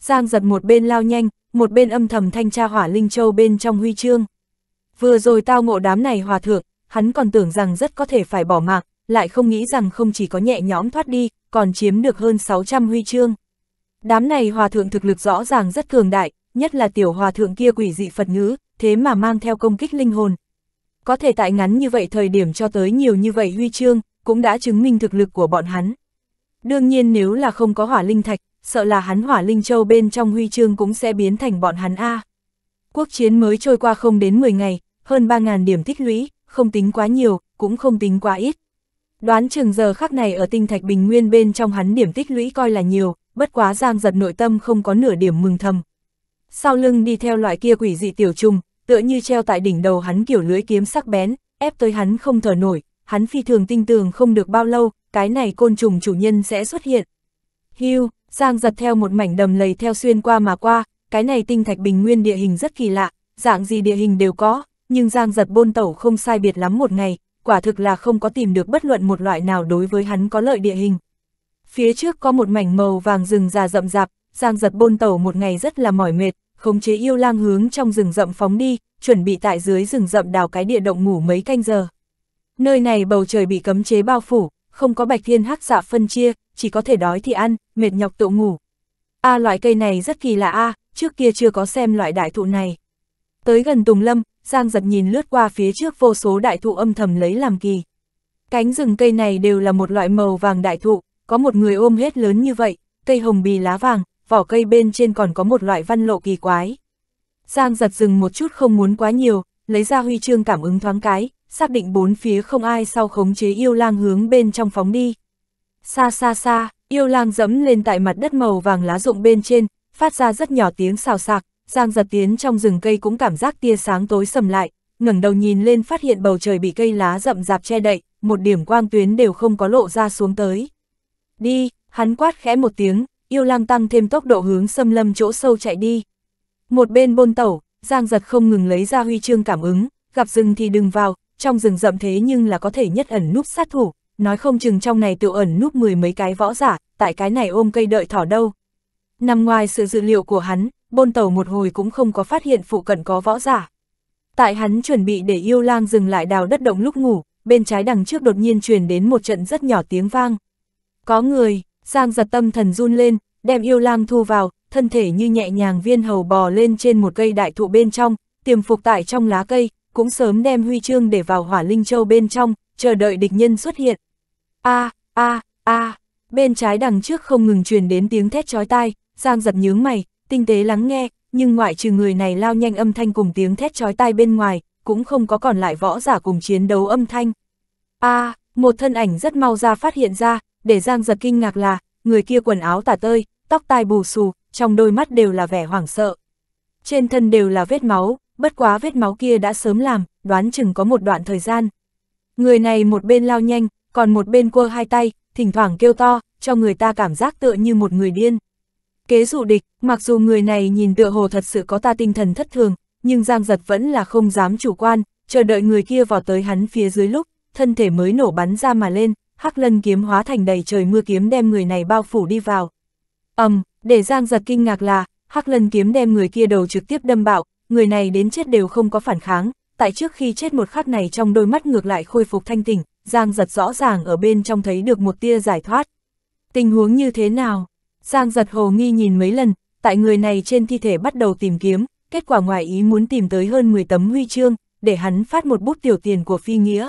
Giang Dật một bên lao nhanh, một bên âm thầm thanh tra Hỏa Linh Châu bên trong huy chương. Vừa rồi tao ngộ đám này hòa thượng, hắn còn tưởng rằng rất có thể phải bỏ mạng, lại không nghĩ rằng không chỉ có nhẹ nhõm thoát đi, còn chiếm được hơn sáu trăm huy chương. Đám này hòa thượng thực lực rõ ràng rất cường đại, nhất là tiểu hòa thượng kia quỷ dị Phật ngữ, thế mà mang theo công kích linh hồn. Có thể tại ngắn như vậy thời điểm cho tới nhiều như vậy huy chương, cũng đã chứng minh thực lực của bọn hắn. Đương nhiên nếu là không có Hỏa Linh Thạch, sợ là hắn Hỏa Linh Châu bên trong huy chương cũng sẽ biến thành bọn hắn a. Quốc chiến mới trôi qua không đến mười ngày, hơn ba nghìn điểm tích lũy, không tính quá nhiều, cũng không tính quá ít. Đoán chừng giờ khắc này ở tinh thạch bình nguyên bên trong hắn điểm tích lũy coi là nhiều, bất quá Giang Dật nội tâm không có nửa điểm mừng thầm. Sau lưng đi theo loại kia quỷ dị tiểu trùng, tựa như treo tại đỉnh đầu hắn kiểu lưỡi kiếm sắc bén, ép tới hắn không thở nổi, hắn phi thường tinh tường không được bao lâu, cái này côn trùng chủ nhân sẽ xuất hiện. Hưu, Giang Dật theo một mảnh đầm lầy theo xuyên qua mà qua, cái này tinh thạch bình nguyên địa hình rất kỳ lạ, dạng gì địa hình đều có, nhưng Giang Dật bôn tẩu không sai biệt lắm một ngày, quả thực là không có tìm được bất luận một loại nào đối với hắn có lợi địa hình. Phía trước có một mảnh màu vàng rừng già rậm rạp, Giang Dật bôn tẩu một ngày rất là mỏi mệt, khống chế yêu lang hướng trong rừng rậm phóng đi, chuẩn bị tại dưới rừng rậm đào cái địa động ngủ mấy canh giờ. Nơi này bầu trời bị cấm chế bao phủ, không có bạch thiên hắc dạ phân chia, chỉ có thể đói thì ăn, mệt nhọc tựu ngủ. A à, loại cây này rất kỳ lạ a, à, trước kia chưa có xem loại đại thụ này. Tới gần Tùng Lâm, Giang Dật nhìn lướt qua phía trước vô số đại thụ âm thầm lấy làm kỳ. Cánh rừng cây này đều là một loại màu vàng đại thụ, có một người ôm hết lớn như vậy, cây hồng bì lá vàng, vỏ cây bên trên còn có một loại văn lộ kỳ quái. Giang Dật dừng một chút không muốn quá nhiều, lấy ra huy chương cảm ứng thoáng cái, xác định bốn phía không ai sau khống chế yêu lang hướng bên trong phóng đi. Xa xa xa, yêu lang dẫm lên tại mặt đất màu vàng lá rụng bên trên, phát ra rất nhỏ tiếng xào xạc. Giang Dật tiến trong rừng cây cũng cảm giác tia sáng tối sầm lại, ngẩng đầu nhìn lên phát hiện bầu trời bị cây lá rậm rạp che đậy, một điểm quang tuyến đều không có lộ ra xuống tới. Đi, hắn quát khẽ một tiếng, yêu lang tăng thêm tốc độ hướng xâm lâm chỗ sâu chạy đi. Một bên bôn tẩu, Giang Dật không ngừng lấy ra huy chương cảm ứng, gặp rừng thì đừng vào, trong rừng rậm thế nhưng là có thể nhất ẩn núp sát thủ, nói không chừng trong này tự ẩn núp mười mấy cái võ giả, tại cái này ôm cây đợi thỏ đâu. Nằm ngoài sự dự liệu của hắn, bôn tẩu một hồi cũng không có phát hiện phụ cận có võ giả. Tại hắn chuẩn bị để yêu lang dừng lại đào đất động lúc ngủ, bên trái đằng trước đột nhiên truyền đến một trận rất nhỏ tiếng vang. Có người, Giang Dật tâm thần run lên, đem yêu lang thu vào, thân thể như nhẹ nhàng viên hầu bò lên trên một cây đại thụ bên trong, tiềm phục tại trong lá cây, cũng sớm đem huy chương để vào hỏa linh châu bên trong, chờ đợi địch nhân xuất hiện. A, a, a, bên trái đằng trước không ngừng truyền đến tiếng thét chói tai, Giang Dật nhướng mày, tinh tế lắng nghe, nhưng ngoại trừ người này lao nhanh âm thanh cùng tiếng thét chói tai bên ngoài, cũng không có còn lại võ giả cùng chiến đấu âm thanh. A, à, một thân ảnh rất mau ra phát hiện ra, để Giang Dật kinh ngạc là, người kia quần áo tả tơi, tóc tai bù xù, trong đôi mắt đều là vẻ hoảng sợ. Trên thân đều là vết máu, bất quá vết máu kia đã sớm làm, đoán chừng có một đoạn thời gian. Người này một bên lao nhanh, còn một bên quơ hai tay, thỉnh thoảng kêu to, cho người ta cảm giác tựa như một người điên. Kế dụ địch, mặc dù người này nhìn tựa hồ thật sự có ta tinh thần thất thường, nhưng Giang Dật vẫn là không dám chủ quan, chờ đợi người kia vào tới hắn phía dưới lúc, thân thể mới nổ bắn ra mà lên, Hắc Lân kiếm hóa thành đầy trời mưa kiếm đem người này bao phủ đi vào. Ầm, um, để Giang Dật kinh ngạc là, Hắc Lân kiếm đem người kia đầu trực tiếp đâm bạo, người này đến chết đều không có phản kháng, tại trước khi chết một khắc này trong đôi mắt ngược lại khôi phục thanh tỉnh, Giang Dật rõ ràng ở bên trong thấy được một tia giải thoát. Tình huống như thế nào? Giang Dật hồ nghi nhìn mấy lần, tại người này trên thi thể bắt đầu tìm kiếm, kết quả ngoài ý muốn tìm tới hơn mười tấm huy chương, để hắn phát một bút tiểu tiền của phi nghĩa.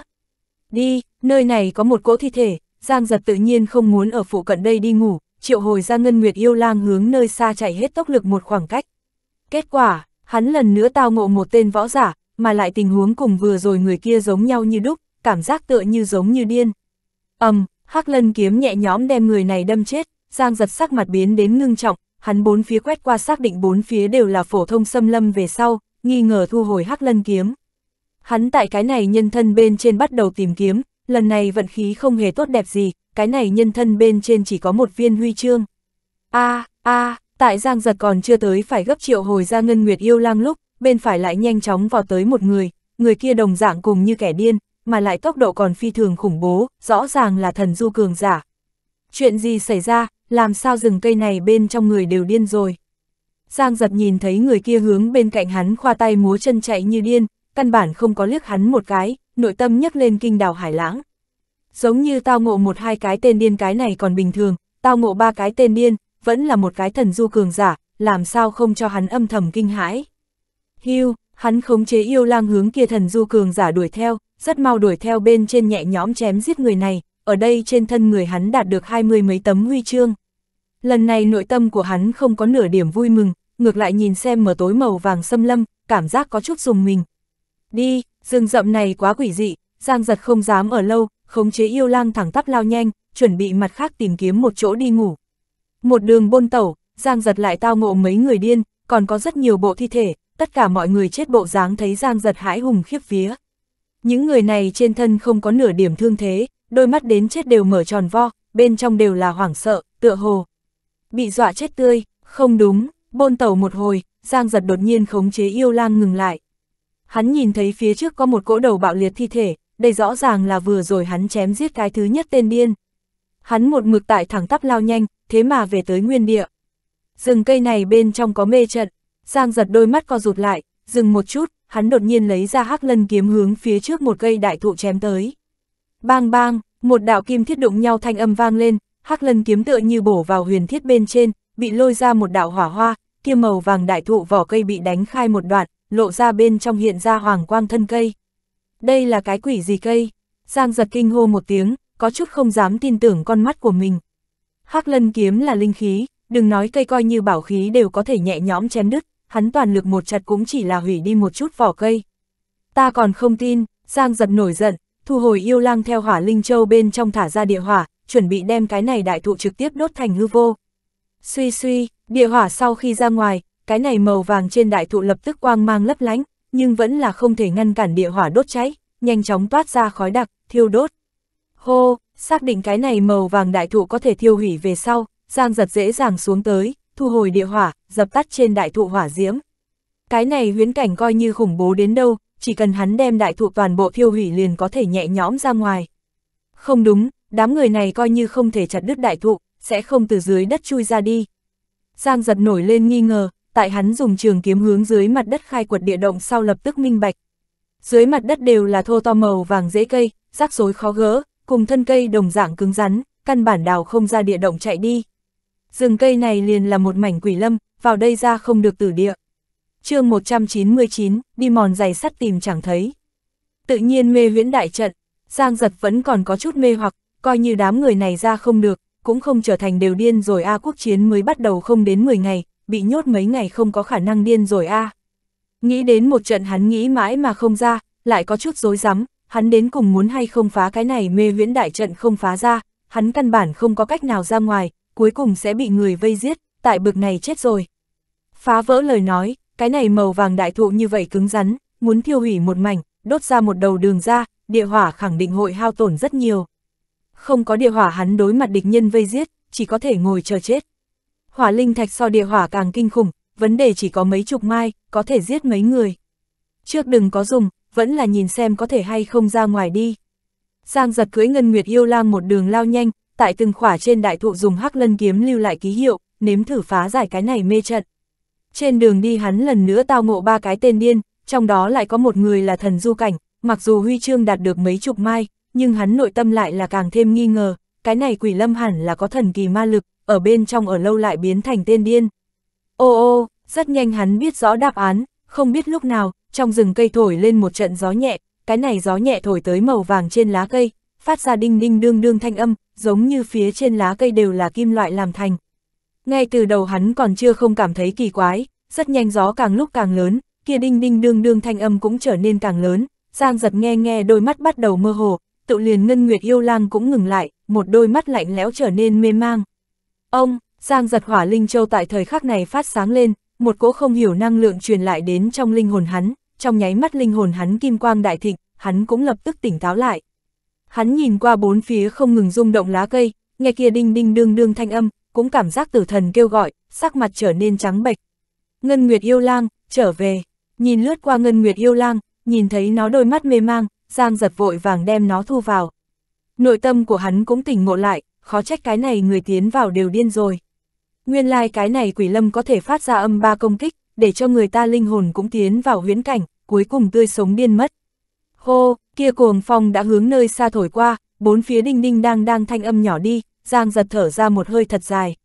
Đi, nơi này có một cỗ thi thể, Giang Dật tự nhiên không muốn ở phụ cận đây đi ngủ, triệu hồi ra Ngân Nguyệt Yêu Lang hướng nơi xa chạy hết tốc lực một khoảng cách. Kết quả, hắn lần nữa tao ngộ một tên võ giả, mà lại tình huống cùng vừa rồi người kia giống nhau như đúc, cảm giác tựa như giống như điên. Ầm, um, Hắc Lân kiếm nhẹ nhõm đem người này đâm chết. Giang Dật sắc mặt biến đến ngưng trọng, hắn bốn phía quét qua xác định bốn phía đều là phổ thông xâm lâm về sau, nghi ngờ thu hồi Hắc Lân kiếm. Hắn tại cái này nhân thân bên trên bắt đầu tìm kiếm, lần này vận khí không hề tốt đẹp gì, cái này nhân thân bên trên chỉ có một viên huy chương. A, a, tại Giang Dật còn chưa tới phải gấp triệu hồi ra Ngân Nguyệt Yêu Lang lúc, bên phải lại nhanh chóng vào tới một người, người kia đồng dạng cùng như kẻ điên, mà lại tốc độ còn phi thường khủng bố, rõ ràng là thần du cường giả. Chuyện gì xảy ra? Làm sao rừng cây này bên trong người đều điên rồi? Giang Dật nhìn thấy người kia hướng bên cạnh hắn khoa tay múa chân chạy như điên, căn bản không có liếc hắn một cái, nội tâm nhấc lên kinh đảo hải lãng. Giống như tao ngộ một hai cái tên điên cái này còn bình thường, tao ngộ ba cái tên điên, vẫn là một cái thần du cường giả, làm sao không cho hắn âm thầm kinh hãi. Hưu, hắn khống chế yêu lang hướng kia thần du cường giả đuổi theo, rất mau đuổi theo bên trên nhẹ nhõm chém giết người này, ở đây trên thân người hắn đạt được hai mươi mấy tấm huy chương. Lần này nội tâm của hắn không có nửa điểm vui mừng, ngược lại nhìn xem mờ tối màu vàng xâm lâm, cảm giác có chút rùng mình. Đi, rừng rậm này quá quỷ dị, Giang Dật không dám ở lâu, khống chế yêu lang thẳng tắp lao nhanh, chuẩn bị mặt khác tìm kiếm một chỗ đi ngủ. Một đường bôn tẩu, Giang Dật lại tao ngộ mấy người điên, còn có rất nhiều bộ thi thể, tất cả mọi người chết bộ dáng thấy Giang Dật hãi hùng khiếp vía. Những người này trên thân không có nửa điểm thương thế, đôi mắt đến chết đều mở tròn vo, bên trong đều là hoảng sợ, tựa hồ bị dọa chết tươi. Không đúng, bôn tẩu một hồi, Giang Dật đột nhiên khống chế yêu lang ngừng lại. Hắn nhìn thấy phía trước có một cỗ đầu bạo liệt thi thể, đây rõ ràng là vừa rồi hắn chém giết cái thứ nhất tên điên. Hắn một mực tại thẳng tắp lao nhanh, thế mà về tới nguyên địa. Rừng cây này bên trong có mê trận, Giang Dật đôi mắt co rụt lại, dừng một chút, hắn đột nhiên lấy ra Hắc Lân kiếm hướng phía trước một cây đại thụ chém tới. Bang bang, một đạo kim thiết đụng nhau thanh âm vang lên, Hắc Lân kiếm tựa như bổ vào huyền thiết bên trên, bị lôi ra một đạo hỏa hoa, kia màu vàng đại thụ vỏ cây bị đánh khai một đoạn, lộ ra bên trong hiện ra hoàng quang thân cây. Đây là cái quỷ gì cây? Giang Dật kinh hô một tiếng, có chút không dám tin tưởng con mắt của mình. Hắc Lân kiếm là linh khí, đừng nói cây coi như bảo khí đều có thể nhẹ nhõm chém đứt, hắn toàn lực một chặt cũng chỉ là hủy đi một chút vỏ cây. Ta còn không tin, Giang Dật nổi giận, thu hồi yêu lang theo Hỏa Linh Châu bên trong thả ra địa hỏa, chuẩn bị đem cái này đại thụ trực tiếp đốt thành hư vô. Suy suy, địa hỏa sau khi ra ngoài, cái này màu vàng trên đại thụ lập tức quang mang lấp lánh, nhưng vẫn là không thể ngăn cản địa hỏa đốt cháy, nhanh chóng toát ra khói đặc, thiêu đốt. Hô, xác định cái này màu vàng đại thụ có thể thiêu hủy về sau, Giang Dật dễ dàng xuống tới, thu hồi địa hỏa, dập tắt trên đại thụ hỏa diễm. Cái này huyễn cảnh coi như khủng bố đến đâu, chỉ cần hắn đem đại thụ toàn bộ thiêu hủy liền có thể nhẹ nhõm ra ngoài. Không đúng, đám người này coi như không thể chặt đứt đại thụ, sẽ không từ dưới đất chui ra đi. Giang Dật nổi lên nghi ngờ, tại hắn dùng trường kiếm hướng dưới mặt đất khai quật địa động sau lập tức minh bạch. Dưới mặt đất đều là thô to màu vàng rễ cây, rắc rối khó gỡ, cùng thân cây đồng dạng cứng rắn, căn bản đào không ra địa động chạy đi. Rừng cây này liền là một mảnh quỷ lâm, vào đây ra không được tử địa. Chương một trăm chín mươi chín, đi mòn giày sắt tìm chẳng thấy. Tự nhiên mê huyễn đại trận, Giang Dật vẫn còn có chút mê hoặc, coi như đám người này ra không được, cũng không trở thành đều điên rồi a à, quốc chiến mới bắt đầu không đến mười ngày, bị nhốt mấy ngày không có khả năng điên rồi a à. Nghĩ đến một trận hắn nghĩ mãi mà không ra, lại có chút rối rắm, hắn đến cùng muốn hay không phá cái này mê huyễn đại trận không phá ra, hắn căn bản không có cách nào ra ngoài, cuối cùng sẽ bị người vây giết, tại bực này chết rồi. Phá vỡ lời nói, cái này màu vàng đại thụ như vậy cứng rắn, muốn thiêu hủy một mảnh, đốt ra một đầu đường ra, địa hỏa khẳng định hội hao tổn rất nhiều. Không có địa hỏa hắn đối mặt địch nhân vây giết, chỉ có thể ngồi chờ chết. Hỏa linh thạch so địa hỏa càng kinh khủng, vấn đề chỉ có mấy chục mai, có thể giết mấy người. Trước đừng có dùng, vẫn là nhìn xem có thể hay không ra ngoài đi. Giang Dật cưỡi Ngân Nguyệt Yêu Lang một đường lao nhanh, tại từng khỏa trên đại thụ dùng Hắc Lân kiếm lưu lại ký hiệu, nếm thử phá giải cái này mê trận. Trên đường đi hắn lần nữa tao ngộ ba cái tên điên, trong đó lại có một người là thần du cảnh, mặc dù huy chương đạt được mấy chục mai, nhưng hắn nội tâm lại là càng thêm nghi ngờ, cái này quỷ lâm hẳn là có thần kỳ ma lực, ở bên trong ở lâu lại biến thành tên điên. Ô ô, rất nhanh hắn biết rõ đáp án, không biết lúc nào, trong rừng cây thổi lên một trận gió nhẹ, cái này gió nhẹ thổi tới màu vàng trên lá cây, phát ra đinh đinh đương đương thanh âm, giống như phía trên lá cây đều là kim loại làm thành. Ngay từ đầu hắn còn chưa không cảm thấy kỳ quái, rất nhanh gió càng lúc càng lớn, kia đinh đinh đương đương thanh âm cũng trở nên càng lớn, Giang Dật nghe nghe đôi mắt bắt đầu mơ hồ, tự liền Ngân Nguyệt Yêu Lang cũng ngừng lại, một đôi mắt lạnh lẽo trở nên mê mang. Ông, Giang Dật Hỏa Linh Châu tại thời khắc này phát sáng lên, một cỗ không hiểu năng lượng truyền lại đến trong linh hồn hắn, trong nháy mắt linh hồn hắn kim quang đại thịnh, hắn cũng lập tức tỉnh táo lại. Hắn nhìn qua bốn phía không ngừng rung động lá cây, nghe kia đinh đinh đương đương thanh âm, cũng cảm giác tử thần kêu gọi, sắc mặt trở nên trắng bệch. Ngân Nguyệt Yêu Lang, trở về, nhìn lướt qua Ngân Nguyệt Yêu Lang, nhìn thấy nó đôi mắt mê mang, Giang Dật vội vàng đem nó thu vào. Nội tâm của hắn cũng tỉnh ngộ lại, khó trách cái này người tiến vào đều điên rồi. Nguyên lai like cái này quỷ lâm có thể phát ra âm ba công kích, để cho người ta linh hồn cũng tiến vào huyễn cảnh, cuối cùng tươi sống điên mất. Hô, kia cuồng phong đã hướng nơi xa thổi qua, bốn phía đinh đinh đang đang thanh âm nhỏ đi, Giang Dật thở ra một hơi thật dài.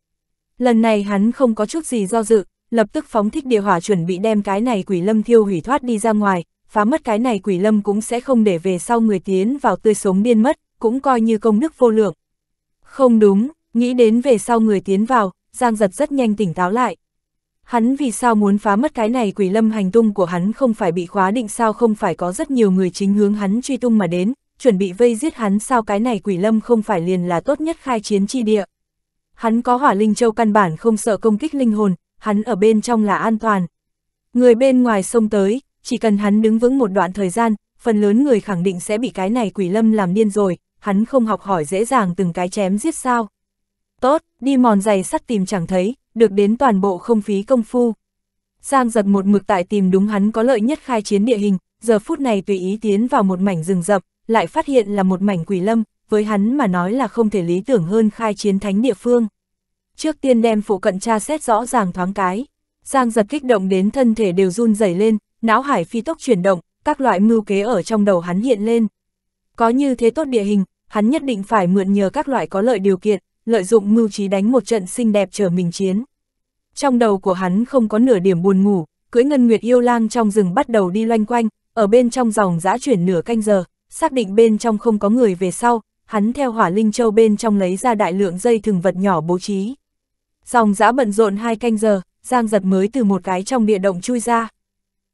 Lần này hắn không có chút gì do dự, lập tức phóng thích địa hỏa chuẩn bị đem cái này quỷ lâm thiêu hủy thoát đi ra ngoài, phá mất cái này quỷ lâm cũng sẽ không để về sau người tiến vào tươi sống điên mất, cũng coi như công đức vô lượng. Không đúng, nghĩ đến về sau người tiến vào, Giang Dật rất nhanh tỉnh táo lại. Hắn vì sao muốn phá mất cái này quỷ lâm? Hành tung của hắn không phải bị khóa định sao? Không phải có rất nhiều người chính hướng hắn truy tung mà đến, chuẩn bị vây giết hắn sao? Cái này Quỷ Lâm không phải liền là tốt nhất khai chiến chi địa. Hắn có Hỏa Linh Châu căn bản không sợ công kích linh hồn, hắn ở bên trong là an toàn. Người bên ngoài xông tới, chỉ cần hắn đứng vững một đoạn thời gian, phần lớn người khẳng định sẽ bị cái này Quỷ Lâm làm điên rồi, hắn không học hỏi dễ dàng từng cái chém giết sao. Tốt, đi mòn giày sắt tìm chẳng thấy, được đến toàn bộ không phí công phu. Giang Dật một mực tại tìm đúng hắn có lợi nhất khai chiến địa hình, giờ phút này tùy ý tiến vào một mảnh rừng rậm, lại phát hiện là một mảnh Quỷ Lâm, với hắn mà nói là không thể lý tưởng hơn khai chiến thánh địa phương. Trước tiên đem phụ cận tra xét rõ ràng thoáng cái, Giang Dật kích động đến thân thể đều run rẩy lên, não hải phi tốc chuyển động, các loại mưu kế ở trong đầu hắn hiện lên. Có như thế tốt địa hình, hắn nhất định phải mượn nhờ các loại có lợi điều kiện, lợi dụng mưu trí đánh một trận xinh đẹp chờ mình chiến. Trong đầu của hắn không có nửa điểm buồn ngủ, cưỡi Ngân Nguyệt Yêu Lang trong rừng bắt đầu đi loanh quanh, ở bên trong dòng dã chuyển nửa canh giờ, xác định bên trong không có người về sau, hắn theo Hỏa Linh Châu bên trong lấy ra đại lượng dây thừng vật nhỏ bố trí. Dòng dã bận rộn hai canh giờ, Giang Dật mới từ một cái trong địa động chui ra.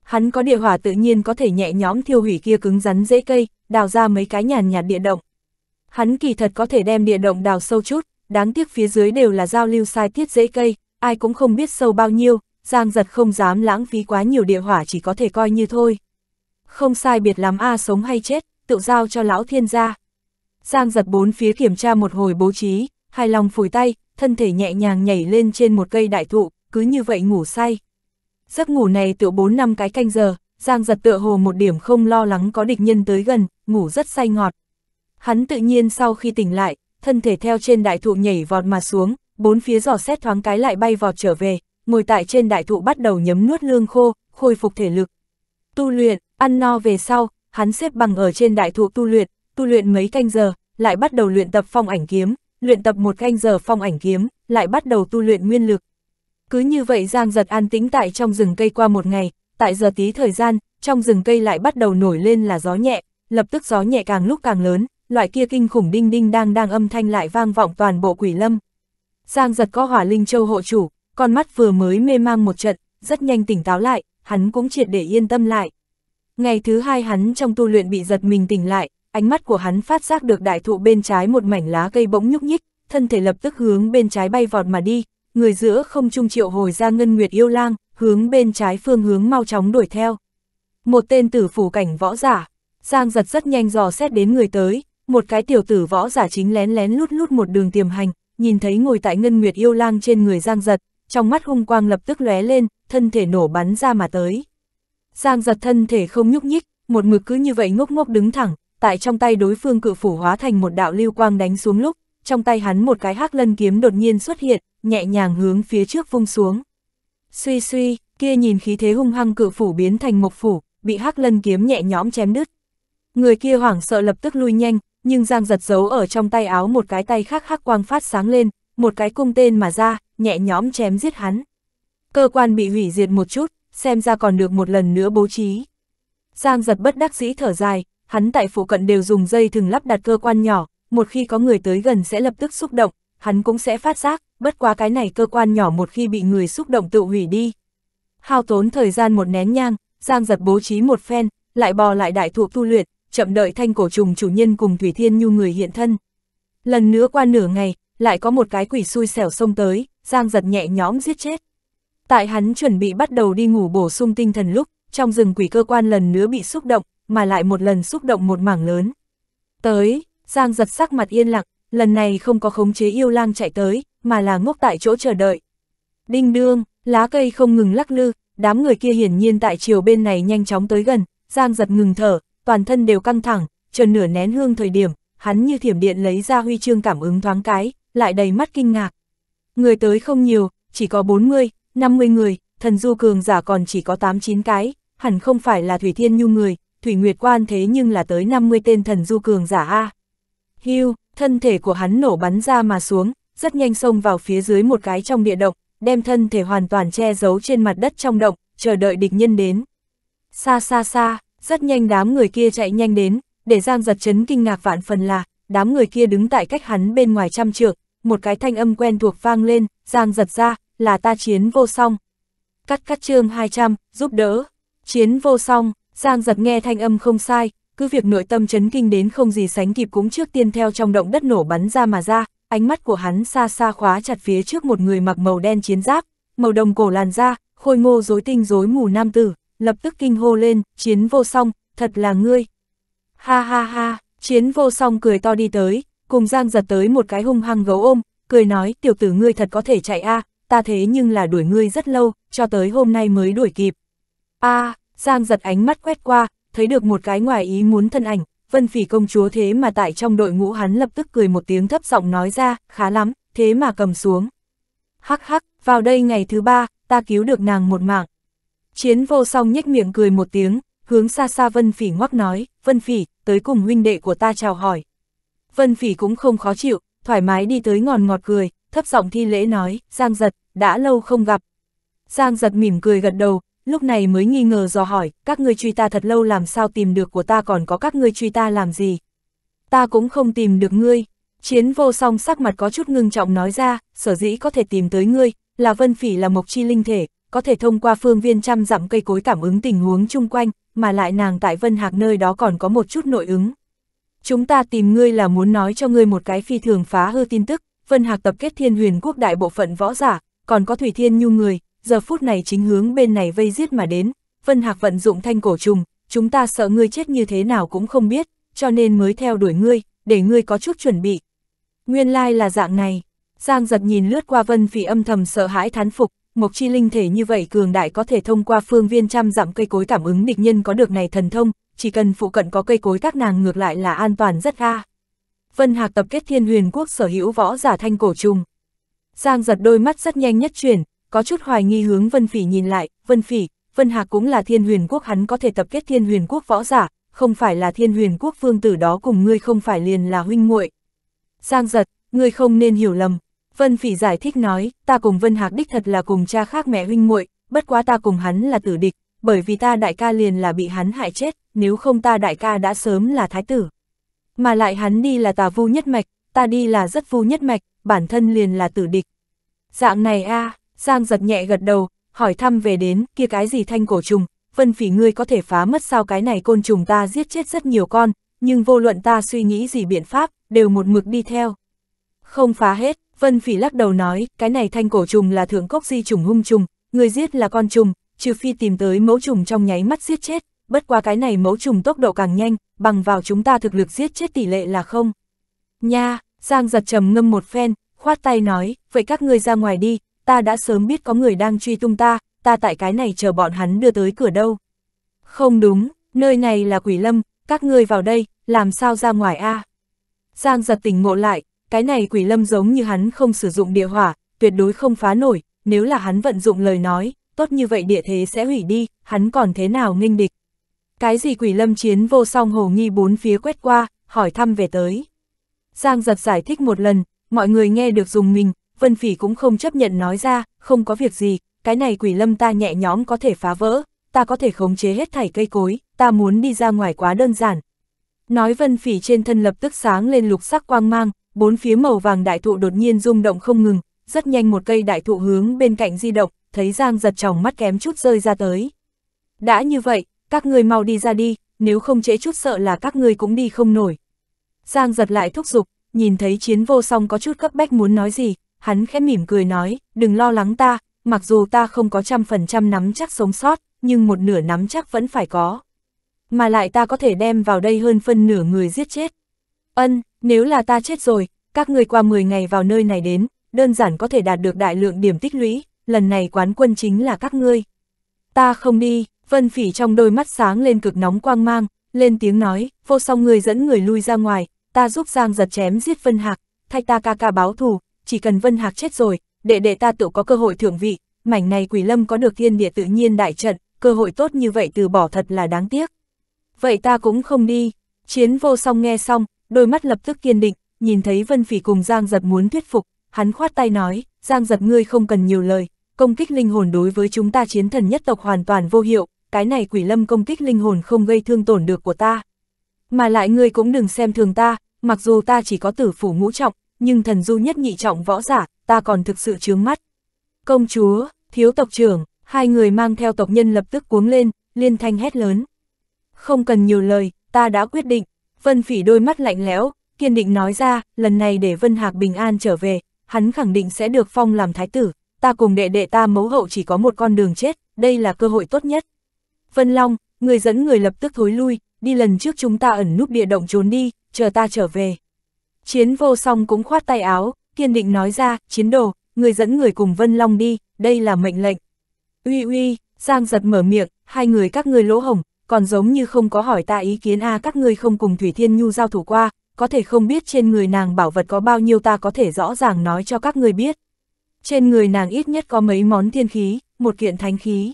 Hắn có địa hỏa tự nhiên có thể nhẹ nhõm thiêu hủy kia cứng rắn rễ cây, đào ra mấy cái nhàn nhạt địa động. Hắn kỳ thật có thể đem địa động đào sâu chút, đáng tiếc phía dưới đều là giao lưu sai tiết rễ cây, ai cũng không biết sâu bao nhiêu, Giang Dật không dám lãng phí quá nhiều địa hỏa, chỉ có thể coi như thôi. Không sai biệt lắm a, sống hay chết, tự giao cho lão thiên gia. Giang Dật bốn phía kiểm tra một hồi bố trí, hài lòng phủi tay, thân thể nhẹ nhàng nhảy lên trên một cây đại thụ, cứ như vậy ngủ say. Giấc ngủ này tựa bốn năm cái canh giờ, Giang Dật tựa hồ một điểm không lo lắng có địch nhân tới gần, ngủ rất say ngọt. Hắn tự nhiên sau khi tỉnh lại, thân thể theo trên đại thụ nhảy vọt mà xuống, bốn phía dò xét thoáng cái lại bay vọt trở về, ngồi tại trên đại thụ bắt đầu nhấm nuốt lương khô, khôi phục thể lực. Tu luyện, ăn no về sau, hắn xếp bằng ở trên đại thụ tu luyện, tu luyện mấy canh giờ, lại bắt đầu luyện tập Phong Ảnh Kiếm, luyện tập một canh giờ Phong Ảnh Kiếm, lại bắt đầu tu luyện nguyên lực. Cứ như vậy Giang Dật an tĩnh tại trong rừng cây qua một ngày, tại giờ tí thời gian, trong rừng cây lại bắt đầu nổi lên là gió nhẹ, lập tức gió nhẹ càng lúc càng lớn, loại kia kinh khủng đinh đinh đang đang âm thanh lại vang vọng toàn bộ Quỷ Lâm. Giang Dật có Hỏa Linh Châu hộ chủ, con mắt vừa mới mê mang một trận, rất nhanh tỉnh táo lại, hắn cũng triệt để yên tâm lại. Ngày thứ hai hắn trong tu luyện bị giật mình tỉnh lại, ánh mắt của hắn phát giác được đại thụ bên trái một mảnh lá cây bỗng nhúc nhích, thân thể lập tức hướng bên trái bay vọt mà đi, người giữa không trung triệu hồi ra Ngân Nguyệt Yêu Lang, hướng bên trái phương hướng mau chóng đuổi theo. Một tên tử phủ cảnh võ giả, Giang Dật rất nhanh dò xét đến người tới, một cái tiểu tử võ giả chính lén lén lút lút một đường tiềm hành, nhìn thấy ngồi tại Ngân Nguyệt Yêu Lang trên người Giang Dật, trong mắt hung quang lập tức lóe lên, thân thể nổ bắn ra mà tới. Giang Dật thân thể không nhúc nhích, một mực cứ như vậy ngốc ngốc đứng thẳng, tại trong tay đối phương cự phủ hóa thành một đạo lưu quang đánh xuống lúc, trong tay hắn một cái Hắc Lân Kiếm đột nhiên xuất hiện, nhẹ nhàng hướng phía trước vung xuống. Suy suy, kia nhìn khí thế hung hăng cự phủ biến thành mộc phủ, bị Hắc Lân Kiếm nhẹ nhõm chém đứt. Người kia hoảng sợ lập tức lui nhanh, nhưng Giang Dật giấu ở trong tay áo một cái tay khác hắc quang phát sáng lên, một cái cung tên mà ra, nhẹ nhõm chém giết hắn. Cơ quan bị hủy diệt một chút, xem ra còn được một lần nữa bố trí. Giang Dật bất đắc dĩ thở dài, hắn tại phụ cận đều dùng dây thừng lắp đặt cơ quan nhỏ, một khi có người tới gần sẽ lập tức xúc động, hắn cũng sẽ phát giác, bất quá cái này cơ quan nhỏ một khi bị người xúc động tự hủy đi. Hao tốn thời gian một nén nhang, Giang Dật bố trí một phen, lại bò lại đại thụ tu luyện, chậm đợi Thanh Cổ Trùng chủ nhân cùng Thủy Thiên Nhu người hiện thân. Lần nữa qua nửa ngày, lại có một cái quỷ xui xẻo xông tới, Giang Dật nhẹ nhõm giết chết. Tại hắn chuẩn bị bắt đầu đi ngủ bổ sung tinh thần lúc, trong rừng quỷ cơ quan lần nữa bị xúc động, mà lại một lần xúc động một mảng lớn. Tới, Giang Dật sắc mặt yên lặng, lần này không có khống chế yêu lang chạy tới, mà là ngốc tại chỗ chờ đợi. Đinh đương, lá cây không ngừng lắc lư, đám người kia hiển nhiên tại chiều bên này nhanh chóng tới gần, Giang Dật ngừng thở, toàn thân đều căng thẳng, chờ nửa nén hương thời điểm, hắn như thiểm điện lấy ra huy chương cảm ứng thoáng cái, lại đầy mắt kinh ngạc. Người tới không nhiều, chỉ có bốn mươi, năm mươi người, thần du cường giả còn chỉ có tám chín cái, hẳn không phải là Thủy Thiên Nhu người, Thủy Nguyệt Quan thế nhưng là tới năm mươi tên thần du cường giả a. Hưu, thân thể của hắn nổ bắn ra mà xuống, rất nhanh xông vào phía dưới một cái trong địa động, đem thân thể hoàn toàn che giấu trên mặt đất trong động, chờ đợi địch nhân đến. Xa xa xa, rất nhanh đám người kia chạy nhanh đến, để Giang Dật chấn kinh ngạc vạn phần là, đám người kia đứng tại cách hắn bên ngoài trăm trượng, một cái thanh âm quen thuộc vang lên, Giang Dật ra, là ta Chiến Vô Song. Cắt cắt chương hai trăm, giúp đỡ. Chiến Vô Song, Giang Dật nghe thanh âm không sai, cứ việc nội tâm chấn kinh đến không gì sánh kịp cũng trước tiên theo trong động đất nổ bắn ra mà ra, ánh mắt của hắn xa xa khóa chặt phía trước một người mặc màu đen chiến giáp, màu đồng cổ làn da, khôi ngô rối tinh rối mù nam tử, lập tức kinh hô lên, Chiến Vô Song, thật là ngươi. Ha ha ha, Chiến Vô Song cười to đi tới, cùng Giang Dật tới một cái hung hăng gấu ôm, cười nói, tiểu tử ngươi thật có thể chạy a, à, ta thế nhưng là đuổi ngươi rất lâu, cho tới hôm nay mới đuổi kịp. A, à, Giang Dật ánh mắt quét qua, thấy được một cái ngoài ý muốn thân ảnh, Vân Phỉ công chúa thế mà tại trong đội ngũ hắn, lập tức cười một tiếng thấp giọng nói ra, khá lắm, thế mà cầm xuống. Hắc hắc, vào đây ngày thứ ba, ta cứu được nàng một mạng. Chiến Vô Song nhếch miệng cười một tiếng, hướng xa xa Vân Phỉ ngoắc nói, Vân Phỉ, tới cùng huynh đệ của ta chào hỏi. Vân Phỉ cũng không khó chịu, thoải mái đi tới ngòn ngọt cười, thấp giọng thi lễ nói, Giang Dật, đã lâu không gặp. Giang Dật mỉm cười gật đầu, lúc này mới nghi ngờ dò hỏi, các ngươi truy ta thật lâu làm sao tìm được của ta, còn có các ngươi truy ta làm gì? Ta cũng không tìm được ngươi. Chiến Vô Song sắc mặt có chút ngưng trọng nói ra, sở dĩ có thể tìm tới ngươi, là Vân Phỉ là Mộc Chi Linh Thể, có thể thông qua phương viên trăm dặm cây cối cảm ứng tình huống chung quanh, mà lại nàng tại Vân Hạc nơi đó còn có một chút nội ứng. Chúng ta tìm ngươi là muốn nói cho ngươi một cái phi thường phá hư tin tức, Vân Hạc tập kết Thiên Huyền Quốc đại bộ phận võ giả, còn có Thủy Thiên Nhu người, giờ phút này chính hướng bên này vây giết mà đến, Vân Hạc vận dụng Thanh Cổ Trùng, chúng ta sợ ngươi chết như thế nào cũng không biết, cho nên mới theo đuổi ngươi, để ngươi có chút chuẩn bị. Nguyên lai là dạng này. Giang Dật nhìn lướt qua Vân Phỉ âm thầm sợ hãi thán phục, Mộc Chi Linh Thể như vậy cường đại có thể thông qua phương viên trăm dặm cây cối cảm ứng địch nhân, có được này thần thông, chỉ cần phụ cận có cây cối các nàng ngược lại là an toàn rất ha. Vân Hạc tập kết Thiên Huyền Quốc sở hữu võ giả Thanh Cổ Trùng. Giang Dật đôi mắt rất nhanh nhất chuyển, có chút hoài nghi hướng Vân Phỉ nhìn lại, Vân Phỉ, Vân Hạc cũng là Thiên Huyền Quốc, hắn có thể tập kết Thiên Huyền Quốc võ giả, không phải là Thiên Huyền Quốc vương tử đó cùng ngươi không phải liền là huynh muội. Giang Dật, ngươi không nên hiểu lầm. Vân Phỉ giải thích nói, ta cùng Vân Hạc đích thật là cùng cha khác mẹ huynh muội, bất quá ta cùng hắn là tử địch, bởi vì ta đại ca liền là bị hắn hại chết, nếu không ta đại ca đã sớm là thái tử. Mà lại hắn đi là Tà Vu nhất mạch, ta đi là Rất Vu nhất mạch, bản thân liền là tử địch. Dạng này a, à, Giang Dật nhẹ gật đầu, hỏi thăm về đến, kia cái gì Thanh Cổ Trùng, Vân Phỉ ngươi có thể phá mất sao, cái này côn trùng ta giết chết rất nhiều con, nhưng vô luận ta suy nghĩ gì biện pháp, đều một mực đi theo. Không phá hết, Vân Phỉ lắc đầu nói, cái này Thanh Cổ Trùng là thượng cốc di trùng hung trùng, người giết là con trùng, trừ phi tìm tới mẫu trùng trong nháy mắt giết chết, bất quá cái này mẫu trùng tốc độ càng nhanh, bằng vào chúng ta thực lực giết chết tỷ lệ là không. Nha, Giang Dật trầm ngâm một phen, khoát tay nói, vậy các ngươi ra ngoài đi, ta đã sớm biết có người đang truy tung ta, ta tại cái này chờ bọn hắn đưa tới cửa đâu. Không đúng, nơi này là Quỷ Lâm, các ngươi vào đây, làm sao ra ngoài a? À? Giang Dật tỉnh ngộ lại, cái này Quỷ Lâm giống như hắn không sử dụng địa hỏa, tuyệt đối không phá nổi, nếu là hắn vận dụng lời nói, tốt như vậy địa thế sẽ hủy đi, hắn còn thế nào nghênh địch. Cái gì Quỷ Lâm? Chiến Vô Song hồ nghi bốn phía quét qua, hỏi thăm về tới. Giang Dật giải thích một lần, mọi người nghe được dùng mình, Vân Phỉ cũng không chấp nhận nói ra, không có việc gì, cái này Quỷ Lâm ta nhẹ nhõm có thể phá vỡ, ta có thể khống chế hết thảy cây cối, ta muốn đi ra ngoài quá đơn giản. Nói Vân Phỉ trên thân lập tức sáng lên lục sắc quang mang, bốn phía màu vàng đại thụ đột nhiên rung động không ngừng, rất nhanh một cây đại thụ hướng bên cạnh di động, thấy Giang Dật tròng mắt kém chút rơi ra tới. Đã như vậy, các ngươi mau đi ra đi, nếu không trễ chút sợ là các ngươi cũng đi không nổi. Giang Dật lại thúc giục, nhìn thấy Chiến Vô Song có chút cấp bách muốn nói gì, hắn khẽ mỉm cười nói, đừng lo lắng ta, mặc dù ta không có trăm phần trăm nắm chắc sống sót, nhưng một nửa nắm chắc vẫn phải có. Mà lại ta có thể đem vào đây hơn phân nửa người giết chết. Ân, nếu là ta chết rồi, các người qua mười ngày vào nơi này đến, đơn giản có thể đạt được đại lượng điểm tích lũy, lần này quán quân chính là các ngươi. Ta không đi, Vân Phỉ trong đôi mắt sáng lên cực nóng quang mang, lên tiếng nói, Vô Song người dẫn người lui ra ngoài, ta giúp Giang Dật chém giết Vân Hạc, thay ta ca ca báo thù, chỉ cần Vân Hạc chết rồi, đệ đệ ta tự có cơ hội thưởng vị, mảnh này Quỷ Lâm có được thiên địa tự nhiên đại trận, cơ hội tốt như vậy từ bỏ thật là đáng tiếc. Vậy ta cũng không đi. Chiến Vô Song nghe xong, đôi mắt lập tức kiên định, nhìn thấy Vân Phỉ cùng Giang Dật muốn thuyết phục, hắn khoát tay nói, Giang Dật ngươi không cần nhiều lời, công kích linh hồn đối với chúng ta chiến thần nhất tộc hoàn toàn vô hiệu, cái này Quỷ Lâm công kích linh hồn không gây thương tổn được của ta. Mà lại ngươi cũng đừng xem thường ta, mặc dù ta chỉ có tử phủ ngũ trọng, nhưng thần du nhất nhị trọng võ giả, ta còn thực sự chướng mắt. Công chúa, thiếu tộc trưởng, hai người mang theo tộc nhân lập tức cuống lên, liên thanh hét lớn. Không cần nhiều lời, ta đã quyết định. Vân Phỉ đôi mắt lạnh lẽo, kiên định nói ra, lần này để Vân Hạc bình an trở về, hắn khẳng định sẽ được phong làm thái tử, ta cùng đệ đệ ta mấu hậu chỉ có một con đường chết, đây là cơ hội tốt nhất. Vân Long, người dẫn người lập tức thối lui, đi lần trước chúng ta ẩn núp địa động trốn đi, chờ ta trở về. Chiến Vô Song cũng khoát tay áo, kiên định nói ra, chiến đồ, người dẫn người cùng Vân Long đi, đây là mệnh lệnh. Uy uy, Giang Dật mở miệng, hai người các ngươi lỗ hổng, còn giống như không có hỏi ta ý kiến a à, các ngươi không cùng Thủy Thiên Nhu giao thủ qua, có thể không biết trên người nàng bảo vật có bao nhiêu, ta có thể rõ ràng nói cho các ngươi biết. Trên người nàng ít nhất có mấy món thiên khí, một kiện thánh khí.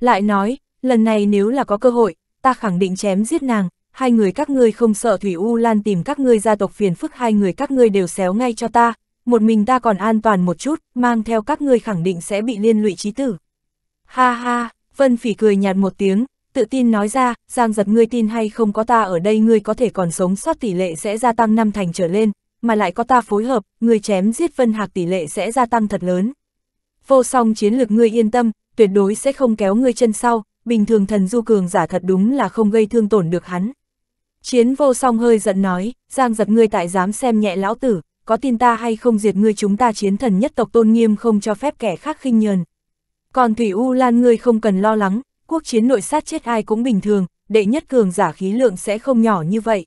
Lại nói, lần này nếu là có cơ hội, ta khẳng định chém giết nàng, hai người các ngươi không sợ Thủy U Lan tìm các ngươi gia tộc phiền phức, hai người các ngươi đều xéo ngay cho ta, một mình ta còn an toàn một chút, mang theo các ngươi khẳng định sẽ bị liên lụy chí tử. Ha ha, Vân Phỉ cười nhạt một tiếng, tự tin nói ra, Giang Dật ngươi tin hay không, có ta ở đây ngươi có thể còn sống sót tỷ lệ sẽ gia tăng năm thành trở lên, mà lại có ta phối hợp, ngươi chém giết Vân Hạc tỷ lệ sẽ gia tăng thật lớn. Vô Song chiến lược ngươi yên tâm, tuyệt đối sẽ không kéo ngươi chân sau, bình thường thần du cường giả thật đúng là không gây thương tổn được hắn. Chiến Vô Song hơi giận nói, Giang Dật ngươi tại dám xem nhẹ lão tử, có tin ta hay không diệt ngươi, chúng ta chiến thần nhất tộc tôn nghiêm không cho phép kẻ khác khinh nhờn. Còn Thủy U Lan ngươi không cần lo lắng, quốc chiến nội sát chết ai cũng bình thường, đệ nhất cường giả khí lượng sẽ không nhỏ như vậy.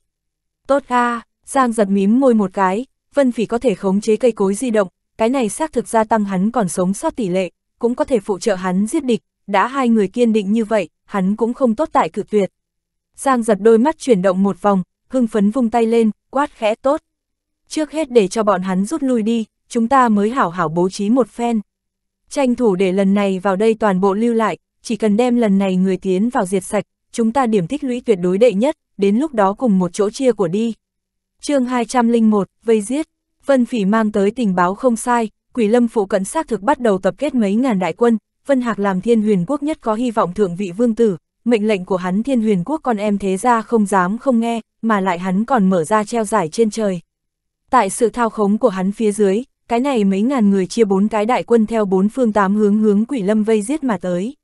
Tốt a, Giang Dật mím môi một cái, Vân Phỉ có thể khống chế cây cối di động, cái này xác thực gia tăng hắn còn sống sót tỷ lệ, cũng có thể phụ trợ hắn giết địch, đã hai người kiên định như vậy, hắn cũng không tốt tại cự tuyệt. Giang Dật đôi mắt chuyển động một vòng, hưng phấn vung tay lên, quát khẽ tốt. Trước hết để cho bọn hắn rút lui đi, chúng ta mới hảo hảo bố trí một phen. Tranh thủ để lần này vào đây toàn bộ lưu lại, chỉ cần đem lần này người tiến vào diệt sạch, chúng ta điểm tích lũy tuyệt đối đệ nhất, đến lúc đó cùng một chỗ chia của đi. Chương hai trăm lẻ một, vây giết. Vân Phỉ mang tới tình báo không sai, Quỷ Lâm phụ cận xác thực bắt đầu tập kết mấy ngàn đại quân, Vân Hạc làm Thiên Huyền Quốc nhất có hy vọng thượng vị vương tử, mệnh lệnh của hắn Thiên Huyền Quốc con em thế gia không dám không nghe, mà lại hắn còn mở ra treo giải trên trời. Tại sự thao khống của hắn phía dưới, cái này mấy ngàn người chia bốn cái đại quân theo bốn phương tám hướng hướng Quỷ Lâm vây giết mà tới.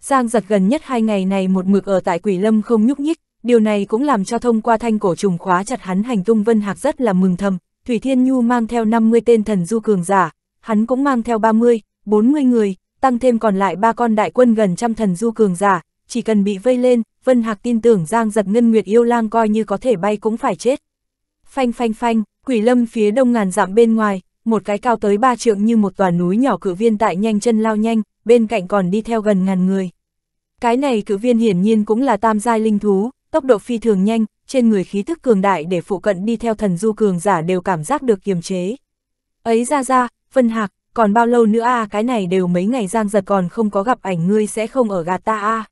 Giang Dật gần nhất hai ngày này một mực ở tại Quỷ Lâm không nhúc nhích, điều này cũng làm cho thông qua thanh cổ trùng khóa chặt hắn hành tung Vân Hạc rất là mừng thầm. Thủy Thiên Nhu mang theo năm mươi tên thần du cường giả, hắn cũng mang theo ba mươi, bốn mươi người, tăng thêm còn lại ba con đại quân gần trăm thần du cường giả, chỉ cần bị vây lên, Vân Hạc tin tưởng Giang Dật Ngân Nguyệt Yêu Lang coi như có thể bay cũng phải chết. Phanh phanh phanh, Quỷ Lâm phía đông ngàn dặm bên ngoài, một cái cao tới ba trượng như một tòa núi nhỏ cự viên tại nhanh chân lao nhanh, bên cạnh còn đi theo gần ngàn người. Cái này cự viên hiển nhiên cũng là tam giai linh thú, tốc độ phi thường nhanh, trên người khí thức cường đại để phụ cận đi theo thần du cường giả đều cảm giác được kiềm chế. Ấy ra ra, Vân Hạc, còn bao lâu nữa a à, cái này đều mấy ngày Giang Dật còn không có gặp ảnh, ngươi sẽ không ở gạt ta a à.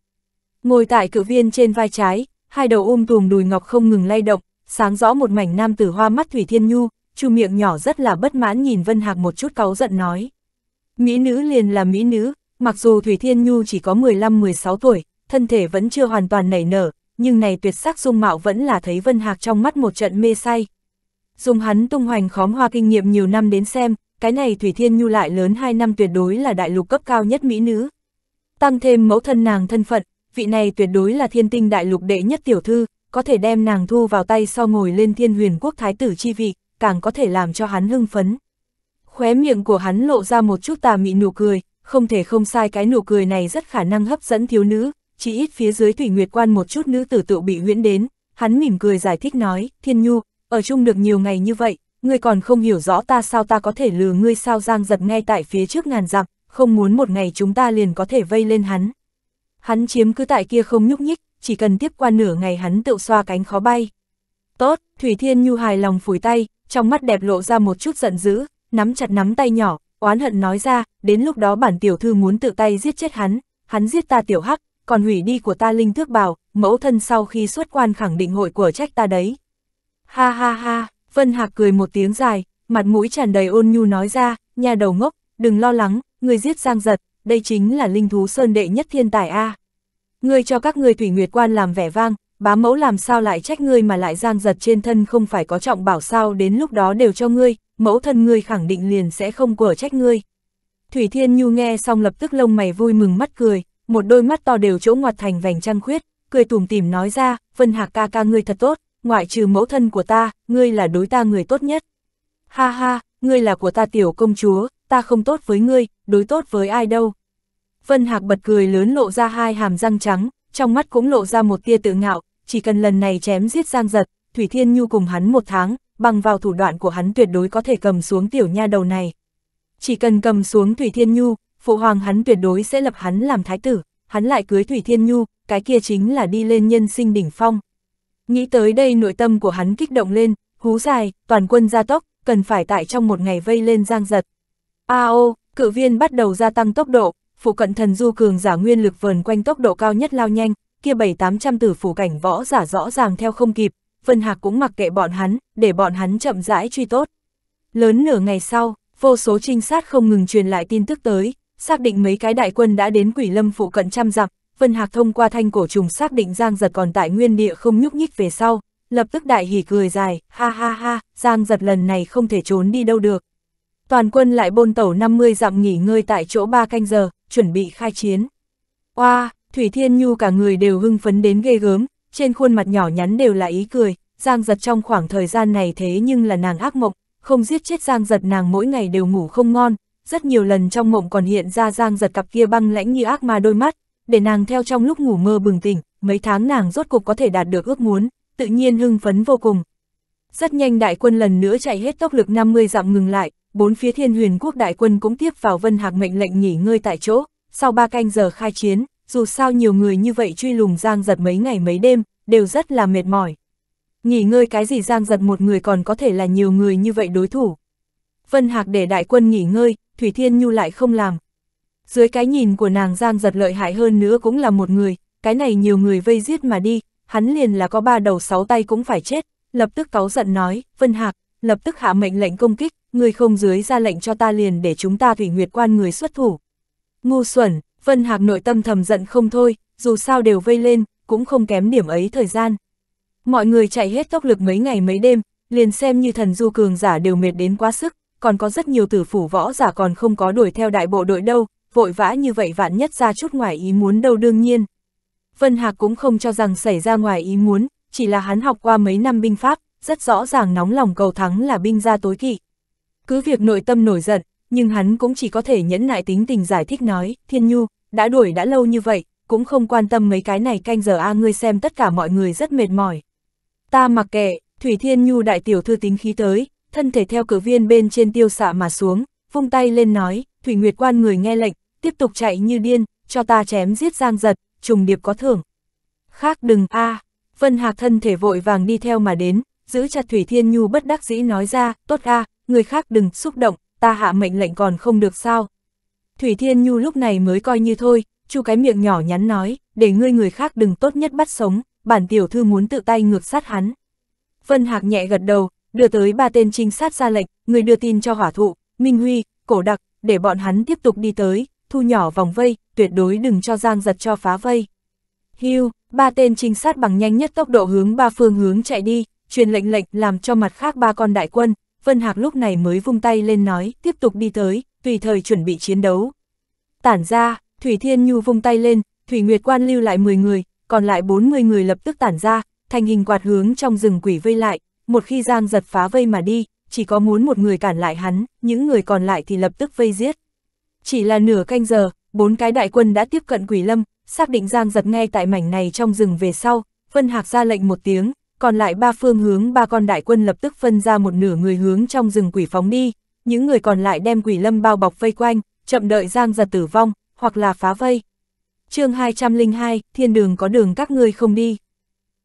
Ngồi tại cự viên trên vai trái, hai đầu um tùm đùi ngọc không ngừng lay động, sáng rõ một mảnh nam tử hoa mắt Thủy Thiên Nhu, chu miệng nhỏ rất là bất mãn nhìn Vân Hạc một chút cáu giận nói. Mỹ nữ liền là mỹ nữ, mặc dù Thủy Thiên Nhu chỉ có mười lăm mười sáu tuổi, thân thể vẫn chưa hoàn toàn nảy nở, nhưng này tuyệt sắc dung mạo vẫn là thấy Vân Hạc trong mắt một trận mê say. Dùng hắn tung hoành khóm hoa kinh nghiệm nhiều năm đến xem, cái này Thủy Thiên Nhu lại lớn hai năm tuyệt đối là đại lục cấp cao nhất mỹ nữ. Tăng thêm mẫu thân nàng thân phận, vị này tuyệt đối là thiên tinh đại lục đệ nhất tiểu thư, có thể đem nàng thu vào tay so ngồi lên Thiên Huyền Quốc thái tử chi vị, càng có thể làm cho hắn hưng phấn. Khóe miệng của hắn lộ ra một chút tà mị nụ cười, không thể không sai cái nụ cười này rất khả năng hấp dẫn thiếu nữ, chỉ ít phía dưới Thủy Nguyệt Quan một chút nữ tử tự bị huyễn đến, hắn mỉm cười giải thích nói, Thiên Nhu, ở chung được nhiều ngày như vậy, ngươi còn không hiểu rõ ta sao, ta có thể lừa ngươi sao? Giang Dật ngay tại phía trước ngàn dặm, không muốn một ngày chúng ta liền có thể vây lên hắn. Hắn chiếm cứ tại kia không nhúc nhích, chỉ cần tiếp qua nửa ngày hắn tự xoa cánh khó bay. Tốt, Thủy Thiên Nhu hài lòng phủi tay, trong mắt đẹp lộ ra một chút giận dữ, nắm chặt nắm tay nhỏ, oán hận nói ra, đến lúc đó bản tiểu thư muốn tự tay giết chết hắn, hắn giết ta tiểu hắc, còn hủy đi của ta linh tước bảo, mẫu thân sau khi xuất quan khẳng định hội của trách ta đấy. Ha ha ha, Vân Hạc cười một tiếng dài, mặt mũi tràn đầy ôn nhu nói ra, nhà đầu ngốc, đừng lo lắng, người giết Giang Dật, đây chính là linh thú sơn đệ nhất thiên tài a. Ngươi cho các ngươi Thủy Nguyệt Quan làm vẻ vang, bá mẫu làm sao lại trách ngươi, mà lại Giang Dật trên thân không phải có trọng bảo sao, đến lúc đó đều cho ngươi, mẫu thân ngươi khẳng định liền sẽ không quở trách ngươi. Thủy Thiên Nhu nghe xong lập tức lông mày vui mừng mắt cười, một đôi mắt to đều chỗ ngoặt thành vành trăng khuyết, cười tủm tỉm nói ra, Vân Hạc ca ca ngươi thật tốt, ngoại trừ mẫu thân của ta, ngươi là đối ta người tốt nhất. Ha ha, ngươi là của ta tiểu công chúa, ta không tốt với ngươi, đối tốt với ai đâu. Vân Hạc bật cười lớn lộ ra hai hàm răng trắng, trong mắt cũng lộ ra một tia tự ngạo, chỉ cần lần này chém giết Giang Dật, Thủy Thiên Nhu cùng hắn một tháng, bằng vào thủ đoạn của hắn tuyệt đối có thể cầm xuống tiểu nha đầu này. Chỉ cần cầm xuống Thủy Thiên Nhu, phụ hoàng hắn tuyệt đối sẽ lập hắn làm thái tử, hắn lại cưới Thủy Thiên Nhu, cái kia chính là đi lên nhân sinh đỉnh phong. Nghĩ tới đây nội tâm của hắn kích động lên, hú dài, toàn quân gia tốc, cần phải tại trong một ngày vây lên Giang Dật. A ô, cự viên bắt đầu gia tăng tốc độ, phụ cận thần du cường giả nguyên lực vờn quanh tốc độ cao nhất lao nhanh, kia bảy tám trăm tử phủ cảnh võ giả rõ ràng theo không kịp, Vân Hạc cũng mặc kệ bọn hắn, để bọn hắn chậm rãi truy tốt. Lớn nửa ngày sau, vô số trinh sát không ngừng truyền lại tin tức tới, xác định mấy cái đại quân đã đến Quỷ Lâm phụ cận trăm dặm. Vân Hạc thông qua thanh cổ trùng xác định Giang Dật còn tại nguyên địa không nhúc nhích về sau, lập tức đại hỉ cười dài, ha ha ha, Giang Dật lần này không thể trốn đi đâu được. Toàn quân lại bôn tẩu năm mươi dặm nghỉ ngơi tại chỗ ba canh giờ, chuẩn bị khai chiến. Oa, wow, Thủy Thiên Nhu cả người đều hưng phấn đến ghê gớm, trên khuôn mặt nhỏ nhắn đều là ý cười, Giang Dật trong khoảng thời gian này thế nhưng là nàng ác mộng, không giết chết Giang Dật nàng mỗi ngày đều ngủ không ngon, rất nhiều lần trong mộng còn hiện ra Giang Dật cặp kia băng lãnh như ác ma đôi mắt. Để nàng theo trong lúc ngủ mơ bừng tỉnh, mấy tháng nàng rốt cục có thể đạt được ước muốn, tự nhiên hưng phấn vô cùng. Rất nhanh đại quân lần nữa chạy hết tốc lực năm mươi dặm ngừng lại, bốn phía Thiên Huyền Quốc đại quân cũng tiếp vào Vân Hạc mệnh lệnh nghỉ ngơi tại chỗ, sau ba canh giờ khai chiến, dù sao nhiều người như vậy truy lùng Giang Dật mấy ngày mấy đêm, đều rất là mệt mỏi. Nghỉ ngơi cái gì, Giang Dật một người còn có thể là nhiều người như vậy đối thủ. Vân Hạc để đại quân nghỉ ngơi, Thủy Thiên Nhu lại không làm. Dưới cái nhìn của nàng Giang Dật lợi hại hơn nữa cũng là một người, cái này nhiều người vây giết mà đi, hắn liền là có ba đầu sáu tay cũng phải chết, lập tức cáu giận nói, Vân Hạc, lập tức hạ mệnh lệnh công kích, người không dưới ra lệnh cho ta liền để chúng ta Thủy Nguyệt Quan người xuất thủ. Ngu xuẩn, Vân Hạc nội tâm thầm giận không thôi, dù sao đều vây lên, cũng không kém điểm ấy thời gian. Mọi người chạy hết tốc lực mấy ngày mấy đêm, liền xem như thần du cường giả đều mệt đến quá sức, còn có rất nhiều tử phủ võ giả còn không có đuổi theo đại bộ đội đâu. Vội vã như vậy vạn nhất ra chút ngoài ý muốn đâu. Đương nhiên Vân Hạc cũng không cho rằng xảy ra ngoài ý muốn, chỉ là hắn học qua mấy năm binh pháp, rất rõ ràng nóng lòng cầu thắng là binh gia tối kỵ. Cứ việc nội tâm nổi giận, nhưng hắn cũng chỉ có thể nhẫn nại tính tình giải thích nói, Thiên Nhu, đã đuổi đã lâu như vậy, cũng không quan tâm mấy cái này canh giờ a, ngươi xem tất cả mọi người rất mệt mỏi. Ta mặc kệ. Thủy Thiên Nhu đại tiểu thư tính khí tới, thân thể theo cử viên bên trên tiêu xạ mà xuống, vung tay lên nói, Thủy Nguyệt Quan người nghe lệnh, tiếp tục chạy như điên, cho ta chém giết Giang Dật, trùng điệp có thưởng. Khác đừng a. À, Vân Hạc thân thể vội vàng đi theo mà đến, giữ chặt Thủy Thiên Nhu bất đắc dĩ nói ra, tốt a, à, người khác đừng xúc động, ta hạ mệnh lệnh còn không được sao. Thủy Thiên Nhu lúc này mới coi như thôi, chu cái miệng nhỏ nhắn nói, để ngươi người khác đừng tốt nhất bắt sống, bản tiểu thư muốn tự tay ngược sát hắn. Vân Hạc nhẹ gật đầu, đưa tới ba tên trinh sát ra lệnh, người đưa tin cho Hỏa Thụ, Minh Huy, Cổ Đặc, để bọn hắn tiếp tục đi tới, thu nhỏ vòng vây, tuyệt đối đừng cho Giang Dật cho phá vây. Hưu, ba tên trinh sát bằng nhanh nhất tốc độ hướng ba phương hướng chạy đi, truyền lệnh lệnh làm cho mặt khác ba con đại quân. Vân Hạc lúc này mới vung tay lên nói, tiếp tục đi tới, tùy thời chuẩn bị chiến đấu. Tản ra, Thủy Thiên Nhu vung tay lên, Thủy Nguyệt Quan lưu lại mười người, còn lại bốn mươi người lập tức tản ra, thành hình quạt hướng trong rừng quỷ vây lại, một khi Giang Dật phá vây mà đi, chỉ có muốn một người cản lại hắn, những người còn lại thì lập tức vây giết. Chỉ là nửa canh giờ, bốn cái đại quân đã tiếp cận Quỷ Lâm, xác định Giang Dật ngay tại mảnh này trong rừng về sau, Vân Hạc ra lệnh một tiếng, còn lại ba phương hướng ba con đại quân lập tức phân ra một nửa người hướng trong rừng quỷ phóng đi, những người còn lại đem Quỷ Lâm bao bọc vây quanh, chậm đợi Giang Dật tử vong, hoặc là phá vây. Chương hai trăm lẻ hai, thiên đường có đường các ngươi không đi.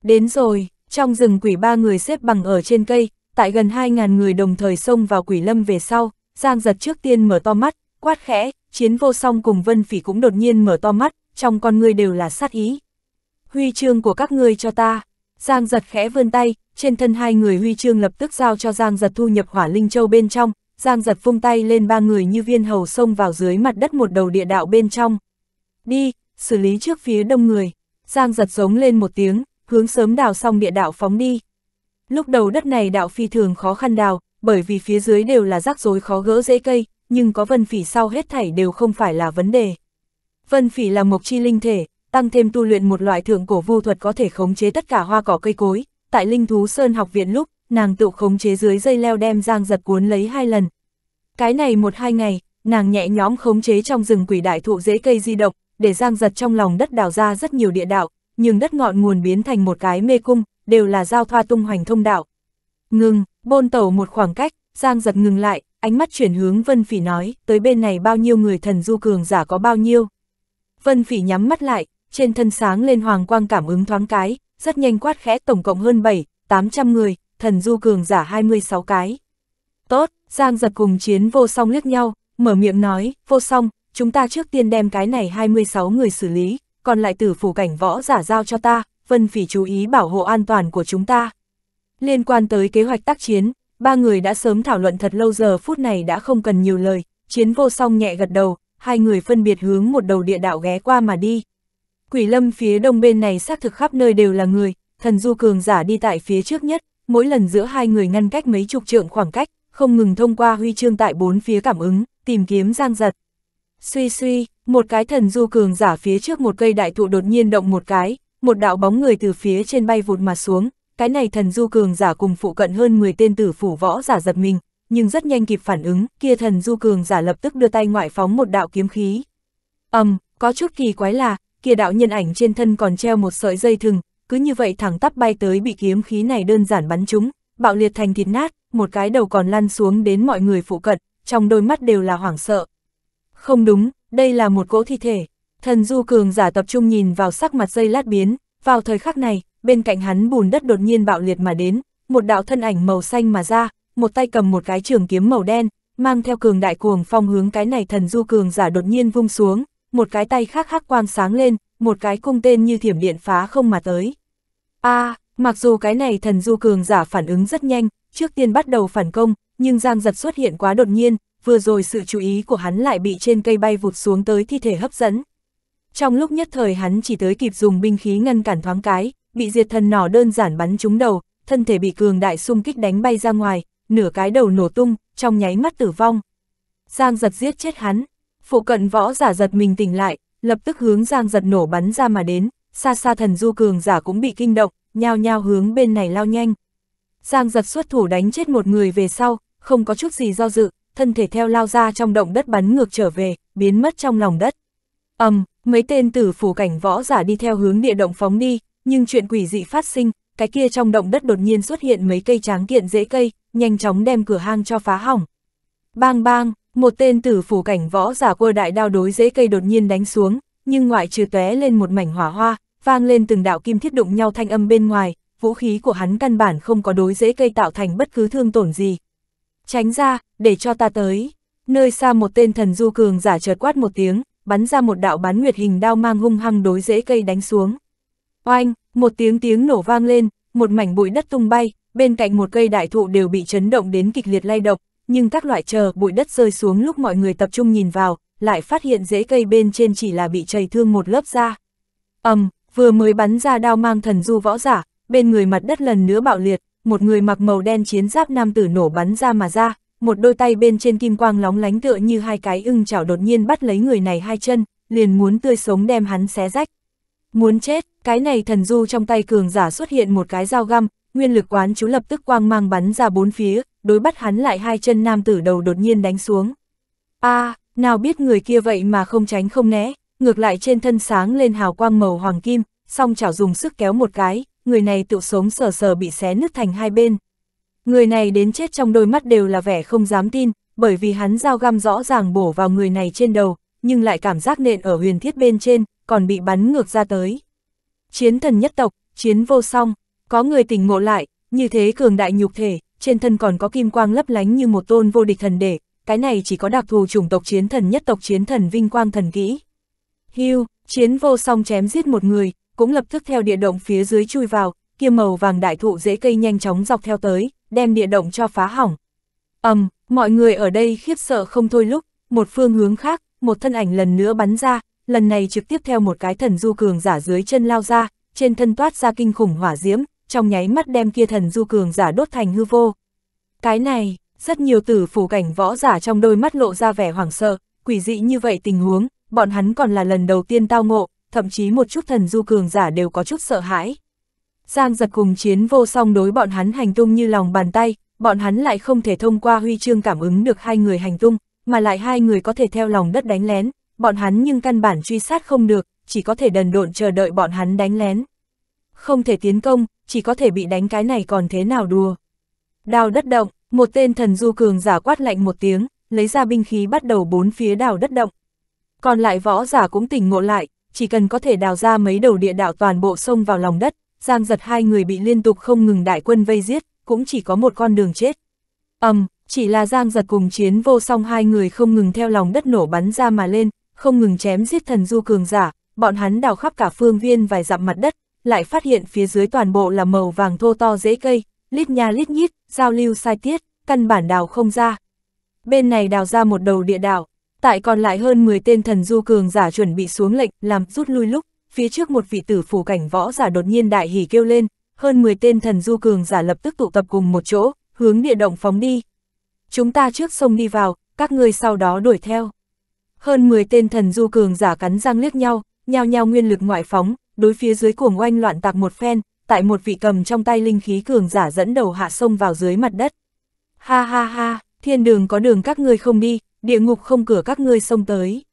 Đến rồi, trong rừng quỷ ba người xếp bằng ở trên cây, tại gần hai nghìn người đồng thời xông vào Quỷ Lâm về sau, Giang Dật trước tiên mở to mắt, quát khẽ, Chiến Vô Song cùng Vân Phỉ cũng đột nhiên mở to mắt, trong con ngươi đều là sát ý. Huy chương của các ngươi cho ta. Giang Dật khẽ vươn tay, trên thân hai người huy chương lập tức giao cho Giang Dật thu nhập Hỏa Linh Châu bên trong, Giang Dật vung tay lên, ba người như viên hầu xông vào dưới mặt đất một đầu địa đạo bên trong. Đi, xử lý trước phía đông người. Giang Dật giống lên một tiếng, hướng sớm đào xong địa đạo phóng đi. Lúc đầu đất này đạo phi thường khó khăn đào, bởi vì phía dưới đều là rắc rối khó gỡ rễ cây, nhưng có Vân Phỉ sau hết thảy đều không phải là vấn đề. Vân Phỉ là Mộc Chi Linh Thể, tăng thêm tu luyện một loại thượng cổ vu thuật có thể khống chế tất cả hoa cỏ cây cối. Tại Linh Thú Sơn học viện lúc, nàng tự khống chế dưới dây leo đem Giang Dật cuốn lấy hai lần. Cái này một hai ngày, nàng nhẹ nhõm khống chế trong rừng quỷ đại thụ rễ cây di động, để Giang Dật trong lòng đất đào ra rất nhiều địa đạo, nhưng đất ngọn nguồn biến thành một cái mê cung, đều là giao thoa tung hoành thông đạo. Ngừng, bôn tẩu một khoảng cách, Giang Dật ngừng lại, ánh mắt chuyển hướng Vân Phỉ nói, tới bên này bao nhiêu người thần du cường giả có bao nhiêu. Vân Phỉ nhắm mắt lại, trên thân sáng lên hoàng quang cảm ứng thoáng cái, rất nhanh quát khẽ tổng cộng hơn bảy, tám trăm người, thần du cường giả hai mươi sáu cái. Tốt, Giang Dật cùng Chiến Vô Song liếc nhau, mở miệng nói, Vô Song, chúng ta trước tiên đem cái này hai mươi sáu người xử lý, còn lại tử phủ cảnh võ giả giao cho ta, Vân Phỉ chú ý bảo hộ an toàn của chúng ta. Liên quan tới kế hoạch tác chiến, ba người đã sớm thảo luận thật lâu, giờ phút này đã không cần nhiều lời. Chiến Vô Song nhẹ gật đầu, hai người phân biệt hướng một đầu địa đạo ghé qua mà đi. Quỷ Lâm phía đông bên này xác thực khắp nơi đều là người, thần du cường giả đi tại phía trước nhất, mỗi lần giữa hai người ngăn cách mấy chục trượng khoảng cách, không ngừng thông qua huy chương tại bốn phía cảm ứng, tìm kiếm Giang Dật. Suy suy, một cái thần du cường giả phía trước một cây đại thụ đột nhiên động một cái, một đạo bóng người từ phía trên bay vụt mà xuống, cái này thần du cường giả cùng phụ cận hơn mười tên tử phủ võ giả giật mình, nhưng rất nhanh kịp phản ứng, kia thần du cường giả lập tức đưa tay ngoại phóng một đạo kiếm khí. Ầm, um, có chút kỳ quái là, kia đạo nhân ảnh trên thân còn treo một sợi dây thừng, cứ như vậy thẳng tắp bay tới bị kiếm khí này đơn giản bắn trúng, bạo liệt thành thịt nát, một cái đầu còn lăn xuống đến mọi người phụ cận, trong đôi mắt đều là hoảng sợ. Không đúng, đây là một cỗ thi thể. Thần du cường giả tập trung nhìn vào sắc mặt dây lát biến, vào thời khắc này, bên cạnh hắn bùn đất đột nhiên bạo liệt mà đến, một đạo thân ảnh màu xanh mà ra, một tay cầm một cái trường kiếm màu đen, mang theo cường đại cuồng phong hướng cái này thần du cường giả đột nhiên vung xuống, một cái tay khác hắc quang sáng lên, một cái cung tên như thiểm điện phá không mà tới. A, à, mặc dù cái này thần du cường giả phản ứng rất nhanh, trước tiên bắt đầu phản công, nhưng Giang Dật xuất hiện quá đột nhiên, vừa rồi sự chú ý của hắn lại bị trên cây bay vụt xuống tới thi thể hấp dẫn. Trong lúc nhất thời hắn chỉ tới kịp dùng binh khí ngăn cản thoáng cái, bị diệt thần nỏ đơn giản bắn trúng đầu, thân thể bị cường đại xung kích đánh bay ra ngoài, nửa cái đầu nổ tung, trong nháy mắt tử vong. Giang Dật giết chết hắn, phụ cận võ giả giật mình tỉnh lại, lập tức hướng Giang Dật nổ bắn ra mà đến, xa xa thần du cường giả cũng bị kinh động, nhao nhao hướng bên này lao nhanh. Giang Dật xuất thủ đánh chết một người về sau, không có chút gì do dự, thân thể theo lao ra trong động đất bắn ngược trở về, biến mất trong lòng đất. Ầm, um, mấy tên tử phủ cảnh võ giả đi theo hướng địa động phóng đi, nhưng chuyện quỷ dị phát sinh, cái kia trong động đất đột nhiên xuất hiện mấy cây tráng kiện rễ cây, nhanh chóng đem cửa hang cho phá hỏng. Bang bang, một tên tử phủ cảnh võ giả quơ đại đao đối rễ cây đột nhiên đánh xuống, nhưng ngoại trừ tóe lên một mảnh hỏa hoa, vang lên từng đạo kim thiết đụng nhau thanh âm bên ngoài, vũ khí của hắn căn bản không có đối rễ cây tạo thành bất cứ thương tổn gì. Tránh ra, để cho ta tới. Nơi xa một tên thần du cường giả chợt quát một tiếng, bắn ra một đạo bán nguyệt hình đao mang hung hăng đối rễ cây đánh xuống. Oanh, một tiếng tiếng nổ vang lên, một mảnh bụi đất tung bay, bên cạnh một cây đại thụ đều bị chấn động đến kịch liệt lay động, nhưng các loại chờ bụi đất rơi xuống lúc mọi người tập trung nhìn vào, lại phát hiện rễ cây bên trên chỉ là bị chảy thương một lớp da. Ầm, um, vừa mới bắn ra đao mang thần du võ giả, bên người mặt đất lần nữa bạo liệt, một người mặc màu đen chiến giáp nam tử nổ bắn ra mà ra, một đôi tay bên trên kim quang lóng lánh tựa như hai cái ưng chảo đột nhiên bắt lấy người này hai chân, liền muốn tươi sống đem hắn xé rách. Muốn chết, cái này thần du trong tay cường giả xuất hiện một cái dao găm, nguyên lực quán chú lập tức quang mang bắn ra bốn phía, đối bắt hắn lại hai chân nam tử đầu đột nhiên đánh xuống. A, à, nào biết người kia vậy mà không tránh không né, ngược lại trên thân sáng lên hào quang màu hoàng kim, song chảo dùng sức kéo một cái, người này tự sống sờ sờ bị xé nứt thành hai bên. Người này đến chết trong đôi mắt đều là vẻ không dám tin, bởi vì hắn dao găm rõ ràng bổ vào người này trên đầu, nhưng lại cảm giác nện ở huyền thiết bên trên, còn bị bắn ngược ra tới. Chiến thần nhất tộc, Chiến Vô Song, có người tỉnh ngộ lại, như thế cường đại nhục thể, trên thân còn có kim quang lấp lánh như một tôn vô địch thần để, cái này chỉ có đặc thù chủng tộc chiến thần nhất tộc chiến thần vinh quang thần kỹ. Hưu, Chiến Vô Song chém giết một người, cũng lập tức theo địa động phía dưới chui vào, kia màu vàng đại thụ rễ cây nhanh chóng dọc theo tới, đem địa động cho phá hỏng. Ầm, um, mọi người ở đây khiếp sợ không thôi lúc, một phương hướng khác, một thân ảnh lần nữa bắn ra, lần này trực tiếp theo một cái thần du cường giả dưới chân lao ra, trên thân toát ra kinh khủng hỏa diễm, trong nháy mắt đem kia thần du cường giả đốt thành hư vô. Cái này, rất nhiều tử phủ cảnh võ giả trong đôi mắt lộ ra vẻ hoảng sợ, quỷ dị như vậy tình huống, bọn hắn còn là lần đầu tiên tao ngộ, thậm chí một chút thần du cường giả đều có chút sợ hãi. Giang Dật cùng Chiến Vô Song đối bọn hắn hành tung như lòng bàn tay, bọn hắn lại không thể thông qua huy chương cảm ứng được hai người hành tung, mà lại hai người có thể theo lòng đất đánh lén, bọn hắn nhưng căn bản truy sát không được, chỉ có thể đần độn chờ đợi bọn hắn đánh lén. Không thể tiến công, chỉ có thể bị đánh, cái này còn thế nào đùa. Đào đất động, một tên thần du cường giả quát lạnh một tiếng, lấy ra binh khí bắt đầu bốn phía đào đất động. Còn lại võ giả cũng tỉnh ngộ lại, chỉ cần có thể đào ra mấy đầu địa đạo toàn bộ xông vào lòng đất, Giang Dật hai người bị liên tục không ngừng đại quân vây giết, cũng chỉ có một con đường chết. Ầm, um, chỉ là Giang Dật cùng Chiến Vô Song hai người không ngừng theo lòng đất nổ bắn ra mà lên, không ngừng chém giết thần du cường giả, bọn hắn đào khắp cả phương viên vài dặm mặt đất, lại phát hiện phía dưới toàn bộ là màu vàng thô to rễ cây, lít nha lít nhít, giao lưu sai tiết, căn bản đào không ra. Bên này đào ra một đầu địa đạo, tại còn lại hơn mười tên thần du cường giả chuẩn bị xuống lệnh làm rút lui lúc, phía trước một vị tử phủ cảnh võ giả đột nhiên đại hỉ kêu lên, hơn mười tên thần du cường giả lập tức tụ tập cùng một chỗ, hướng địa động phóng đi. Chúng ta trước xông đi vào, các ngươi sau đó đuổi theo. Hơn mười tên thần du cường giả cắn răng liếc nhau, nhao nhao nguyên lực ngoại phóng, đối phía dưới cuồng oanh loạn tạc một phen, tại một vị cầm trong tay linh khí cường giả dẫn đầu hạ sông vào dưới mặt đất. Ha ha ha, thiên đường có đường các ngươi không đi, địa ngục không cửa các ngươi xông tới.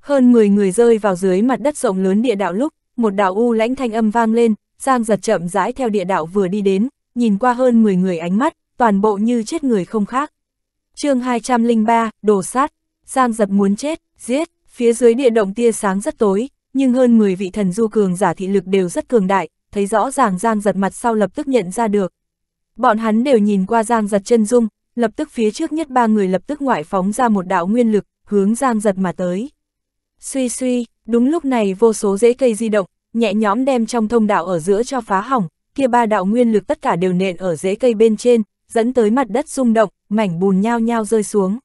Hơn mười người rơi vào dưới mặt đất rộng lớn địa đạo lúc, một đạo u lãnh thanh âm vang lên, Giang Dật chậm rãi theo địa đạo vừa đi đến, nhìn qua hơn mười người ánh mắt, toàn bộ như chết người không khác. Chương hai trăm linh ba, đồ sát, Giang Dật muốn chết, giết, phía dưới địa động tia sáng rất tối, nhưng hơn mười vị thần du cường giả thị lực đều rất cường đại, thấy rõ ràng Giang Dật mặt sau lập tức nhận ra được. Bọn hắn đều nhìn qua Giang Dật chân dung, lập tức phía trước nhất ba người lập tức ngoại phóng ra một đạo nguyên lực, hướng Giang Dật mà tới. Suy suy, đúng lúc này vô số rễ cây di động, nhẹ nhõm đem trong thông đạo ở giữa cho phá hỏng, kia ba đạo nguyên lực tất cả đều nện ở rễ cây bên trên, dẫn tới mặt đất rung động, mảnh bùn nhao nhao rơi xuống.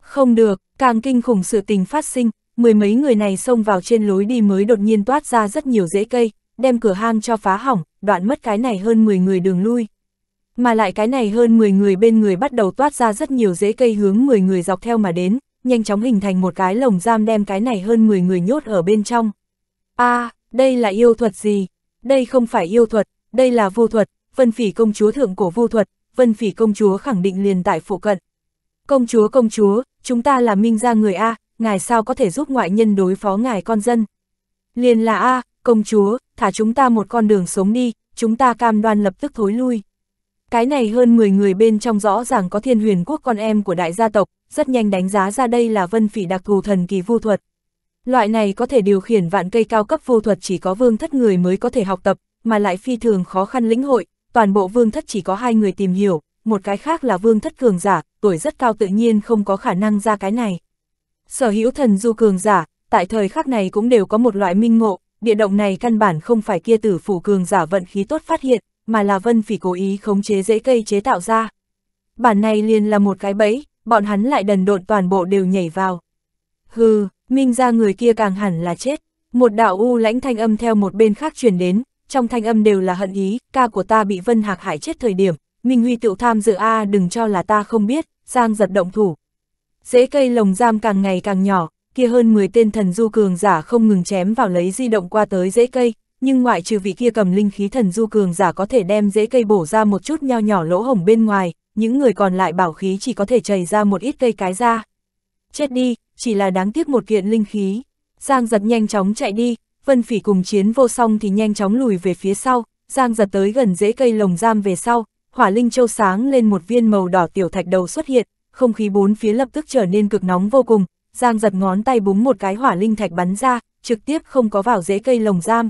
Không được, càng kinh khủng sự tình phát sinh, mười mấy người này xông vào trên lối đi mới đột nhiên toát ra rất nhiều rễ cây, đem cửa hang cho phá hỏng, đoạn mất cái này hơn mười người đường lui. Mà lại cái này hơn mười người bên người bắt đầu toát ra rất nhiều rễ cây hướng mười người dọc theo mà đến, nhanh chóng hình thành một cái lồng giam đem cái này hơn mười người nhốt ở bên trong. A, à, đây là yêu thuật gì? Đây không phải yêu thuật, đây là vu thuật, Vân Phỉ công chúa thượng cổ vu thuật, Vân Phỉ công chúa khẳng định liền tại phụ cận. Công chúa công chúa, chúng ta là Minh gia người a, ngài sao có thể giúp ngoại nhân đối phó ngài con dân? Liền là a, công chúa, thả chúng ta một con đường sống đi, chúng ta cam đoan lập tức thối lui. Cái này hơn mười người bên trong rõ ràng có Thiên Huyền Quốc con em của đại gia tộc, rất nhanh đánh giá ra đây là Vân Phỉ đặc thù thần kỳ vu thuật. Loại này có thể điều khiển vạn cây cao cấp vu thuật chỉ có vương thất người mới có thể học tập, mà lại phi thường khó khăn lĩnh hội, toàn bộ vương thất chỉ có hai người tìm hiểu, một cái khác là vương thất cường giả, tuổi rất cao tự nhiên không có khả năng ra cái này. Sở hữu thần du cường giả, tại thời khắc này cũng đều có một loại minh ngộ, địa động này căn bản không phải kia tử phủ cường giả vận khí tốt phát hiện, mà là Vân Phỉ cố ý khống chế rễ cây chế tạo ra. Bản này liền là một cái bẫy, bọn hắn lại đần độn toàn bộ đều nhảy vào. Hừ, Minh gia người kia càng hẳn là chết. Một đạo u lãnh thanh âm theo một bên khác truyền đến, trong thanh âm đều là hận ý, ca của ta bị Vân Hạc hại chết thời điểm, Minh Huy tựu tham dự a, à, đừng cho là ta không biết, Giang Dật động thủ. Rễ cây lồng giam càng ngày càng nhỏ, kia hơn mười tên thần du cường giả không ngừng chém vào lấy di động qua tới rễ cây. Nhưng ngoại trừ vị kia cầm linh khí thần du cường giả có thể đem rễ cây bổ ra một chút nho nhỏ lỗ hổng bên ngoài, những người còn lại bảo khí chỉ có thể chảy ra một ít cây cái ra. Chết đi, chỉ là đáng tiếc một kiện linh khí. Giang Dật nhanh chóng chạy đi, Vân Phỉ cùng Chiến Vô Song thì nhanh chóng lùi về phía sau. Giang Dật tới gần rễ cây lồng giam về sau, Hỏa Linh Châu sáng lên một viên màu đỏ tiểu thạch đầu xuất hiện, không khí bốn phía lập tức trở nên cực nóng vô cùng. Giang Dật ngón tay búng một cái, Hỏa Linh Thạch bắn ra, trực tiếp không có vào rễ cây lồng giam.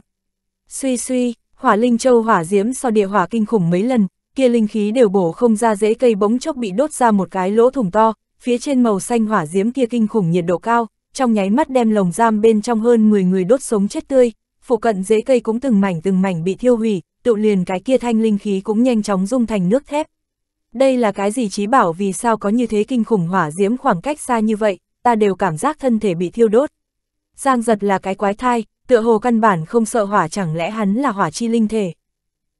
Suy suy, Hỏa Linh Châu hỏa diễm so địa hỏa kinh khủng mấy lần, kia linh khí đều bổ không ra, rễ cây bỗng chốc bị đốt ra một cái lỗ thủng to, phía trên màu xanh hỏa diễm kia kinh khủng nhiệt độ cao, trong nháy mắt đem lồng giam bên trong hơn mười người đốt sống chết tươi, phụ cận rễ cây cũng từng mảnh từng mảnh bị thiêu hủy, tự liền cái kia thanh linh khí cũng nhanh chóng dung thành nước thép. Đây là cái gì chí bảo, vì sao có như thế kinh khủng hỏa diễm, khoảng cách xa như vậy, ta đều cảm giác thân thể bị thiêu đốt. Giang Dật là cái quái thai, tựa hồ căn bản không sợ hỏa, chẳng lẽ hắn là Hỏa Chi Linh Thể.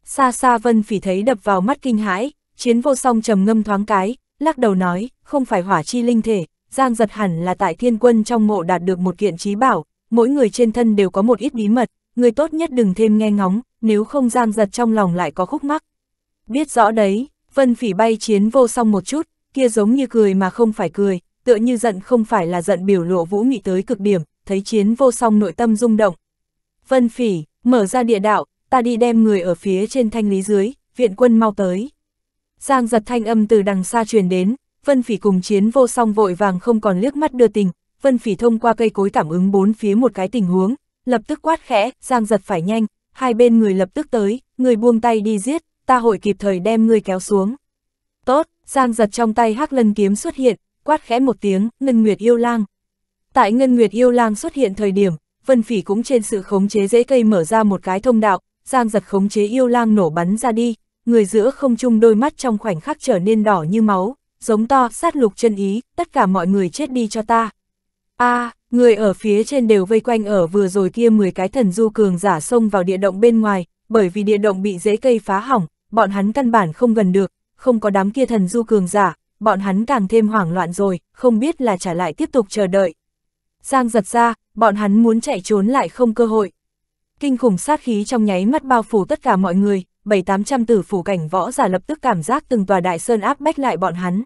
Xa xa Vân Phỉ thấy đập vào mắt kinh hãi, Chiến Vô Song trầm ngâm thoáng cái, lắc đầu nói, không phải Hỏa Chi Linh Thể, Giang Dật hẳn là tại Thiên Quân trong mộ đạt được một kiện chí bảo, mỗi người trên thân đều có một ít bí mật, người tốt nhất đừng thêm nghe ngóng, nếu không Giang Dật trong lòng lại có khúc mắc. Biết rõ đấy, Vân Phỉ bay Chiến Vô Song một chút, kia giống như cười mà không phải cười, tựa như giận không phải là giận biểu lộ vũ nghị tới cực điểm, thấy Chiến Vô Song nội tâm rung động. Vân Phỉ, mở ra địa đạo, ta đi đem người ở phía trên thanh lý dưới, viện quân mau tới. Giang Dật thanh âm từ đằng xa truyền đến, Vân Phỉ cùng Chiến Vô Song vội vàng không còn liếc mắt đưa tình, Vân Phỉ thông qua cây cối cảm ứng bốn phía một cái tình huống, lập tức quát khẽ, Giang Dật phải nhanh, hai bên người lập tức tới, người buông tay đi giết, ta hội kịp thời đem ngươi kéo xuống. Tốt, Giang Dật trong tay Hắc Lân Kiếm xuất hiện, quát khẽ một tiếng, Ngân Nguyệt Yêu Lang. Tại Ngân Nguyệt Yêu Lang xuất hiện thời điểm, Vân Phỉ cũng trên sự khống chế rễ cây mở ra một cái thông đạo, Giang Dật khống chế Yêu Lang nổ bắn ra đi, người giữa không trung đôi mắt trong khoảnh khắc trở nên đỏ như máu, giống to, sát lục chân ý, tất cả mọi người chết đi cho ta. A, à, người ở phía trên đều vây quanh ở vừa rồi kia mười cái thần du cường giả xông vào địa động bên ngoài, bởi vì địa động bị rễ cây phá hỏng, bọn hắn căn bản không gần được, không có đám kia thần du cường giả, bọn hắn càng thêm hoảng loạn rồi, không biết là trả lại tiếp tục chờ đợi. Giang Dật ra, bọn hắn muốn chạy trốn lại không cơ hội. Kinh khủng sát khí trong nháy mắt bao phủ tất cả mọi người, bảy tám trăm tử phủ cảnh võ giả lập tức cảm giác từng tòa đại sơn áp bách lại bọn hắn.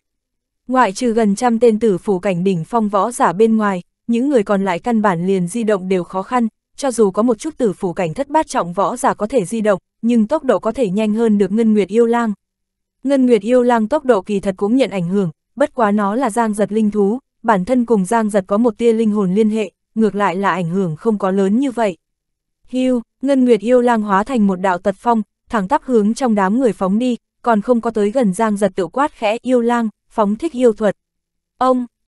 Ngoại trừ gần trăm tên tử phủ cảnh đỉnh phong võ giả bên ngoài, những người còn lại căn bản liền di động đều khó khăn, cho dù có một chút tử phủ cảnh thất bát trọng võ giả có thể di động, nhưng tốc độ có thể nhanh hơn được Ngân Nguyệt Yêu Lang. Ngân Nguyệt Yêu Lang tốc độ kỳ thật cũng nhận ảnh hưởng, bất quá nó là Giang Dật linh thú, bản thân cùng Giang Dật có một tia linh hồn liên hệ, ngược lại là ảnh hưởng không có lớn như vậy. Hưu, Ngân Nguyệt Yêu Lang hóa thành một đạo tật phong, thẳng tắp hướng trong đám người phóng đi, còn không có tới gần Giang Dật tự quát khẽ, Yêu Lang, phóng thích yêu thuật. Ông,